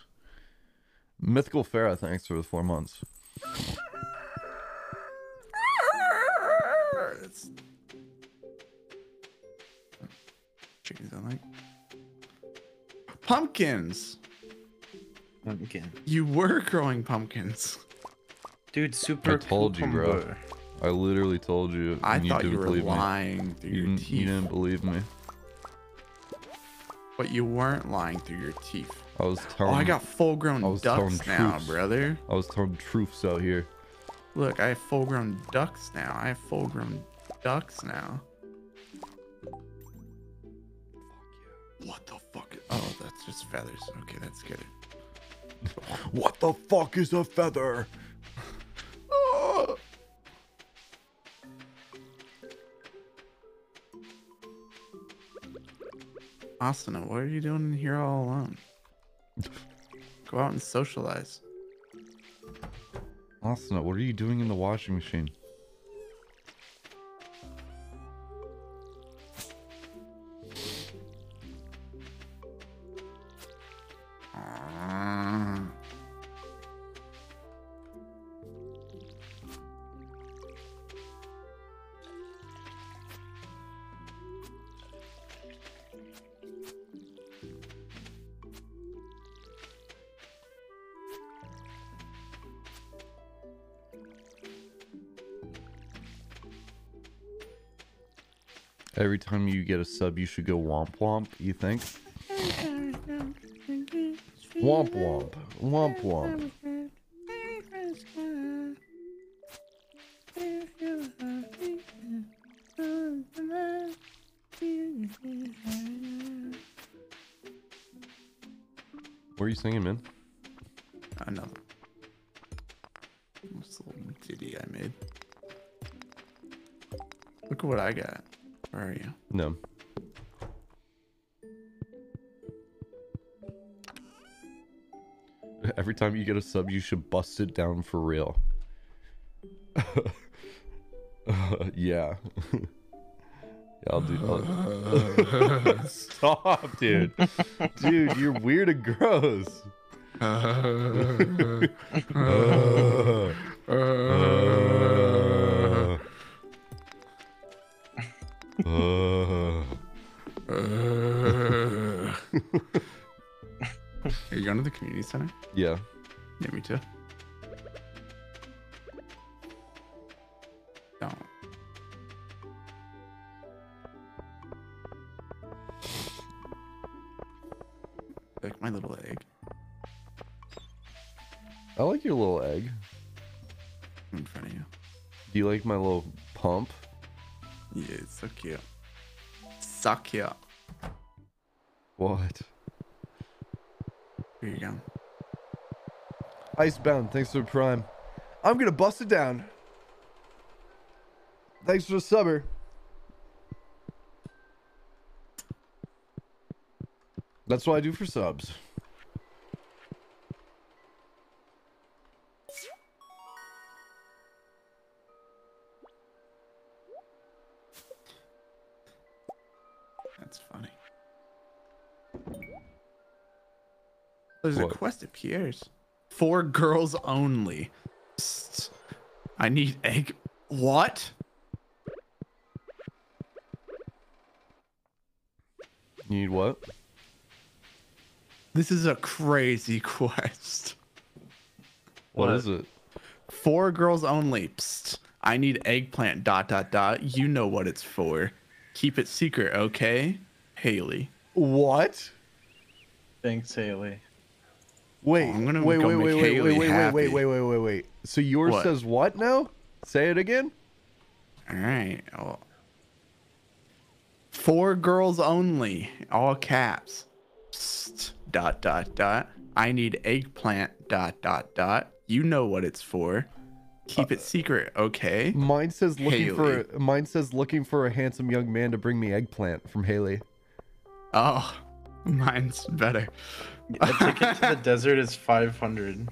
Mythical Farah, thanks for the four months. It's... Chickens don't like pumpkins. Pumpkin. You were growing pumpkins, dude. Super. I told you, bro. I literally told you. I thought you were lying through your teeth. You didn't believe me. But you weren't lying through your teeth. I was telling. Oh, I got full-grown ducks now, brother. I was telling truths out here. Look, I have full-grown ducks now. I have full-grown ducks now. What the fuck? Is... Oh, that's just feathers. Okay, that's good. What the fuck is a feather? Oh. Asuna, what are you doing here all alone? Go out and socialize. Asuna, what are you doing in the washing machine? Uh... Every time you get a sub, you should go womp womp, you think? Womp womp. Womp womp. What are you singing, man? Another. This little ditty I made. Look at what I got. Where are you? No. Every time you get a sub, you should bust it down for real. uh, yeah. I'll do that. Stop, dude. Dude, you're weird and gross. Uh, uh, uh, uh, uh. Are you going to the community center? Yeah. Yeah, me too. Don't. Like my little egg. I like your little egg. In front of you. Do you like my little pump? Yeah, it's so cute. So cute. What? Here you go. Icebound, thanks for the prime. I'm gonna bust it down. Thanks for the subber. That's what I do for subs. That's funny. There's what? A quest at Pierre's. Four girls only. I need egg. What? You need what? This is a crazy quest. What, what is it? Four girls only. Psst. I need eggplant dot dot dot. You know what it's for. Keep it secret, okay? Haley. What? Thanks, Haley. Wait, oh, I'm gonna wait, wait, wait, wait, wait, wait, wait, wait, wait, wait, wait. So yours what? Says what now? Say it again. All right. Oh. Four girls only. All caps. Psst. Dot dot dot. I need eggplant dot dot dot. You know what it's for. Keep uh, it secret, okay? Mine says looking Haley. for mine says looking for a handsome young man to bring me eggplant from Haley. Oh, mine's better. A ticket to the desert is five hundred.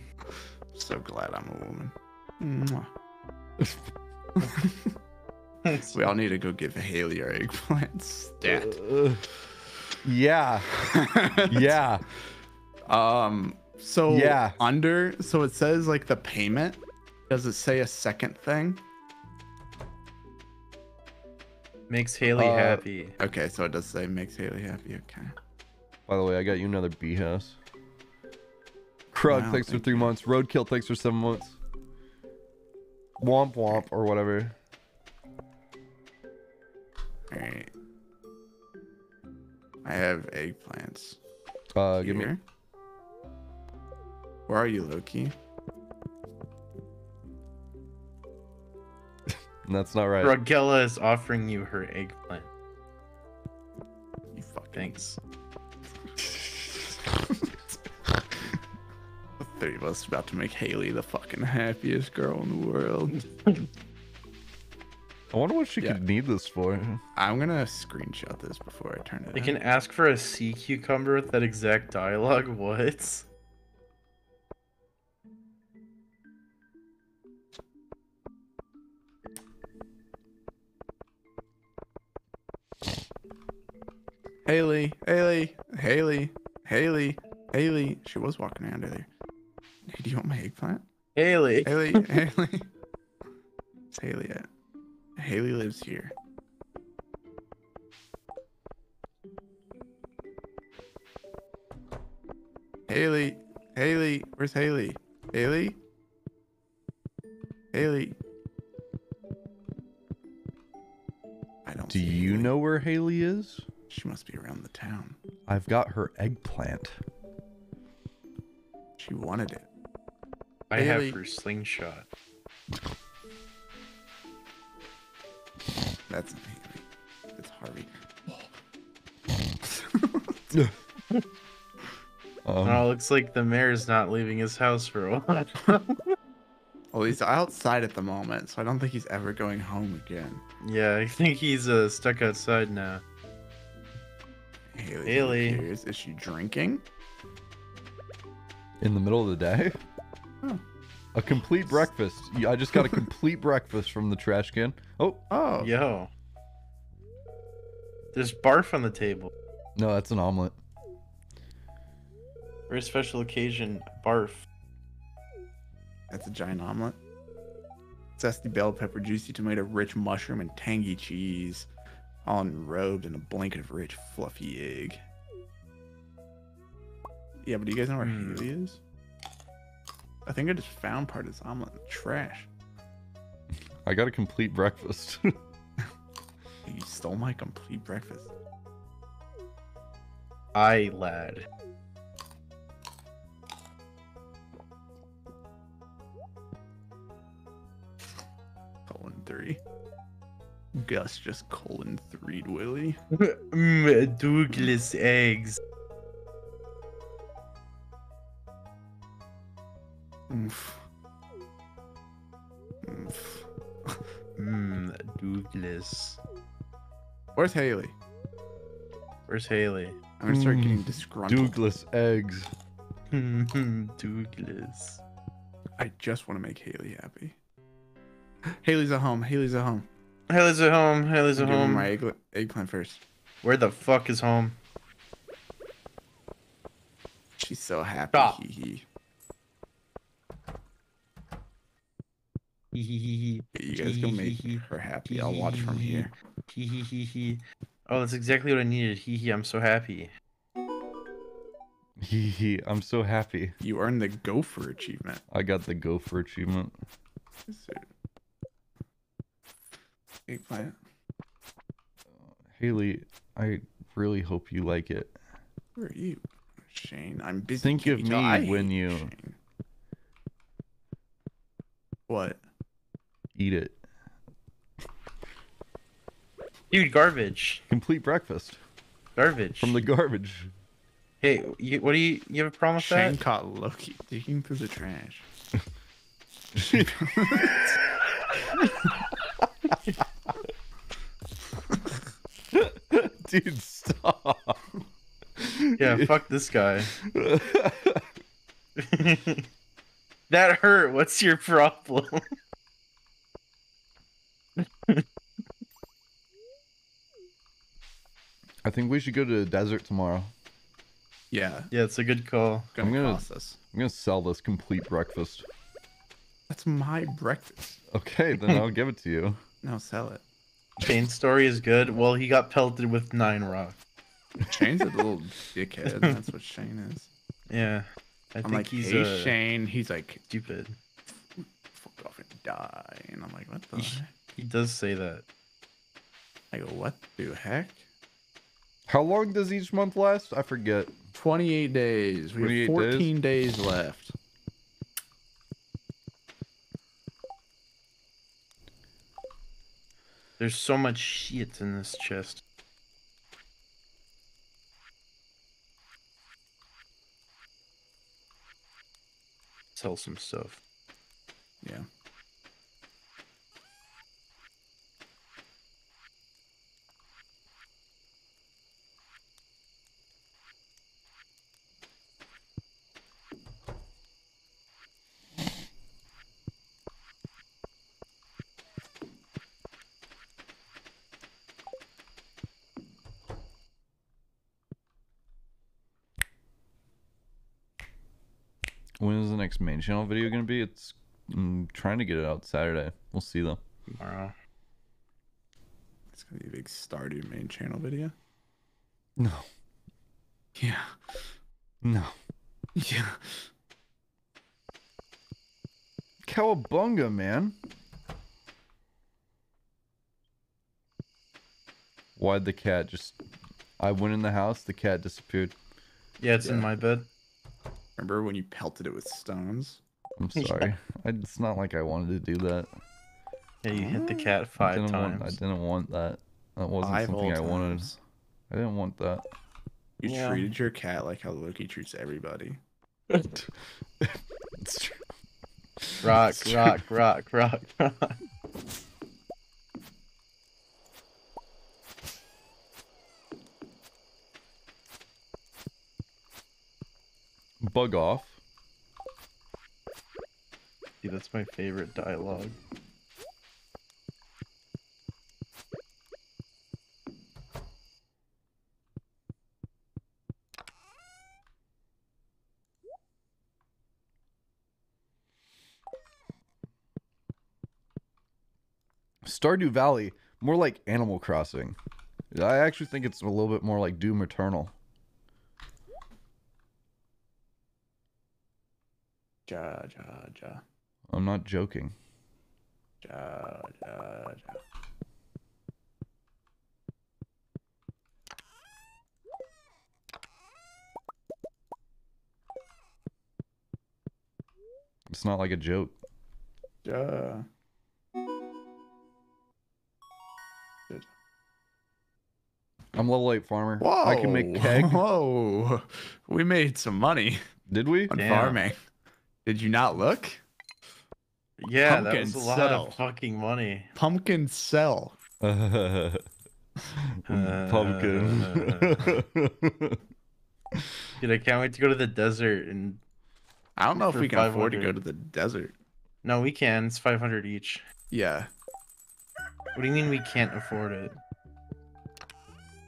So glad I'm a woman. We all need to go give Haley our eggplant stat. Uh, yeah. Yeah. Um so yeah. under so it says like the payment. Does it say a second thing? Makes Haley uh, happy. Okay, so it does say makes Haley happy, okay. By the way, I got you another bee house. Krug, no, thanks for three you. months. Roadkill, thanks for seven months. Womp womp or whatever. Alright. I have eggplants. Uh, Here. give me. Where are you, Loki? That's not right. Rogella is offering you her eggplant. You fucking thanks. The three of us about to make Haley the fucking happiest girl in the world. I wonder what she yeah. could need this for. I'm gonna screenshot this before I turn it. They can ask for a sea cucumber with that exact dialogue. What? Haley, Haley, Haley, Haley, Haley. She was walking around earlier. Hey, do you want my eggplant? Haley. Haley, Haley. Where's Haley at? Haley lives here. Haley, Haley, where's Haley? Haley? Haley. I don't Do you Haley. know where Haley is? She must be around the town. I've got her eggplant. She wanted it. I Haley. have her slingshot. That's not Haley. It's Harvey. um, oh, looks like the mayor's not leaving his house for a while. Well, he's outside at the moment, so I don't think he's ever going home again. Yeah, I think he's uh, stuck outside now. Haley. Is she drinking? in the middle of the day. Oh. A complete breakfast. I just got a complete breakfast from the trash can. Oh. Oh. Yo. There's barf on the table. No, that's an omelet. Very special occasion barf. That's a giant omelet. Zesty bell pepper, juicy tomato, rich mushroom, and tangy cheese. All enrobed in a blanket of rich, fluffy egg. Yeah, but do you guys know where mm. Huey is? I think I just found part of his omelet in the trash. I got a complete breakfast. You stole my complete breakfast. I lad. Colon three. Gus just colon three'd Willie. Douglas eggs. Oof. Oof. Mmm, Douglas. Where's Haley? Where's Haley? I'm gonna start mm, getting disgruntled. Douglas eggs. Douglas. I just want to make Haley happy. Haley's at home. Haley's at home. Haley's at home. Haley's at I'm home. My egg eggplant first. Where the fuck is home? She's so happy. Stop. Hee hee. You guys go make her happy. I'll watch from here. Oh, that's exactly what I needed. Hee hee, I'm so happy. Hee hee, I'm so happy. You earned the gopher achievement. I got the gopher achievement. Eggplant. Haley, I really hope you like it. Where are you, Shane? I'm busy. Think of me I when you. Shane. What? Eat it. Dude, garbage. Complete breakfast. Garbage. From the garbage. Hey, you, what do you, you have a problem with Shane that? Shane caught Loki digging through the trash. Dude, stop. Yeah, fuck this guy. That hurt. What's your problem? I think we should go to the desert tomorrow. Yeah. Yeah, it's a good call. I'm gonna, I'm gonna sell this complete breakfast. That's my breakfast. Okay, then I'll give it to you. No, sell it. Shane's story is good. Well, he got pelted with nine rock. Shane's a little dickhead. That's what Shane is. Yeah. I I'm think like, he's hey, uh, Shane. He's like, stupid. Fuck off and die. And I'm like, what the heck? He does say that. I go, what the heck? How long does each month last? I forget. twenty-eight days. We have fourteen days? days left. There's so much shit in this chest. Sell some stuff. Yeah. When is the next main channel video gonna be? It's I'm trying to get it out Saturday. We'll see though. Tomorrow. It's gonna be a big Stardew main channel video. No. Yeah. No. Yeah. Cowabunga, man. Why'd the cat just? I went in the house. The cat disappeared. Yeah, it's yeah. in my bed. Remember when you pelted it with stones? I'm sorry. I, it's not like I wanted to do that. Yeah, you hit the cat five I times. Want, I didn't want that. That wasn't five something I times. wanted. I didn't want that. You yeah. treated your cat like how Loki treats everybody. It's true. Rock, it's true. rock, rock, rock, rock. Bug off. Lucky, that's my favorite dialogue. Stardew Valley, more like Animal Crossing. I actually think it's a little bit more like Doom Eternal. Ja, ja, ja. I'm not joking. Ja, ja, ja. It's not like a joke. Ja. I'm level eight farmer. Whoa, I can make keg. Whoa. We made some money. Did we? On Damn. farming. Did you not look? Yeah, Pumpkin that was a lot sell. of fucking money. Pumpkin sell. Uh, Pumpkin. Uh, Dude, I can't wait to go to the desert. And I don't know if we can afford to go to the desert. No, we can. It's five hundred each. Yeah. What do you mean we can't afford it?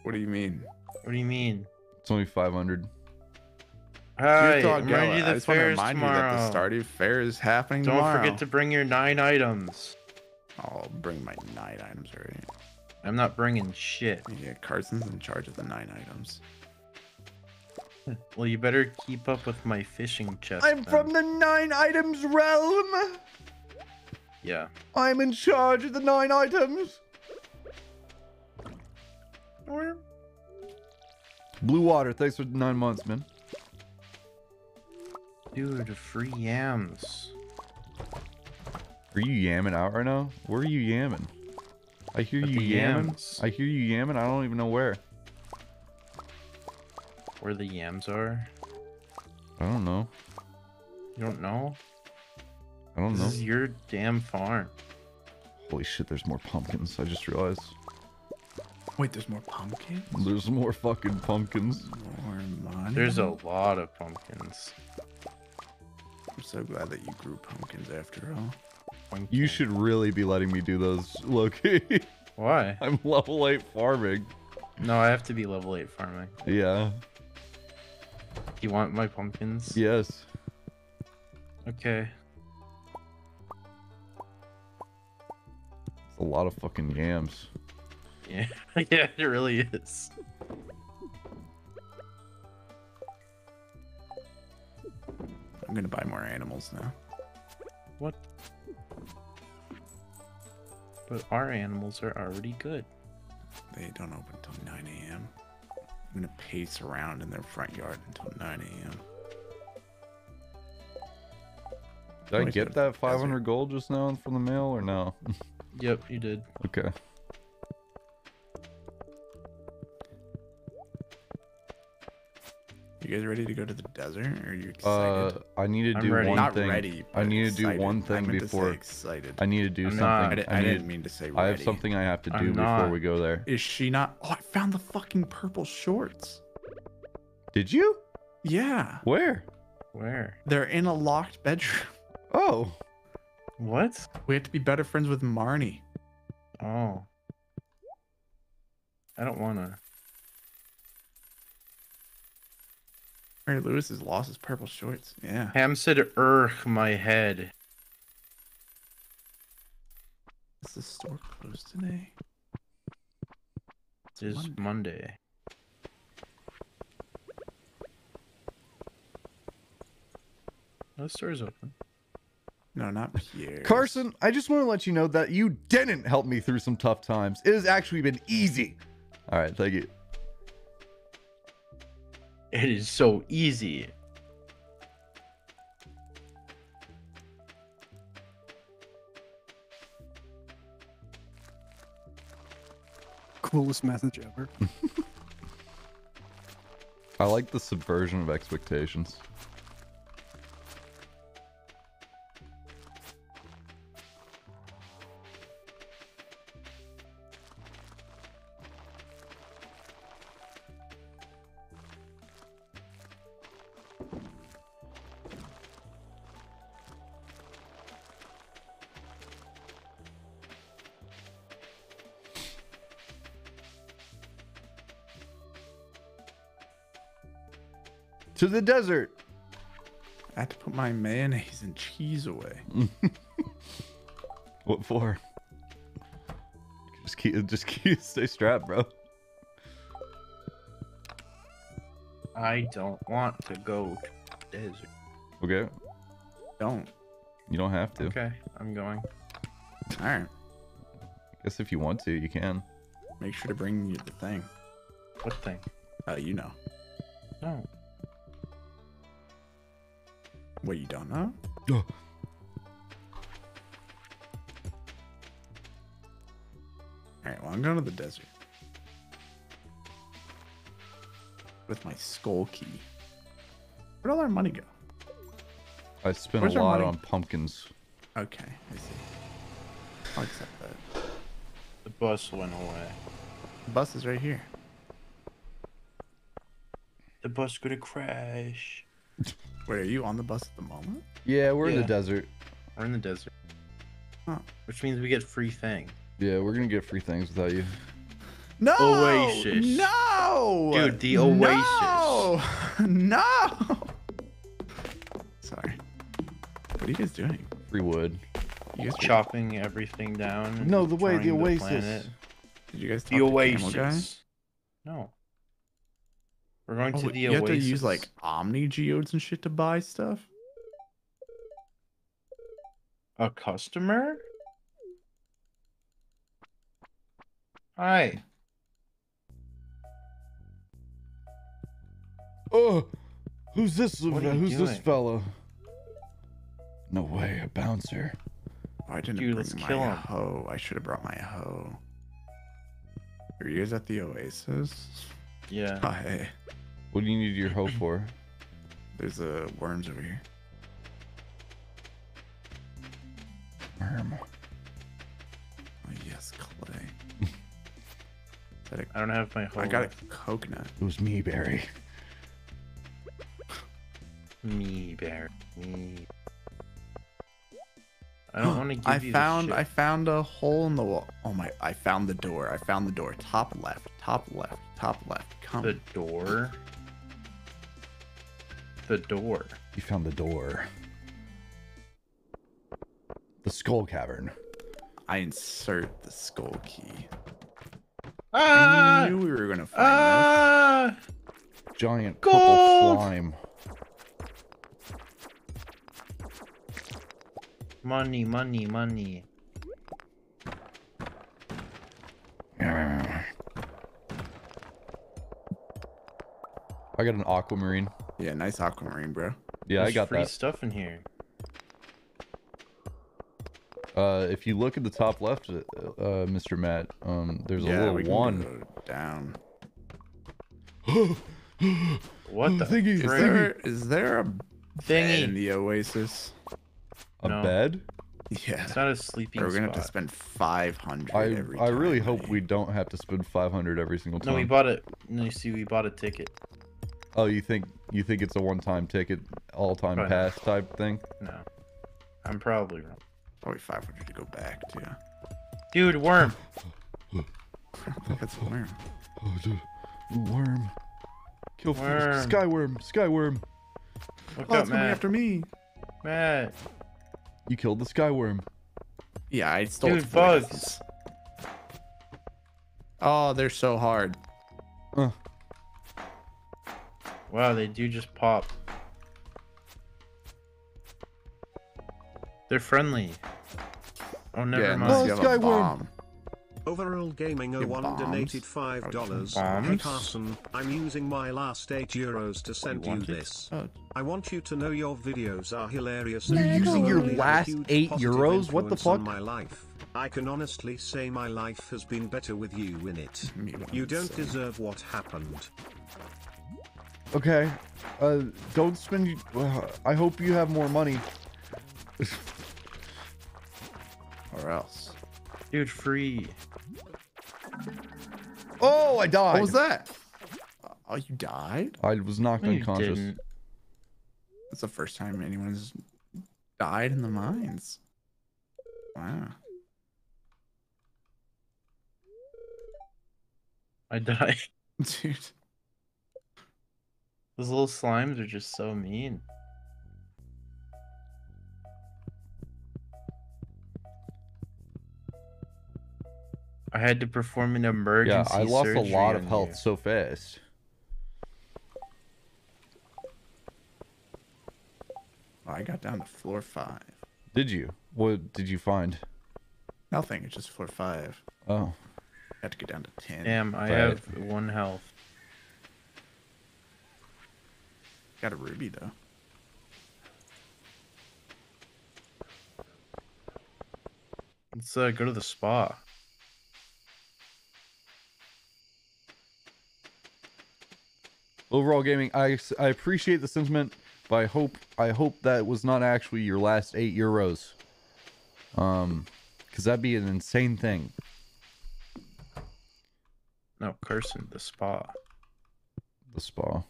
What do you mean? What do you mean? It's only five hundred. All right, remind you the I just fair want to remind tomorrow. you that the Stardew Fair is happening Don't tomorrow. Don't forget to bring your nine items. I'll bring my nine items already. I'm not bringing shit. Yeah, Carson's in charge of the nine items. Well, you better keep up with my fishing chest. I'm then. from the nine items realm. Yeah. I'm in charge of the nine items. Blue Water, thanks for nine months, man. Dude, free yams. Are you yamming out right now? Where are you yamming? I hear At you yamming. Yams. I hear you yamming. I don't even know where. Where the yams are? I don't know. You don't know? I don't this know. This is your damn farm. Holy shit, there's more pumpkins. I just realized. Wait, there's more pumpkins? There's more fucking pumpkins. More money. There's a lot of pumpkins. I'm so glad that you grew pumpkins after all. Pumpkin. You should really be letting me do those, Loki. Why? I'm level eight farming. No, I have to be level eight farming. Yeah. Do you want my pumpkins? Yes. Okay. That's a lot of fucking yams. Yeah, yeah, it really is. I'm gonna buy more animals now. What? But our animals are already good. They don't open until nine A M I'm gonna pace around in their front yard until nine A M Did I get that five hundred gold just now from the mail or no? Yep, you did. Okay. You guys ready to go to the desert, or are you excited? Uh, I need to do one Not thing. Ready, I need excited. to do one thing I before. Excited. I need to do I'm something. Not, I, did, I, I didn't need, mean to say. Ready. I have something I have to do I'm before not. we go there. Is she not? Oh, I found the fucking purple shorts. Did you? Yeah. Where? Where? They're in a locked bedroom. Oh. What? We have to be better friends with Marnie. Oh. I don't wanna. Mary Lewis has lost his purple shorts. Yeah. Ham said, "Urgh, my head." Is the store closed today? It's Monday. Monday. No, the store's open. No, not here. Carson, I just want to let you know that you didn't help me through some tough times. It has actually been easy. All right, thank you. It is so easy. Coolest message ever. I like the subversion of expectations. to the desert. I had to put my mayonnaise and cheese away. What for? Just keep, just keep, stay strapped, bro. I don't want to go to the desert. Okay. Don't. You don't have to. Okay, I'm going. All right. I guess if you want to, you can. Make sure to bring you the thing. What thing? Oh, uh, you know. No. What, you don't know? Oh. Alright, well, I'm going to the desert. With my skull key. Where'd all our money go? I spent Where's a lot on pumpkins. Okay, I see. I'll accept that. The bus went away. The bus is right here. The bus gonna crash. Wait, are you on the bus at the moment? Yeah, we're yeah. in the desert. We're in the desert. Huh. Which means we get free thing. Yeah, we're gonna get free things without you. No! Oasis. No! Dude, the Oasis. No! No! Sorry. What are you guys doing? Free wood. You guys chopping were... everything down. And no, the way the Oasis. The Did you guys talk the to Oasis? The Oasis. No. We're going oh, to the you Oasis. You have to use like Omni geodes and shit to buy stuff? A customer? Hi. Oh, who's this? Who's this fellow? No way, a bouncer. Oh, I didn't Dude, bring let's my kill him. hoe. I should have brought my hoe. Are you guys at the Oasis? Yeah. Oh, hey. What do you need your hoe for? There's uh, worms over here. Worm. Oh, yes, clay. a... I don't have my hoe. I got a coconut. It was me, Barry. me, Barry. Me. I don't want to give I you found, this shit. I found a hole in the wall. Oh my, I found the door. I found the door. Top left, top left, top left. Come. The door? The door. You found the door. The Skull Cavern. I insert the skull key. Ah! I knew we were going to find ah! this. Giant Gold! Purple slime. Money, money, money. I got an aquamarine. Yeah, nice aquamarine, bro. Yeah, There's I got free that. stuff in here. Uh, if you look at the top left, uh, Mister Matt, um, there's a yeah, little we can one go down. What the? Thingy, is, there, is there a thingy in the Oasis? A no. bed? Yeah. It's not a sleeping spot. We're gonna spot. have to spend five hundred I, every time. I really hope we don't have to spend five hundred every single time. No, we bought it. No, you see, we bought a ticket. Oh, you think you think it's a one-time ticket, all-time pass not. type thing? No. I'm probably wrong. Probably five hundred to go back to. Dude, worm! That's a worm. Oh, dude. Worm. Kill worm. Skyworm. Skyworm. Look oh, up, it's coming after me. Matt. You killed the skyworm. Yeah, I stole Dude, bugs. Oh, they're so hard. Uh. Wow, they do just pop. They're friendly. Oh, never yeah, mind. No, skyworm. Overall Gaming oh one donated five dollars. Hey Carson, I'm using my last eight euros to send you, you this. Oh. I want you to know your videos are hilarious. You're and using your last eight euros? What the fuck? My life. I can honestly say my life has been better with you in it. You don't deserve what happened. Okay. Uh, don't spend. Uh, I hope you have more money. or else. Dude, free. Oh, I died. What was that? Oh, you died? I was knocked no, unconscious. Didn't. That's the first time anyone's died in the mines. Wow. I died. Dude. Those little slimes are just so mean. I had to perform an emergency surgery. Yeah, I lost a lot of health so fast. Oh, I got down to floor five. Did you? What did you find? Nothing. It's just floor five. Oh. I had to get down to ten. Damn, I have one health. Got a ruby though. Let's uh, go to the spa. Overall gaming, I, I appreciate the sentiment, but I hope I hope that was not actually your last eight euros. Um, because that'd be an insane thing. No, Carson, the spa. The spa.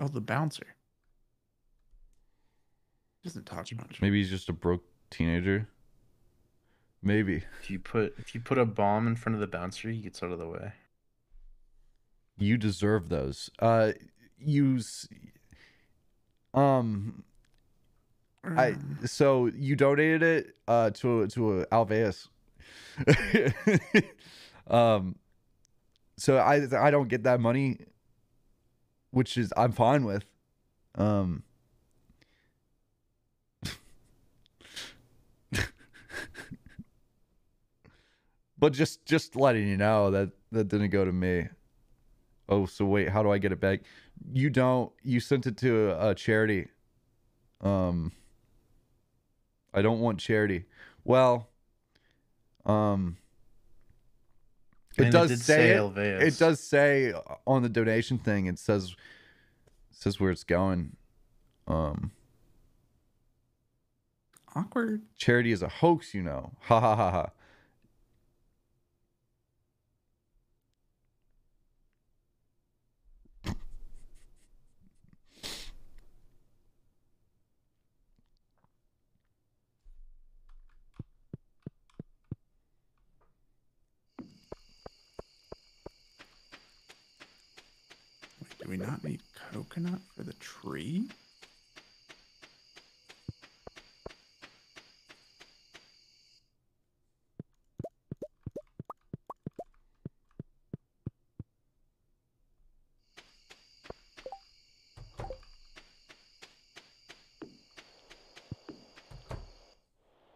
Oh, the bouncer. He doesn't talk much. Maybe he's just a broke teenager. Maybe. If you put if you put a bomb in front of the bouncer, he gets out of the way. You deserve those. Uh, use. Um. I so you donated it uh to to a Alveus. um. So I I don't get that money, which is I'm fine with. Um. But just, just letting you know that that didn't go to me. Oh, so wait, how do I get it back? You don't. You sent it to a, a charity. Um, I don't want charity. Well, um, it does say it, it does say on the donation thing. It says it says where it's going. Um, awkward. Charity is a hoax, you know. Ha ha ha ha. Do we not need coconut for the tree?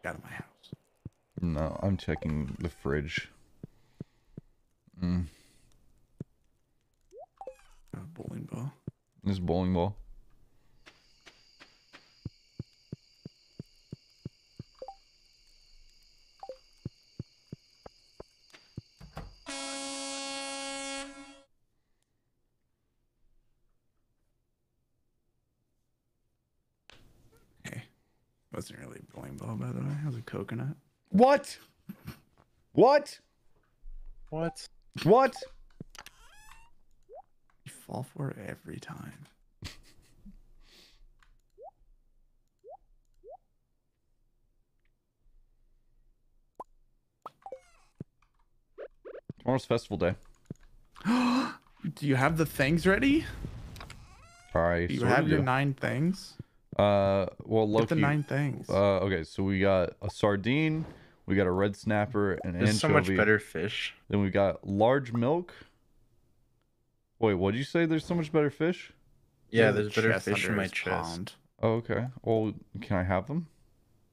Out of my house. No, I'm checking the fridge. Mm. Bowling ball. This bowling ball. Hey, wasn't really a bowling ball, by the way. It was a coconut. What? What? What? What? Fall for it every time. Tomorrow's festival day. Do you have the things ready? Sorry, do you have your do. nine things? Uh, well, Loki, get the nine things. Uh, okay, so we got a sardine, we got a red snapper, and anchovy. There's so much better fish. Then we got large milk. Wait, what did you say? There's so much better fish? Yeah, there's better fish in my chest. Oh, okay. Well, can I have them?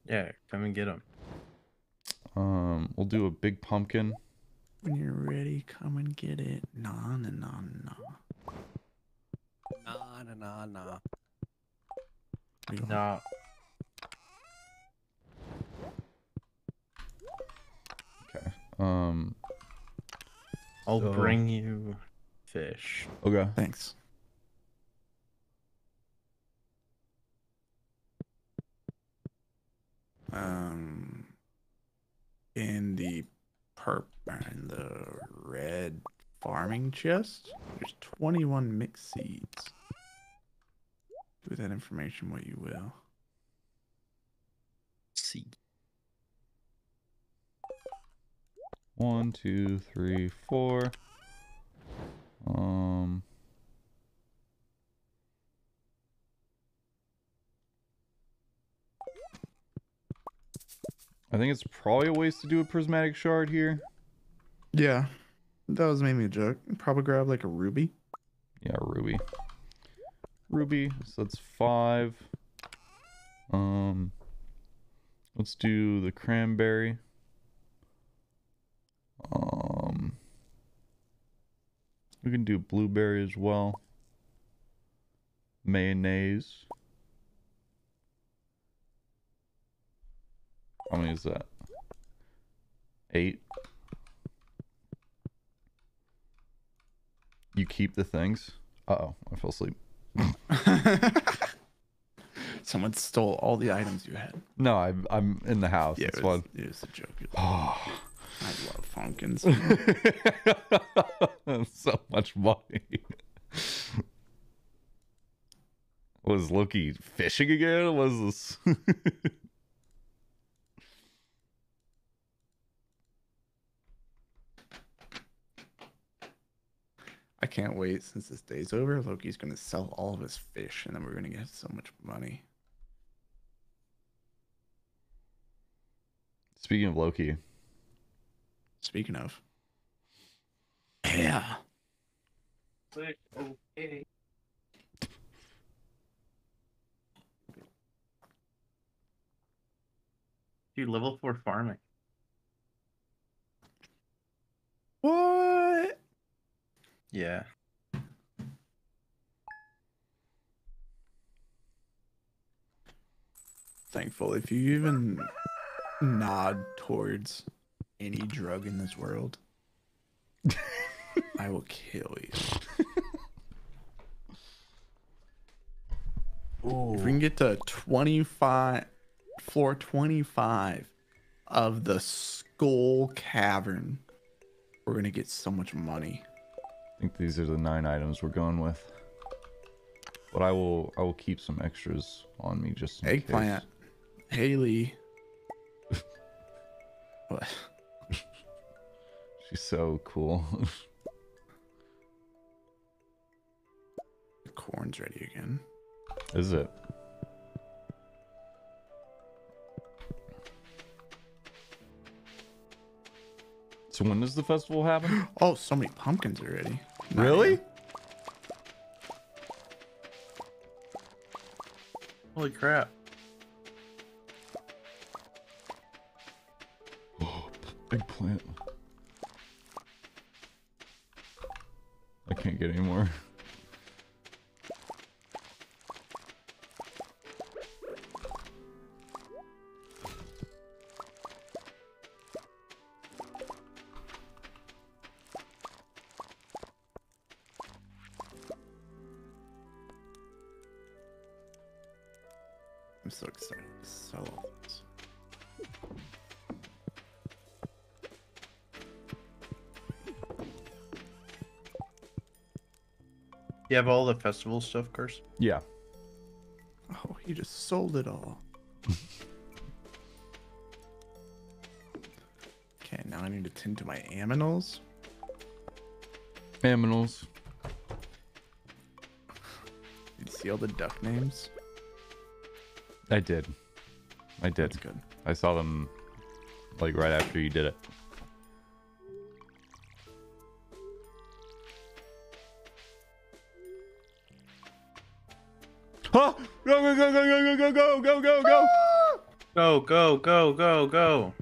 Yeah, come and get them. Um, we'll do a big pumpkin. When you're ready, come and get it. Nah, nah, nah, nah. Nah, nah, nah, nah. Nah. Okay. Um. I'll so... bring you... fish. Okay. Thanks. Um, in the purple and the red farming chest, there's twenty-one mixed seeds. Do with that information what you will. See. One, two, three, four. Um... I think it's probably a waste to do a prismatic shard here. Yeah. That was maybe a joke. Probably grab like a ruby. Yeah, ruby. Ruby, so that's five. Um, let's do the cranberry. Um, we can do blueberry as well. Mayonnaise. How many is that? Eight. You keep the things? Uh-oh, I fell asleep. Someone stole all the items you had. No, I'm, I'm in the house. Yeah, it's fun. It was a joke. Oh. I love pumpkins. That's so much money. Was Loki fishing again? What is this? I can't wait. Since this day's over, Loki's going to sell all of his fish, and then we're going to get so much money. Speaking of Loki. Speaking of. Yeah. Click okay. Dude, level four farming. What? Yeah. Thankful if you even nod towards any drug in this world, I will kill you. Ooh. If we can get to twenty-five, floor twenty-five of the Skull Cavern, we're gonna get so much money. I think these are the nine items we're going with, but I will I will keep some extras on me just in eggplant. Case. Haley. What? She's so cool. The corn's ready again. Is it? So when does the festival happen? Oh, so many pumpkins already. Not really? Yet. Holy crap. Oh, big plant. I can't get any more. You have all the festival stuff, Carson? Yeah. Oh, you just sold it all. Okay, now I need to tend to my aminals. Aminals. Did you see all the duck names? I did. I did. That's good. I saw them like right after you did it. Go, go, go, go, go, go, go, go, go, go, go, go.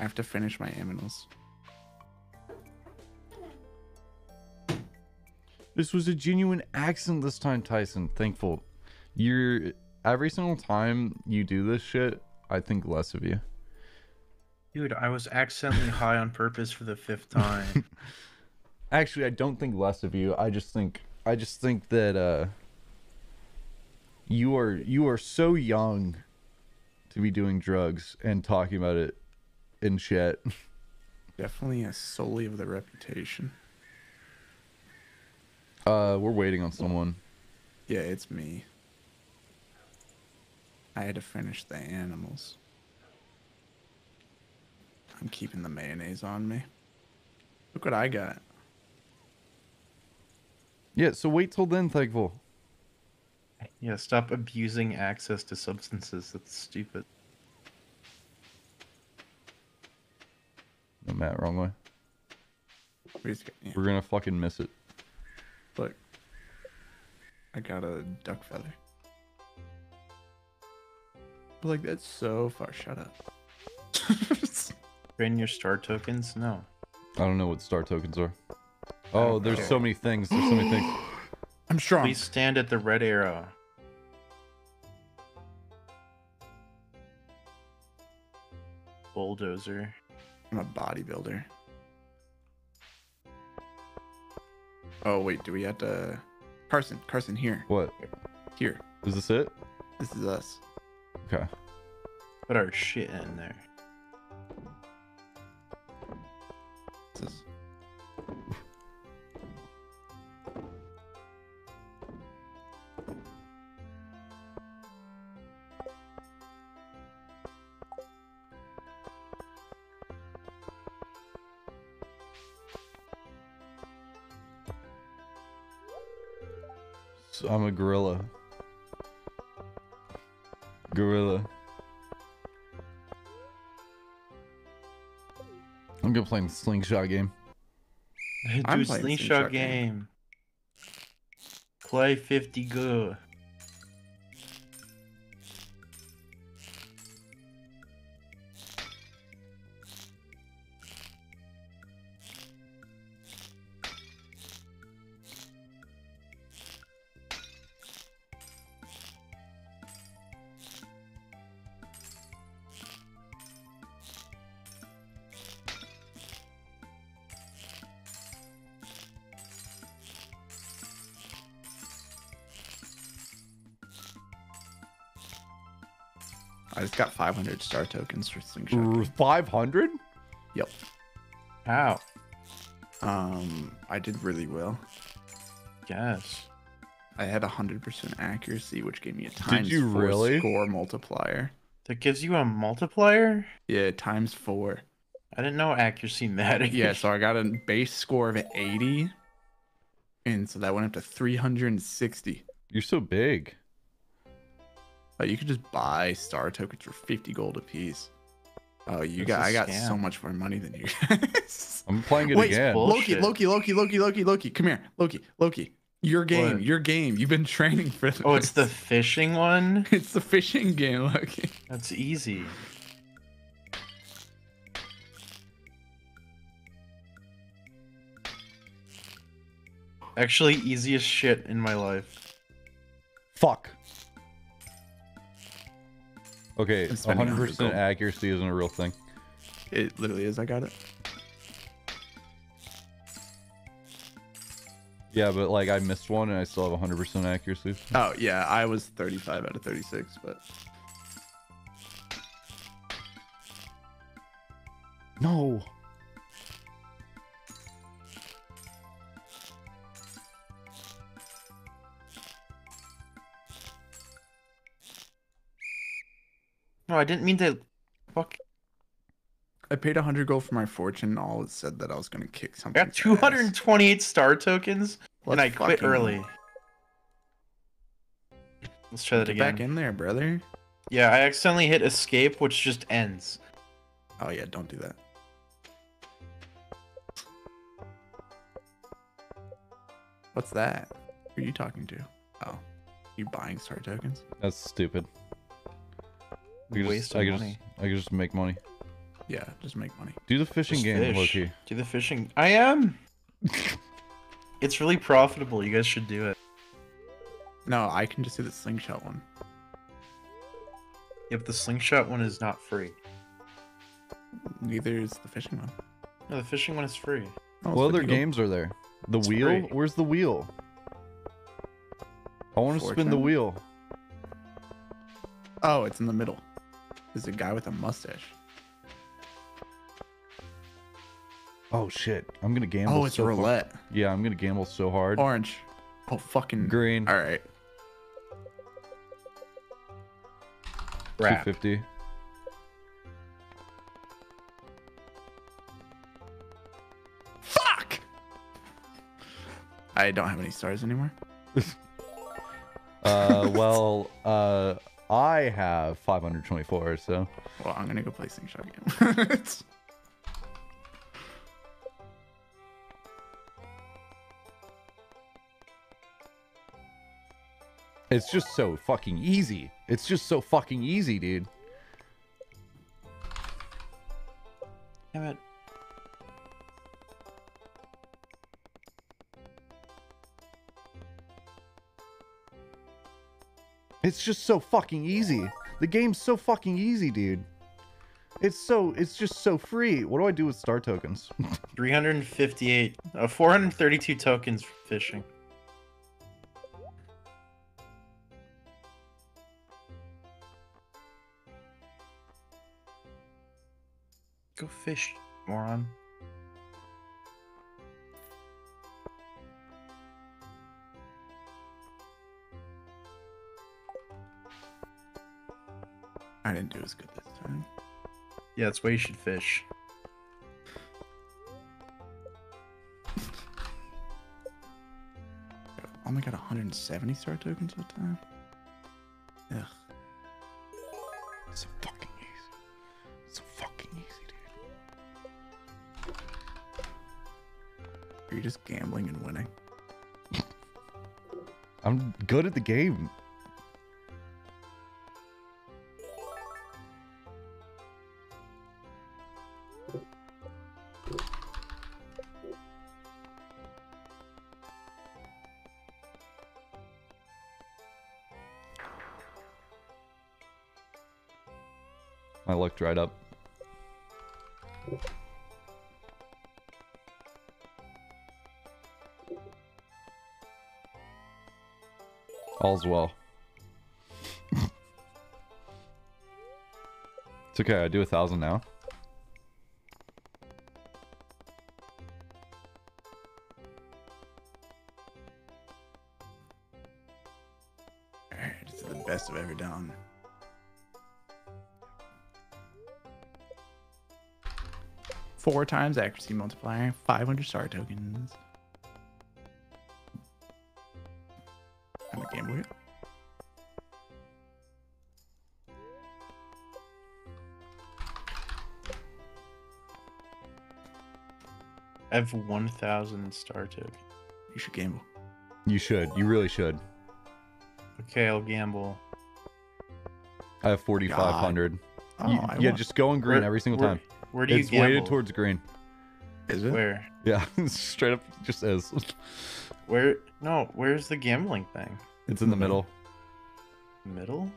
I have to finish my aminals. This was a genuine accident this time, Tyson. Thankful. You're every single time you do this shit, I think less of you. Dude, I was accidentally high on purpose for the fifth time. Actually, I don't think less of you. I just think I just think that uh you are you are so young to be doing drugs and talking about it and shit. Definitely a solely of the reputation. Uh we're waiting on someone. Yeah, it's me. I had to finish the animals. I'm keeping the mayonnaise on me. Look what I got. Yeah, so wait till then, Thankful. Yeah, stop abusing access to substances. That's stupid. No, Matt, wrong way. We're, yeah. We're gonna fucking miss it. Look. I got a duck feather. But like, that's so far. Shut up. Train your star tokens? No. I don't know what star tokens are. Oh, there's know. so many things. There's so many things. I'm strong. Please stand at the red arrow. Bulldozer. I'm a bodybuilder. Oh, wait. Do we have to... Carson. Carson, here. What? Here. Is this it? This is us. Okay. Put our shit in there. This is... I'm a gorilla. Gorilla. I'm gonna play the slingshot game. Do slingshot, slingshot game. game. Play fifty go. five hundred star tokens for slingshot. five hundred? Yep. How? Um, I did really well. Yes. I had one hundred percent accuracy, which gave me a times did you four really? score multiplier. That gives you a multiplier? Yeah, times four. I didn't know accuracy mattered. Yeah, so I got a base score of eighty, and so that went up to three hundred sixty. You're so big. Uh, you could just buy star tokens for fifty gold apiece. Oh, you got—I got so much more money than you guys. I'm playing it Wait, again. Loki, Loki, Loki, Loki, Loki, Loki. Come here, Loki, Loki. Your game, what? your game. You've been training for this. Oh, it's the fishing one. It's the fishing game, Loki. That's easy. Actually, easiest shit in my life. Fuck. Okay, one hundred percent accuracy isn't a real thing. It literally is. I got it. Yeah, but like I missed one and I still have one hundred percent accuracy. Oh, yeah. I was thirty-five out of thirty-six, but... No. No, I didn't mean to. Fuck. I paid one hundred gold for my fortune. All it said that I was going to kick something. I got two hundred twenty-eight star tokens, Let's and I quit early. Let's try that Get again. Back in there, brother. Yeah, I accidentally hit escape, which just ends. Oh, yeah, don't do that. What's that? Who are you talking to? Oh, you buying star tokens? That's stupid. I could, just, I, could just, I could just make money. Yeah, just make money. Do the fishing just game, fish. Loki. Do the fishing. I am. It's really profitable. You guys should do it. No, I can just do the slingshot one. Yep, the slingshot one is not free. Neither is the fishing one. No, the fishing one is free. Oh, what other games are there? The it's wheel? Free. Where's the wheel? I want to spin the wheel. Oh, it's in the middle. There's a guy with a mustache. Oh shit! I'm gonna gamble. Oh, it's so roulette. Hard. Yeah, I'm gonna gamble so hard. Orange. Oh fucking green. All right. Crap. two fifty. Fuck! I don't have any stars anymore. uh, well, uh, I have five hundred twenty-four, so. Well, I'm gonna go play Sing Shot again. It's just so fucking easy. It's just so fucking easy, dude. Damn it. It's just so fucking easy. The game's so fucking easy, dude. It's so, it's just so free. What do I do with star tokens? three hundred fifty-eight, uh, four hundred thirty-two tokens for fishing. Go fish, moron. I didn't do as good this time. Yeah, that's why you should fish. I only got one hundred seventy star tokens at the time. Ugh. So fucking easy. So fucking easy, dude. Are you just gambling and winning? I'm good at the game. My luck dried up. All's well. It's okay, I do a thousand now. Alright, it's the best I've ever done. Four times accuracy multiplier, five hundred star tokens. I'm a gambler. I have one thousand star tokens. You should gamble. You should. You really should. Okay, I'll gamble. I have forty-five hundred. Oh, you, yeah, want... just go in green where, every single where... time. Where do you it's gamble? Weighted towards green. Is it? Where? Yeah, straight up just is. Where? No, where's the gambling thing? It's in the middle. Middle?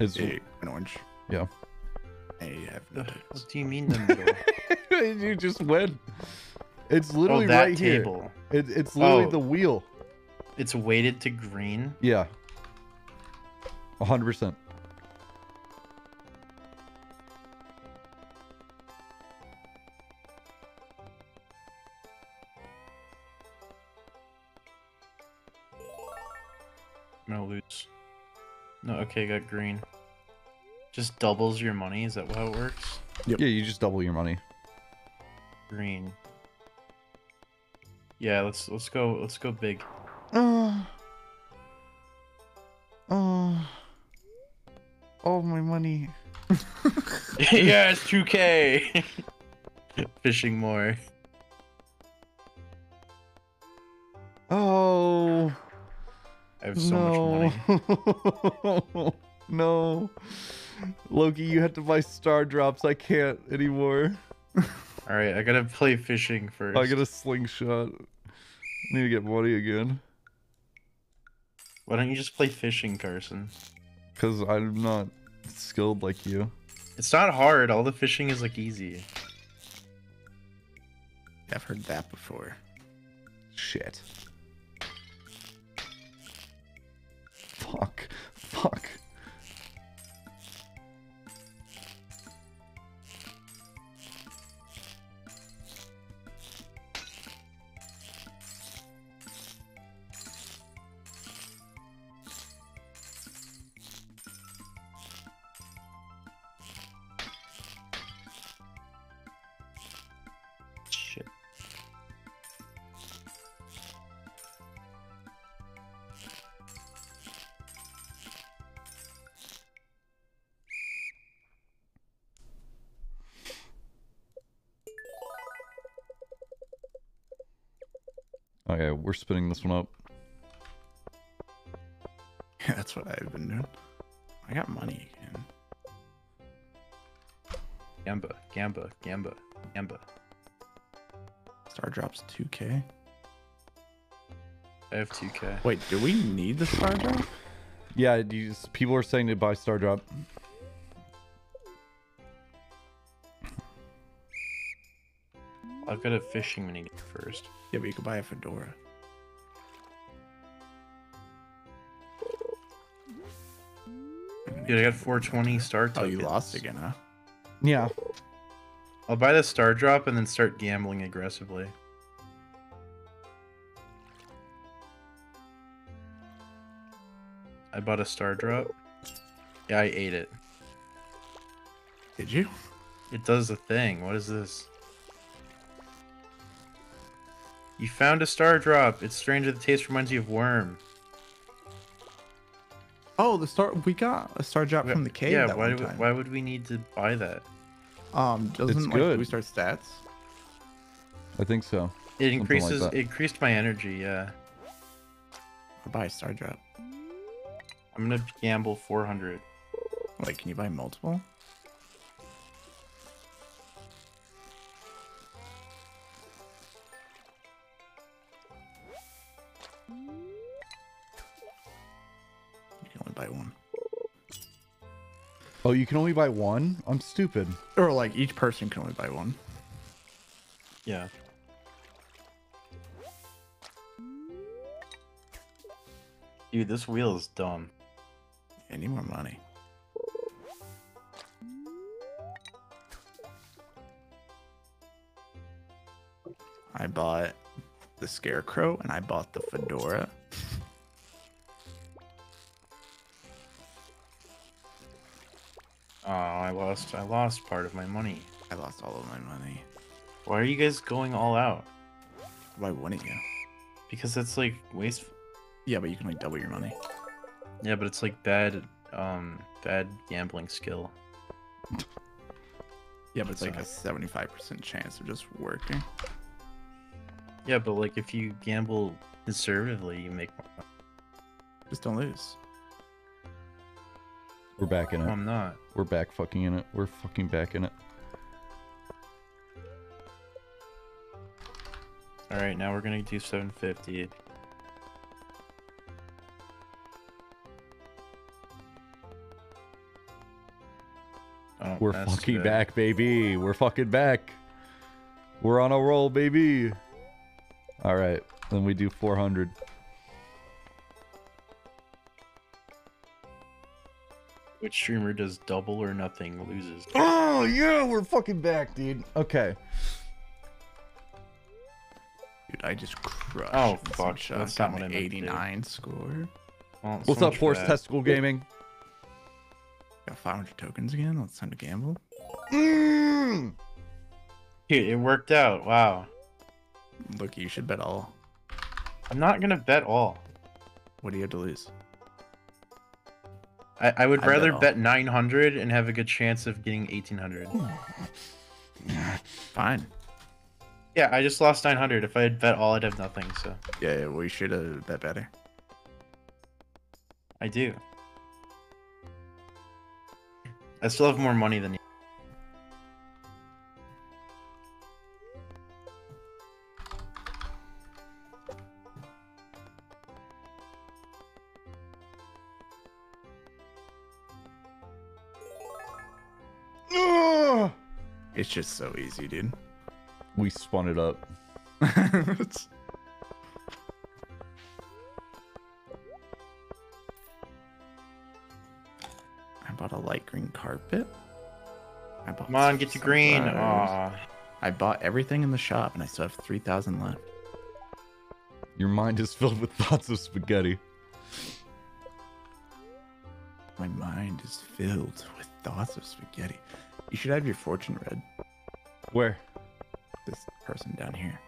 It's hey, an orange. Yeah. Hey, you have no what do you mean the middle? You just win. It's literally oh, that right table. Here. It, it's literally oh, the wheel. It's weighted to green? Yeah. one hundred percent. No, okay, got green. Just doubles your money? Is that how it works? Yep. Yeah, you just double your money. Green. Yeah, let's let's go let's go big. Oh. Oh. Oh my money. Yeah, it's two K. Fishing more. Oh. I have so no. much money. No. Loki, you had to buy star drops. I can't anymore. Alright, I gotta play fishing first. I gotta slingshot. I need to get money again. Why don't you just play fishing, Carson? Because I'm not skilled like you. It's not hard. All the fishing is like easy. I've heard that before. Shit. Fuck. Fuck. Okay, we're spinning this one up. Yeah, that's what I've been doing. I got money again. Gamba, Gamba, Gamba, Gamba. Star drops two K. I have two K. Wait, do we need the star drop? Yeah, you just, people are saying to buy star drop. I've got a fishing mini first. Yeah, but you could buy a fedora. Dude, I got four twenty star tokens. Oh, you lost again, huh? Yeah. I'll buy the star drop and then start gambling aggressively. I bought a star drop. Yeah, I ate it. Did you? It does the thing. What is this? You found a star drop. It's strange that the taste reminds you of worm. Oh, the star we got a star drop we, from the cave. Yeah, that why one time. Why would we need to buy that? Um, doesn't it's like good. boost our stats? I think so. It Something increases. Like it increased my energy. Yeah. I'll buy a star drop. I'm gonna gamble four hundred. Wait, can you buy multiple? Buy one. Oh, you can only buy one? I'm stupid. Or like each person can only buy one. Yeah. Dude, this wheel is dumb. I need more money. I bought the scarecrow and I bought the fedora. Oh, I lost I lost part of my money. I lost all of my money. Why are you guys going all out? Why wouldn't you? Because that's like wasteful. Yeah, but you can like double your money. Yeah, but it's like bad um bad gambling skill. Yeah, but it's so, like a seventy-five percent chance of just working. Yeah, but like if you gamble conservatively you make more money. Just don't lose. We're back in it. I'm not. We're back fucking in it. We're fucking back in it. Alright, now we're gonna do seven fifty. Oh, we're fucking good. back, baby. We're fucking back. We're on a roll, baby. Alright, then we do four hundred. Which streamer does double or nothing loses? Oh yeah, we're fucking back, dude. Okay. Dude, I just crushed. Oh fuck, that's not what I meant. eighty-nine score. Well, what's up, Force Testicle Gaming? Got five hundred tokens again. Well, it's time to gamble. Mm! Dude, it worked out. Wow. Look, you should bet all. I'm not gonna bet all. What do you have to lose? I, I would rather I bet, bet nine hundred and have a good chance of getting eighteen hundred. Fine. Yeah, I just lost nine hundred. If I had bet all, I'd have nothing, so. Yeah, we should have bet better. I do. I still have more money than you. It's just so easy, dude. We spun it up. I bought a light green carpet. I bought Come on, get to green. Aww. I bought everything in the shop, and I still have three thousand left. Your mind is filled with thoughts of spaghetti. My mind is filled with thoughts of spaghetti. You should have your fortune read. Where? This person down here.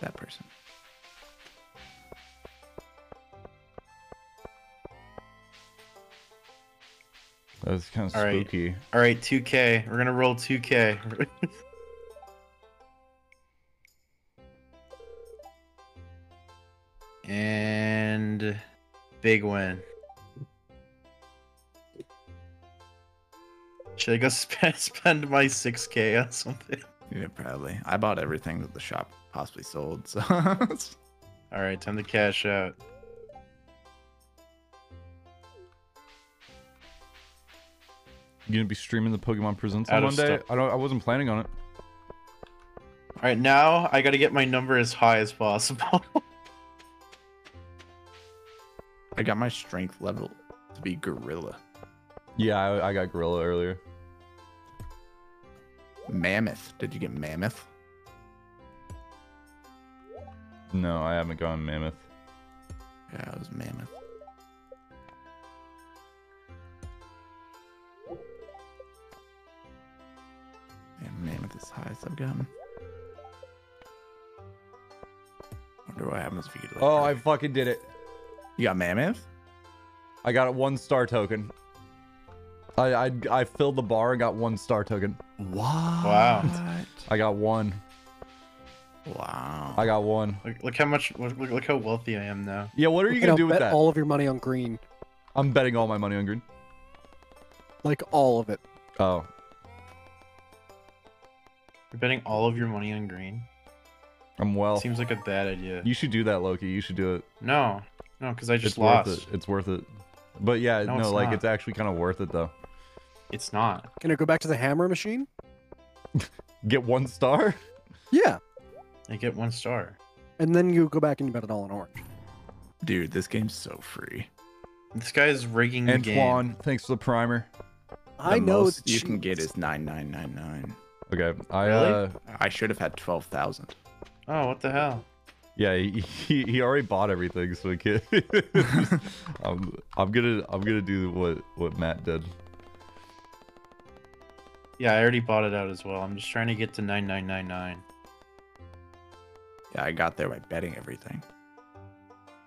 That person. That was kind of All spooky. Right. All right, two K. We're going to roll two K. And big win. Should I go spend, spend my six K on something? Yeah, probably. I bought everything that the shop possibly sold, so... All right, time to cash out. You gonna be streaming the Pokemon Presents on one day? I don't. I wasn't planning on it. All right, now I gotta get my number as high as possible. I got my strength level to be gorilla. Yeah, I, I got gorilla earlier. Mammoth. Did you get mammoth? No, I haven't gone mammoth. Yeah, it was mammoth. Yeah, mammoth is the highest I've gotten. Wonder what happens if you get like Oh, that. I fucking did it. You got mammoth? I got one star token. I, I I filled the bar and got one star token. What? Wow. I got one. Wow. I got one. Look, look how much. Look, look how wealthy I am now. Yeah. What are you gonna do with that? All of your money on green. I'm betting all my money on green. Like all of it. Oh. You're betting all of your money on green. I'm well. Seems like a bad idea. You should do that, Loki. You should do it. No, no, because I just it's lost. Worth it. It's worth it. But yeah, no, no it's like not. It's actually kind of worth it though. It's not. Can I go back to the hammer machine? Get one star? Yeah. I get one star. And then you go back and you bet it all in orange. Dude, this game's so free. This guy is rigging the game. Antoine, thanks for the primer. I the know most it's you cheap. Can get is nine nine nine nine. Okay, I really? uh I should have had twelve thousand. Oh, what the hell? Yeah, he, he he already bought everything, so he can't. I'm I'm gonna I'm gonna do what what Matt did. Yeah, I already bought it out as well. I'm just trying to get to nine nine nine nine. Yeah, I got there by betting everything.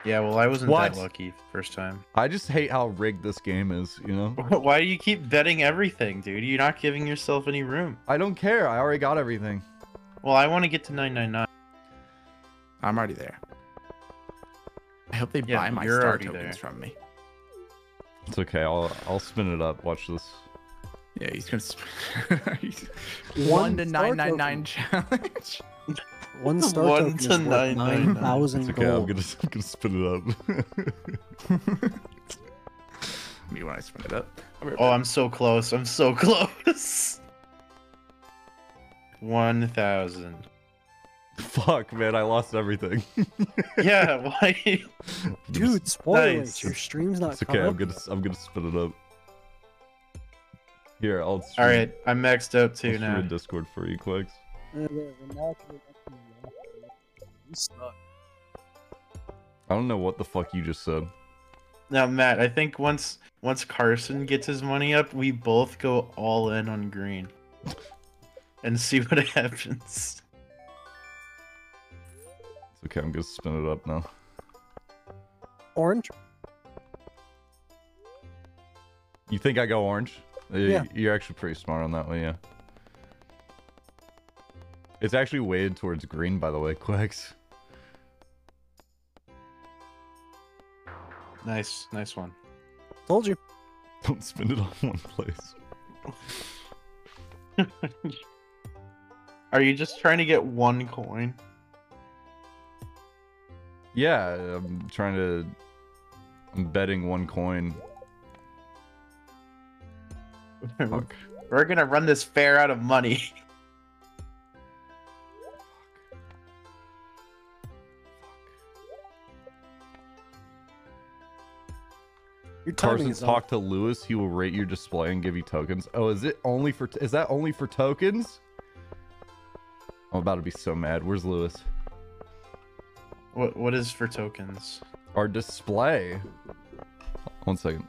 Yeah, well, I wasn't what? that lucky first time. I just hate how rigged this game is, you know? Why do you keep betting everything, dude? You're not giving yourself any room. I don't care. I already got everything. Well, I want to get to nine nine nine. I'm already there. I hope they yeah, buy my star tokens there. from me. It's okay. I'll I'll spin it up. Watch this. Yeah, he's gonna spin. One, one to nine nine nine challenge. One star one token to is nine, nine, nine thousand okay, gold. I'm gonna, I'm gonna spin it up. You want to spin it up? I'm right oh, back. I'm so close. I'm so close. One thousand. Fuck, man, I lost everything. Yeah, why? Dude, spoilers. Nice. Your stream's not it's okay, I'm gonna, I'm gonna spin it up. Here, I'll stream. All right, I'm maxed out too I'll now. I'll Discord for you, Quicks. I don't know what the fuck you just said. Now, Matt, I think once once Carson gets his money up, we both go all in on green. And see what happens. Okay, I'm gonna spin it up now. Orange? You think I go orange? Yeah. You're actually pretty smart on that one, yeah. It's actually weighted towards green, by the way, Quicks. Nice, nice one. Told you. Don't spend it on one place. Are you just trying to get one coin? Yeah, I'm trying to... I'm betting one coin. Fuck. We're gonna run this fair out of money. Your Carson, talk to Lewis. He will rate your display and give you tokens. Oh, is it only for... Is that only for tokens? I'm about to be so mad. Where's Lewis? What what is for tokens? Our display. One second.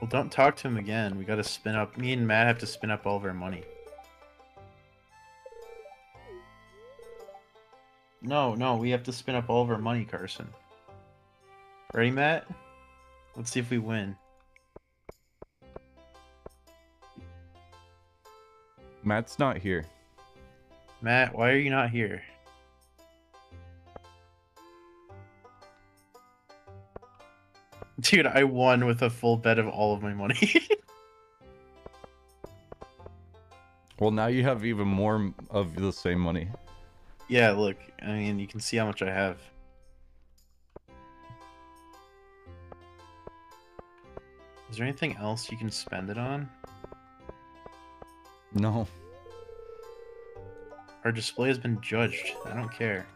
Well, don't talk to him again. We gotta spin up. Me and Matt have to spin up all of our money. No, no, we have to spin up all of our money, Carson. Ready, Matt? Let's see if we win. Matt's not here. Matt, why are you not here? Dude, I won with a full bet of all of my money. Well, now you have even more of the same money. Yeah, look. I mean, you can see how much I have. Is there anything else you can spend it on? No. Our display has been judged. I don't care.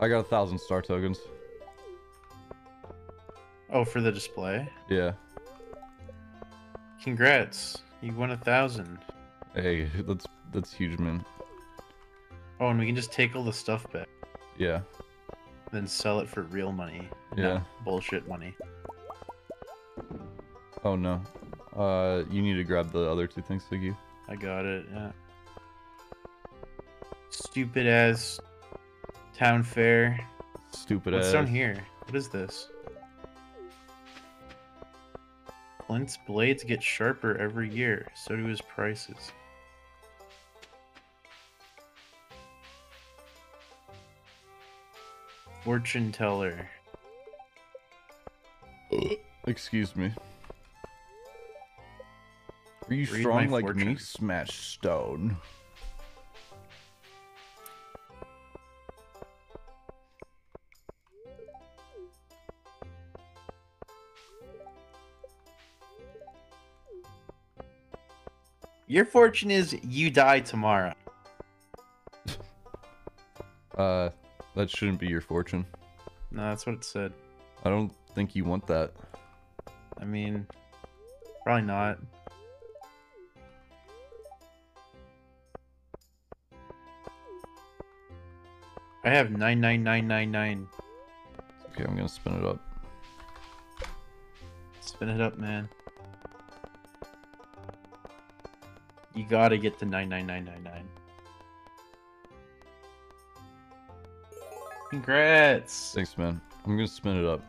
I got a thousand star tokens. Oh, for the display? Yeah. Congrats. You won a thousand. Hey, that's that's huge, man. Oh, and we can just take all the stuff back. Yeah. Then sell it for real money. Yeah. Not bullshit money. Oh no. Uh, you need to grab the other two things, Siggy. I got it, yeah. Stupid ass town fair. Stupid What's ass. What's down here? What is this? Clint's blades get sharper every year, so do his prices. Fortune teller. Excuse me. Are you Read strong like fortune. me? Smash stone. Your fortune is you die tomorrow. Uh, that shouldn't be your fortune. No, that's what it said. I don't think you want that. I mean, probably not. I have nine nine nine nine nine. Okay, I'm gonna spin it up. Spin it up, man. You gotta get to nine nine nine nine nine. Congrats! Thanks, man. I'm gonna spin it up.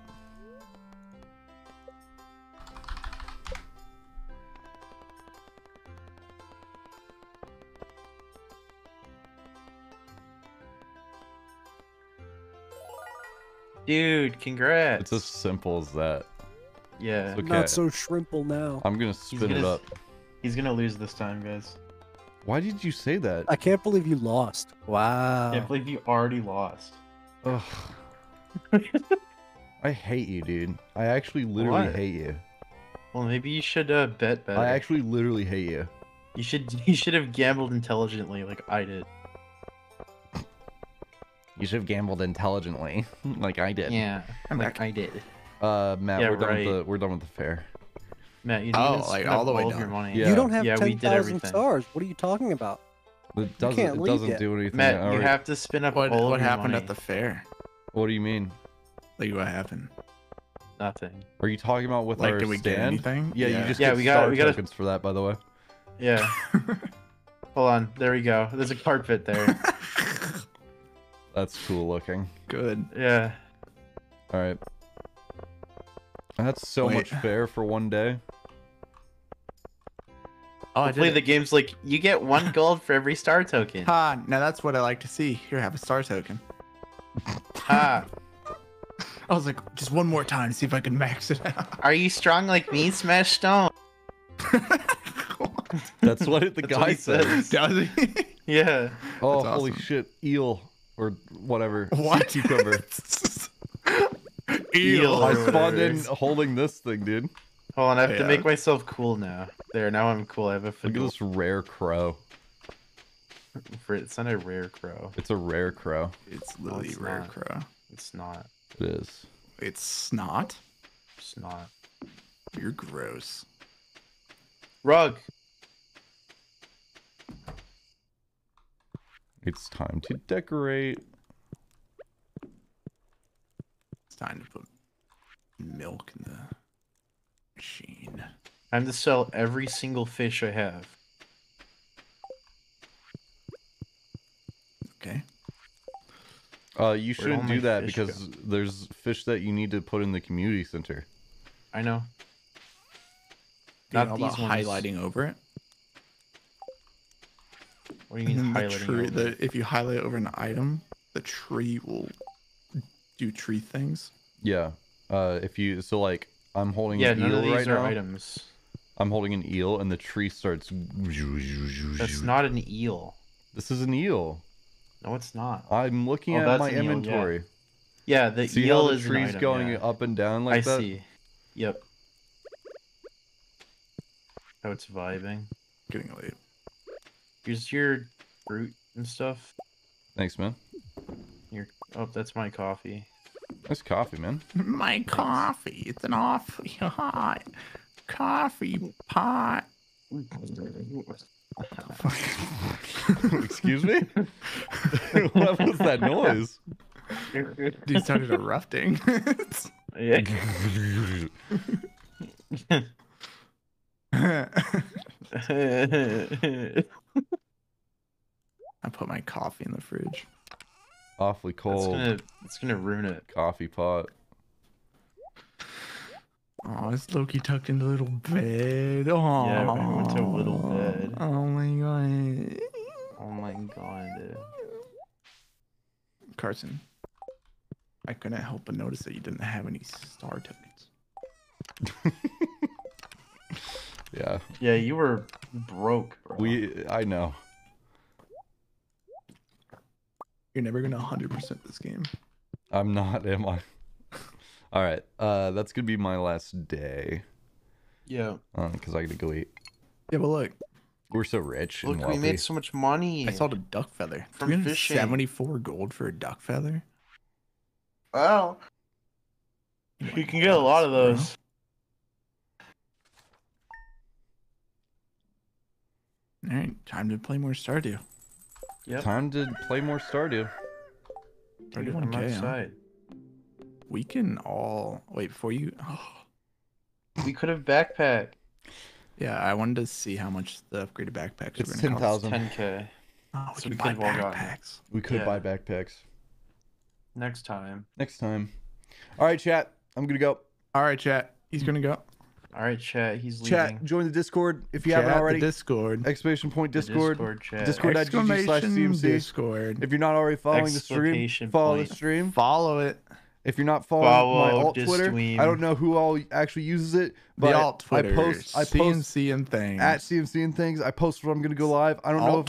Dude, congrats! It's as simple as that. Yeah. Okay. Not so shrimple now. I'm gonna spin gonna... it up. He's gonna lose this time, guys. Why did you say that? I can't believe you lost. Wow. I can't believe you already lost. Ugh. I hate you, dude. I actually literally what? hate you. Well, maybe you should uh, bet better. I actually literally hate you. You should you should have gambled intelligently like I did. You should have gambled intelligently like I did. Yeah, I'm like back. I did. Uh, Matt, yeah, we're, right. done with the, we're done with the fair. Matt, you didn't oh, even like all the way all down. Your money. Yeah. You don't have yeah, ten thousand stars. What are you talking about? It doesn't, can't it doesn't do anything. Matt, already... you have to spin up what, all What, what happened money. at the fair? What do you mean? Like, what happened? Nothing. Are you talking about with like, our did we stand? Get anything? Yeah, yeah, you just yeah, get we got, star we got tokens a... for that, by the way. Yeah. Hold on. There we go. There's a carpet there. That's cool looking. Good. Yeah. All right. That's so Wait. much fair for one day. Oh, I play the game's like, you get one gold for every star token. Ha, now that's what I like to see. Here, have a star token. Ha. I was like, just one more time to see if I can max it out. Are you strong like me? Smash stone. What? That's what the that's guy what he says. Does he? Yeah. Oh, awesome. Holy shit. Eel. Or whatever. What? Sea cucumber. Eel. I spawned in holding this thing, dude. Hold on, I have yeah. to make myself cool now. There, now I'm cool. I have a fiddle. Look at this rare crow. It's not a rare crow. It's a rare crow. It's literally no, rare not. crow. It's not. It is. It's not? It's not. You're gross. Rug. It's time to decorate. Time to put milk in the machine. Time to sell every single fish I have. Okay. Uh, you shouldn't do that because go? there's fish that you need to put in the community center. I know. Not these ones. Highlighting over it. What do you mean highlighting the tree, over the, it? If you highlight over an item, the tree will do tree things. Yeah. Uh, if you so like I'm holding yeah, an none eel of these right are now. Items. I'm holding an eel and the tree starts. That's not an eel. This is an eel. No, it's not. I'm looking oh, at my inventory. Eel, yeah. yeah, the see eel how the is the tree's an item, going yeah. up and down like I that. I see. Yep. How it's vibing. Getting late. Here's your fruit and stuff. Thanks, man. Your oh, that's my coffee. That's coffee, man. My coffee. It's an awfully hot coffee pot. Excuse me? What was that noise? Dude started erupting. Yeah. I put my coffee in the fridge. Awfully cold. It's gonna, it's gonna ruin it. Coffee pot. Oh, it's Loki tucked into little bed. Oh, yeah, we went to a little bed. Oh my god. Oh my god, dude. Carson, I couldn't help but notice that you didn't have any star tokens. Yeah. Yeah, you were broke, bro. We, I know. You're never gonna one hundred percent this game. I'm not, am I? All right, uh, that's gonna be my last day. Yeah. Uh, Cause I gotta go eat. Yeah, but look, we're so rich look, and wealthy. We made so much money. I saw the duck feather. From fishing. seventy-four gold for a duck feather. Wow. Oh you can God, get a lot of those. Bro. All right, time to play more Stardew. Yep. Time to play more Stardew. Dude, I'm outside. Huh? We can all wait before you. Oh. We could have backpack. Yeah, I wanted to see how much the upgraded backpacks it's are going to cost. ten thousand. ten K. Oh, we so could we buy backpacks. We could yeah. buy backpacks. Next time. Next time. All right, chat. I'm gonna go. All right, chat. He's gonna go. All right, chat. He's leaving. Chat, join the Discord if you chat, haven't already. The Discord. Exclamation point Discord. Discord dot G G slash C M C. Discord. If you're not already following the stream, follow point. the stream. Follow it. If you're not following follow my alt Twitter, stream. I don't know who all actually uses it, but the alt Twitter. I post. I post C M C and things at C M C and things. I post when I'm gonna go live. I don't alt know if